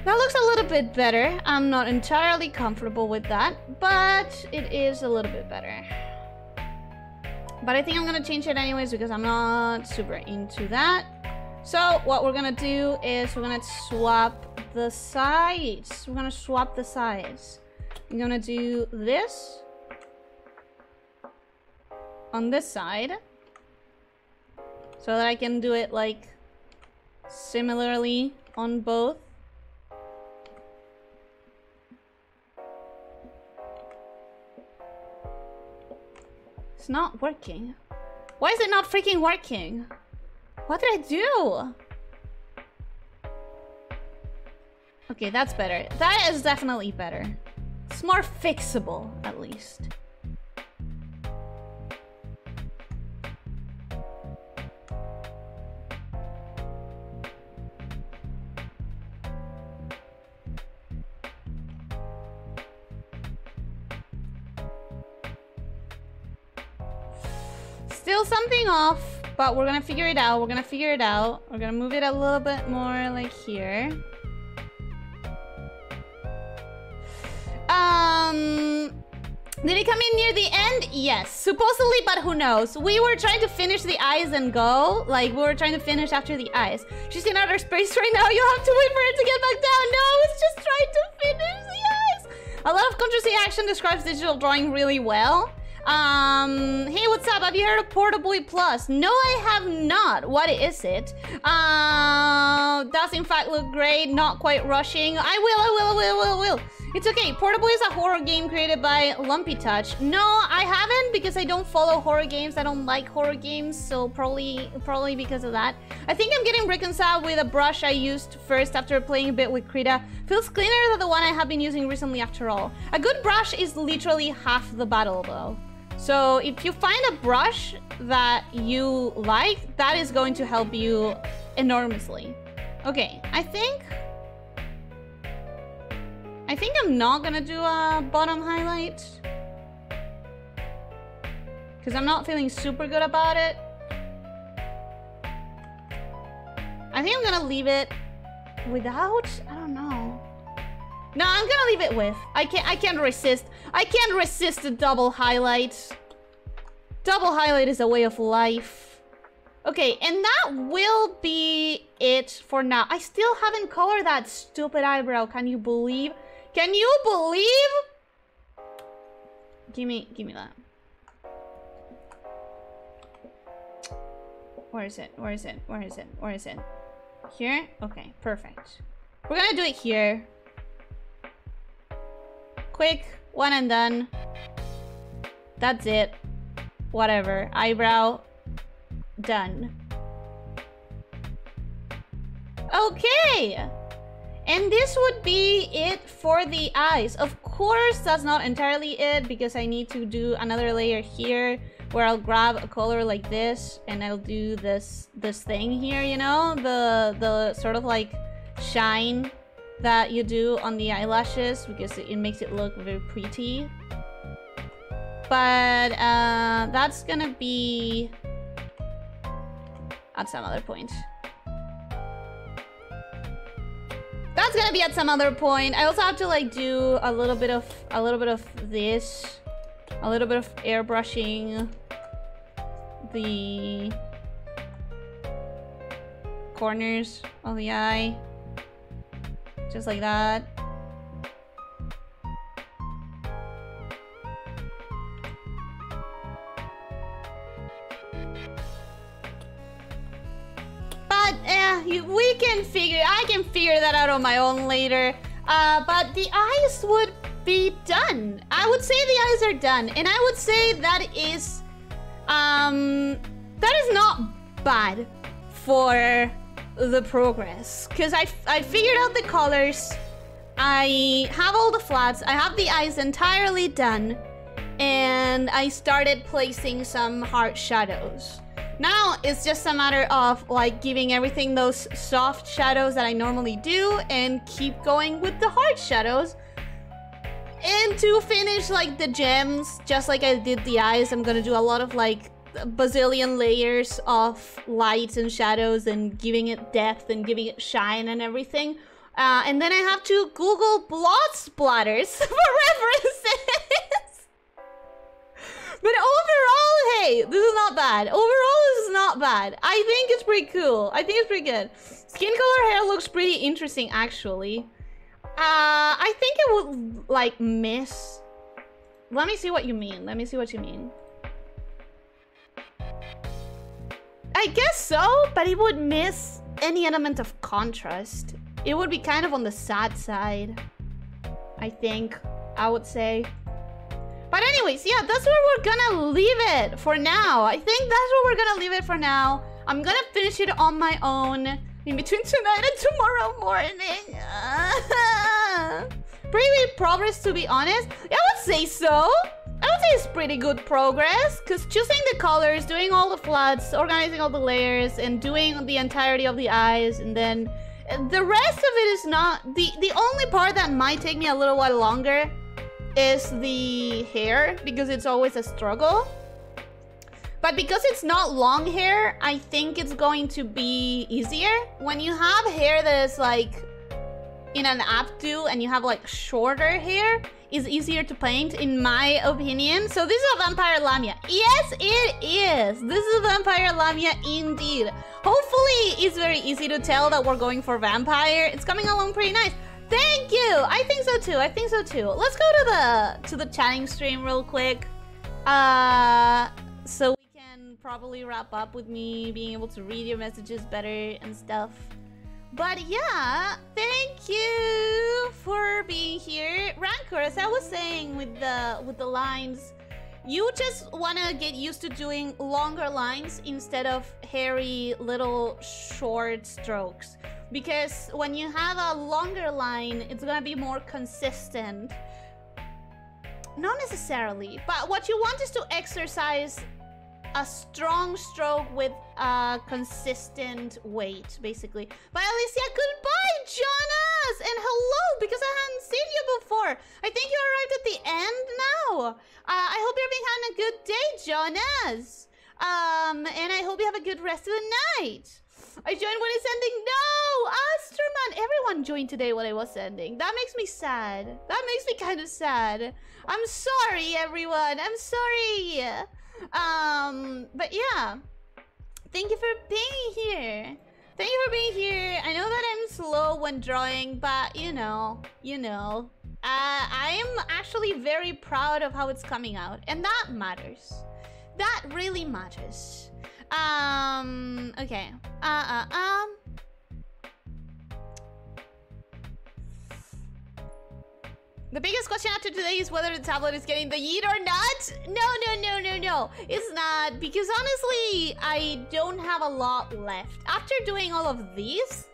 That looks a little bit better. I'm not entirely comfortable with that, but it is a little bit better. But I think I'm gonna change it anyways because I'm not super into that. So what we're gonna do is we're gonna swap the sides. We're gonna swap the sides. I'm gonna do this on this side so that I can do it like similarly on both. It's not working. Why is it not freaking working? What did I do? Okay, that's better. That is definitely better. It's more fixable, at least. still something off, but we're gonna figure it out. We're gonna figure it out. We're gonna move it a little bit more like here. Did it come in near the end? Yes, supposedly, but who knows? We were trying to finish the eyes and go. Like, we were trying to finish after the eyes. She's in outer space right now. You'll have to wait for her to get back down. No, I was just trying to finish the eyes. A lot of contrasting action describes digital drawing really well. Hey, what's up? Have you heard of Portaboy Plus? No, I have not. What is it? Does in fact look great. Not quite rushing. I will. It's okay. Portaboy is a horror game created by Lumpy Touch. No, I haven't, because I don't follow horror games. I don't like horror games, so probably because of that. I think I'm getting reconciled with a brush I used first after playing a bit with Krita. Feels cleaner than the one I have been using recently after all. A good brush is literally half the battle though. So if you find a brush that you like, that is going to help you enormously. Okay, I think I'm not gonna do a bottom highlight, because I'm not feeling super good about it. I think I'm gonna leave it without, I don't know. No, I'm gonna leave it with. I can't resist. I can't resist the double highlight. Double highlight is a way of life. Okay, and that will be it for now. I still haven't colored that stupid eyebrow. Can you believe? Can you believe? Give me that. Where is it? Here? Okay, perfect. We're gonna do it here. Quick, one and done. That's it. Whatever. Eyebrow. Done. Okay! And this would be it for the eyes. Of course, that's not entirely it, because I need to do another layer here where I'll grab a color like this and I'll do this thing here, you know? The sort of like shine that you do on the eyelashes, because it makes it look very pretty. But that's gonna be at some other point. That's gonna be at some other point. I also have to like do a little bit of this, a little bit of airbrushing the corners of the eye, just like that. We can figure, I can figure that out on my own later. But the eyes would be done. I would say the eyes are done. And I would say that is not bad for the progress. Because I figured out the colors. I have all the flats. I have the eyes entirely done. And I started placing some hard shadows. Now it's just a matter of like giving everything those soft shadows that I normally do and keep going with the hard shadows. And to finish like the gems, just like I did the eyes, I'm gonna do a lot of like bazillion layers of lights and shadows and giving it depth and giving it shine and everything. And then I have to Google blood splatters for references. But overall, hey, this is not bad. Overall, this is not bad. I think it's pretty cool. I think it's pretty good. Skin color hair looks pretty interesting, actually. I think it would, like, miss. Let me see what you mean. Let me see what you mean. I guess so, but it would miss any element of contrast. It would be kind of on the sad side, I think, I would say. But anyways, yeah, that's where we're gonna leave it for now. I think that's where we're gonna leave it for now. I'm gonna finish it on my own in between tonight and tomorrow morning. Pretty good progress, to be honest. I would say so. I would say it's pretty good progress, because choosing the colors, doing all the floods, organizing all the layers, and doing the entirety of the eyes, and then the rest of it is not... The only part that might take me a little while longer is the hair, because it's always a struggle. But because it's not long hair, I think it's going to be easier. When you have hair that is like in an updo and you have like shorter hair, it's easier to paint, in my opinion. So this is a Vampire Lamia. Yes, it is. This is a Vampire Lamia indeed. Hopefully it's very easy to tell that we're going for vampire. It's coming along pretty nice. Thank you. I think so too. I think so too. Let's go to the chatting stream real quick. So we can probably wrap up with me being able to read your messages better and stuff. But yeah, thank you for being here. Rancor, as I was saying with the lines, you just wanna get used to doing longer lines instead of hairy little short strokes. Because when you have a longer line, it's gonna be more consistent. Not necessarily, but what you want is to exercise a strong stroke with a consistent weight, basically. But Alicia, goodbye, Jonas! And hello, because I hadn't seen you before. I think you arrived at the end now. I hope you're having a good day, Jonas. And I hope you have a good rest of the night. I joined what is ending. No, Astroman. Everyone joined today what I was ending. That makes me sad. That makes me kind of sad. I'm sorry, everyone. I'm sorry. But yeah. Thank you for being here. Thank you for being here. I know that I'm slow when drawing, but you know. I'm actually very proud of how it's coming out, and that matters. That really matters. Okay. The biggest question after today is whether the tablet is getting the yeet or not. No. It's not, because honestly, I don't have a lot left. After doing all of these,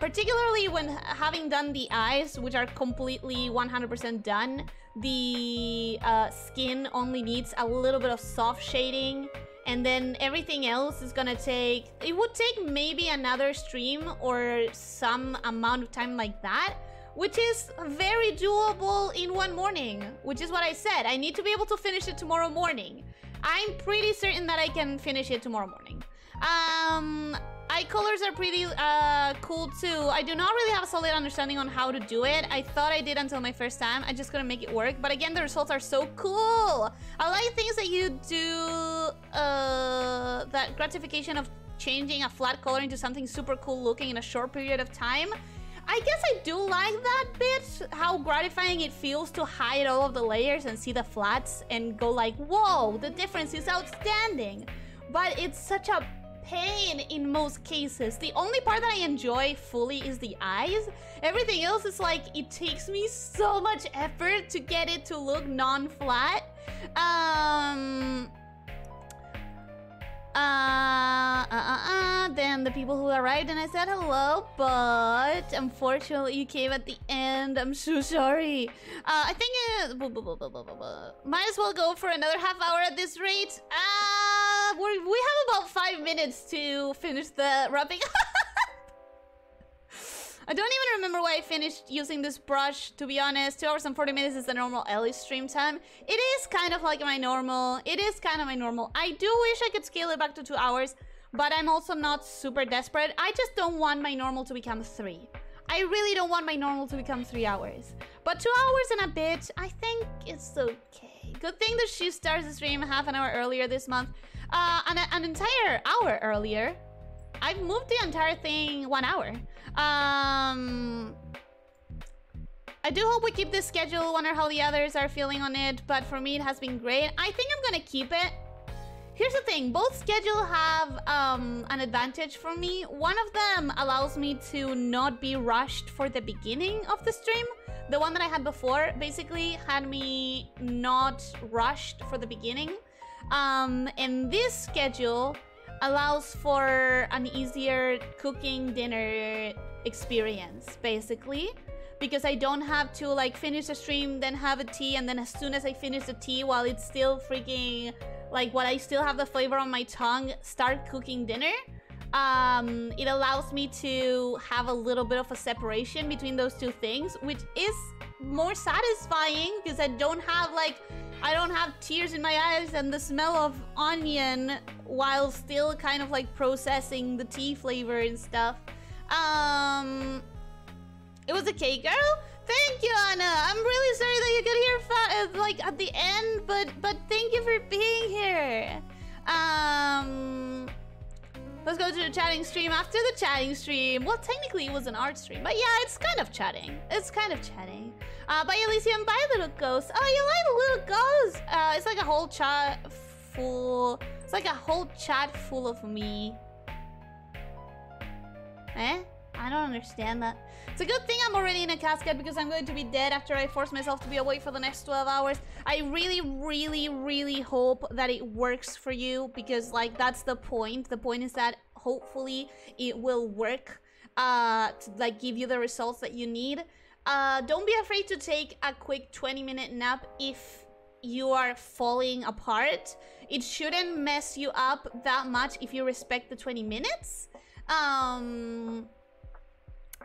particularly when having done the eyes, which are completely 100% done, the skin only needs a little bit of soft shading. And then everything else is gonna take... It would take maybe another stream or some amount of time like that, which is very doable in one morning, which is what I said. I need to be able to finish it tomorrow morning. I'm pretty certain that I can finish it tomorrow morning. Eye colors are pretty cool too. I do not really have a solid understanding on how to do it. I thought I did until my first time. I just couldn't make it work. But again, the results are so cool. I like things that you do, that gratification of changing a flat color into something super cool looking in a short period of time. I guess I do like that bit, how gratifying it feels to hide all of the layers and see the flats and go like, whoa, the difference is outstanding. But it's such a pain in most cases. The only part that I enjoy fully is the eyes. Everything else is like, it takes me so much effort to get it to look non-flat. Then the people who arrived and I said hello, but unfortunately you came at the end. I'm so sorry. I think might as well go for another half hour at this rate. We have about 5 minutes to finish the wrapping. I don't even remember why I finished using this brush, to be honest. 2 hours and 40 minutes is the normal Ellie stream time. It is kind of like my normal. I do wish I could scale it back to 2 hours, but I'm also not super desperate. I just don't want my normal to become 3. I really don't want my normal to become 3 hours. But 2 hours and a bit, I think it's okay. Good thing that she starts the stream half an hour earlier this month. An entire hour earlier. I've moved the entire thing 1 hour. I do hope we keep this schedule. Wonder how the others are feeling on it, but for me it has been great. I think I'm gonna keep it. Here's the thing, both schedules have an advantage for me. One of them allows me to not be rushed for the beginning of the stream. The one that I had before basically had me not rushed for the beginning. And this schedule allows for an easier cooking dinner experience, basically, because I don't have to like finish the stream, then have a tea, and then as soon as I finish the tea, while it's still freaking like while I still have the flavor on my tongue, start cooking dinner. It allows me to have a little bit of a separation between those two things, which is more satisfying because I don't have like I don't have tears in my eyes and the smell of onion while still kind of like processing the tea flavor and stuff. It was okay, girl. Thank you, Anna. I'm really sorry that you got here like at the end, but thank you for being here. Let's go to the chatting stream after the chatting stream. Well, technically it was an art stream, but yeah, it's kind of chatting. It's kind of chatting. Bye, Elysium. Bye, little ghost. Oh, you like little ghosts? It's like a whole chat full. It's like a whole chat full of me. Eh? I don't understand that. It's a good thing I'm already in a casket because I'm going to be dead after I force myself to be awake for the next 12 hours. I really, really, really hope that it works for you because, like, that's the point. The point is that hopefully it will work to, like, give you the results that you need. Don't be afraid to take a quick 20-minute nap if you are falling apart. It shouldn't mess you up that much if you respect the 20 minutes.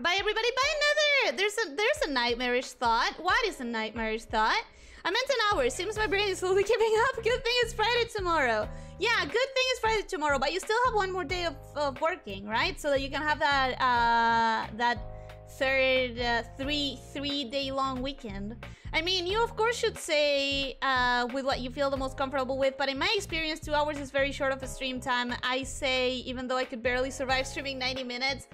Bye everybody, bye Nether! There's a nightmarish thought. What is a nightmarish thought? I meant an hour. Seems my brain is slowly giving up. Good thing it's Friday tomorrow. Yeah, good thing it's Friday tomorrow, but you still have one more day of working, right? So that you can have that that third three-day long weekend. I mean, you of course should say with what you feel the most comfortable with, but in my experience, 2 hours is very short of a stream time. I say, even though I could barely survive streaming 90 minutes,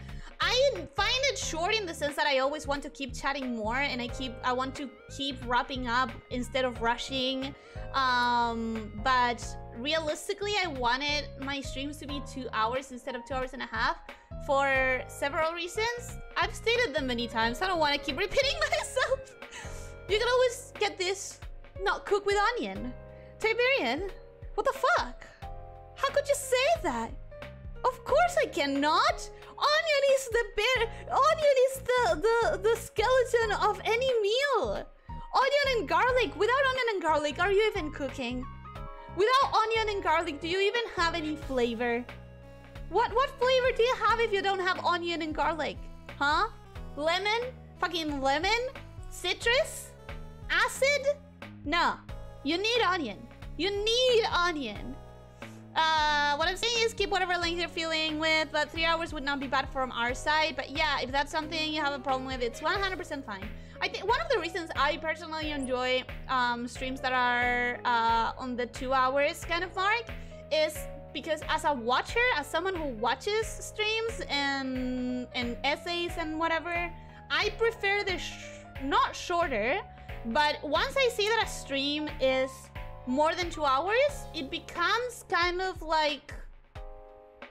I find it short in the sense that I always want to keep chatting more, and I want to keep wrapping up instead of rushing. But realistically, I wanted my streams to be 2 hours instead of 2 hours and a half for several reasons. I've stated them many times. I don't want to keep repeating myself. You can always get this not cooked with onion. Tiberian, what the fuck? How could you say that? Of course I cannot. Onion is the bare. Onion is the skeleton of any meal. Onion and garlic. Without onion and garlic, are you even cooking? Without onion and garlic, do you even have any flavor? What flavor do you have if you don't have onion and garlic? Huh? Lemon? Fucking lemon? Citrus? Acid? No. You need onion. You need onion. What I'm saying is keep whatever length you're feeling with, but 3 hours would not be bad from our side. But yeah, if that's something you have a problem with, it's 100% fine. I think one of the reasons I personally enjoy streams that are on the 2 hours kind of mark is because as a watcher, as someone who watches streams and essays and whatever, I prefer the not shorter, but once I see that a stream is more than 2 hours, it becomes kind of like...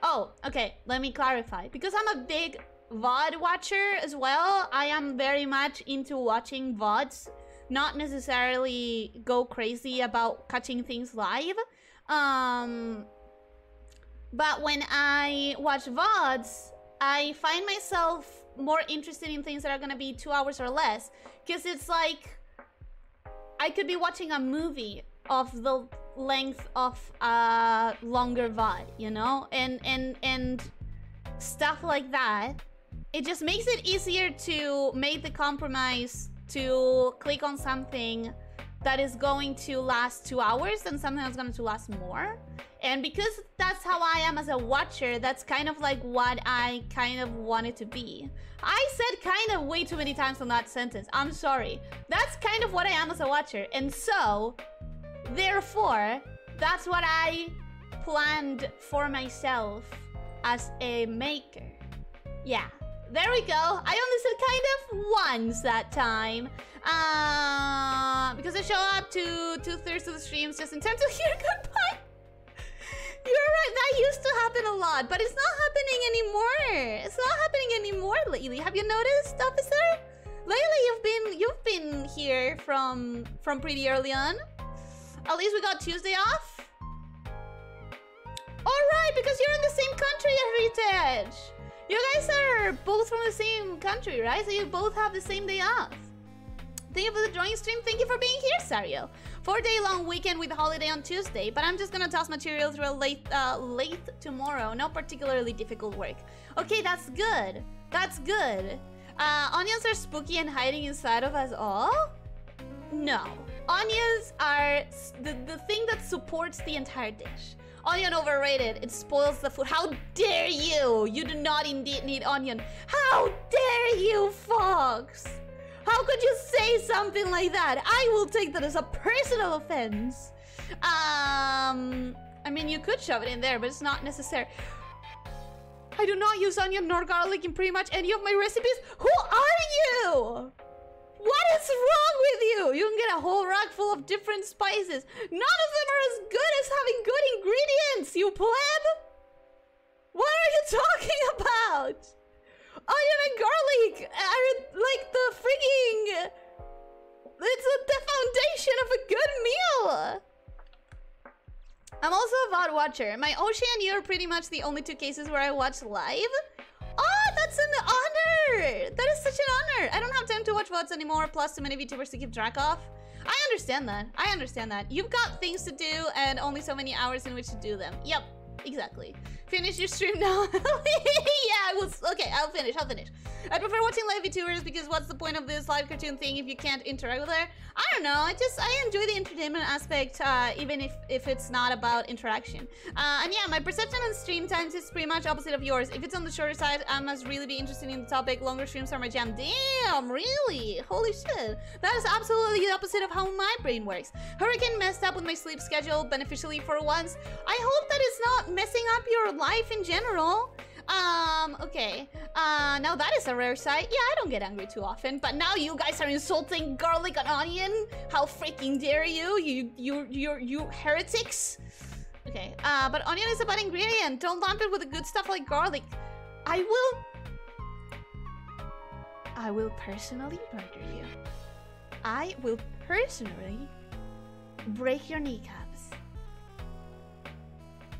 Oh, okay, let me clarify. Because I'm a big VOD watcher as well, I am very much into watching VODs. Not necessarily go crazy about catching things live. But when I watch VODs, I find myself more interested in things that are gonna be 2 hours or less. Because it's like... I could be watching a movie of the length of a longer VOD, you know, and stuff like that. It just makes it easier to make the compromise to click on something that is going to last 2 hours than something that's going to last more. And because that's how I am as a watcher, that's kind of like what I kind of want it to be. I said kind of way too many times on that sentence. I'm sorry. That's kind of what I am as a watcher. And so... therefore, that's what I planned for myself as a maker. Yeah, there we go. I only said kind of once that time. Because I show up to 2/3 of the streams just in time to hear goodbye. You're right, that used to happen a lot, but it's not happening anymore. It's not happening anymore lately. Have you noticed, officer? Lately, you've been here from pretty early on. At least we got Tuesday off. Alright, because you're in the same country, Heritage. You guys are both from the same country, right? So you both have the same day off. Thank you for the drawing stream. Thank you for being here, Sario. 4-day long weekend with holiday on Tuesday, but I'm just gonna toss material through late tomorrow. No particularly difficult work. Okay, that's good. That's good. Onions are spooky and hiding inside of us all? No. Onions are the thing that supports the entire dish. Onion overrated. It spoils the food. How dare you! You do not indeed need onion. How dare you, Fox! How could you say something like that? I will take that as a personal offense. I mean, you could shove it in there, but it's not necessary. I do not use onion nor garlic in pretty much any of my recipes. Who are you? What is wrong with you? You can get a whole rack full of different spices. None of them are as good as having good ingredients, you pleb! What are you talking about? Onion and garlic are like the freaking... It's the foundation of a good meal! I'm also a VOD watcher. My Oshi and you are pretty much the only two cases where I watch live. Oh, that's an honor! That is such an honor! I don't have time to watch VODs anymore, plus too many VTubers to keep track of. I understand that. I understand that. You've got things to do and only so many hours in which to do them. Yep, exactly. Finish your stream now. Yeah, I will. Okay, I'll finish. I'll finish. I prefer watching live VTubers because what's the point of this live cartoon thing if you can't interact with her? I don't know. I enjoy the entertainment aspect, even if it's not about interaction. And yeah, my perception on stream times is pretty much opposite of yours. If it's on the shorter side, I must really be interested in the topic. Longer streams are my jam. Damn, really? Holy shit. That is absolutely the opposite of how my brain works. Hurricane messed up with my sleep schedule beneficially for once. I hope that it's not messing up your life in general. Okay. Now that is a rare sight. Yeah, I don't get angry too often, but now you guys are insulting garlic and onion. How freaking dare you? You heretics. Okay. But onion is a bad ingredient. Don't lump it with the good stuff like garlic. I will personally murder you. I will personally break your kneecaps.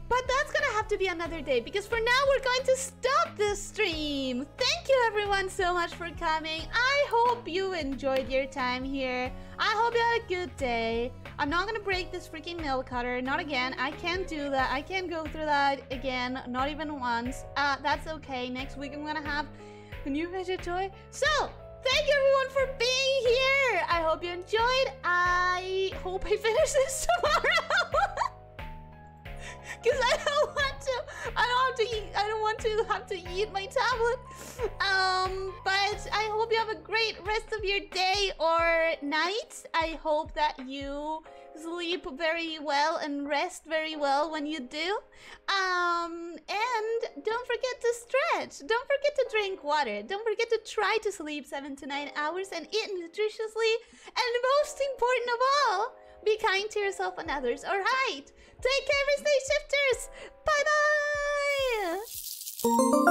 But that's gonna have to be another day, because for now we're going to stop this stream. Thank you everyone so much for coming. I hope you enjoyed your time here. I hope you had a good day. I'm not gonna break this freaking nail cutter. Not again. I can't do that. I can't go through that again. Not even once. That's okay. Next week I'm gonna have a new fidget toy. So, thank you everyone for being here. I hope you enjoyed. I hope I finish this tomorrow. Because I don't want to have to eat my tablet. But I hope you have a great rest of your day or night. I hope that you sleep very well and rest very well when you do. And don't forget to stretch. Don't forget to drink water. Don't forget to try to sleep 7 to 9 hours and eat nutritiously. And most important of all, be kind to yourself and others. All right. Take care, every Stay Shifters! Bye-bye!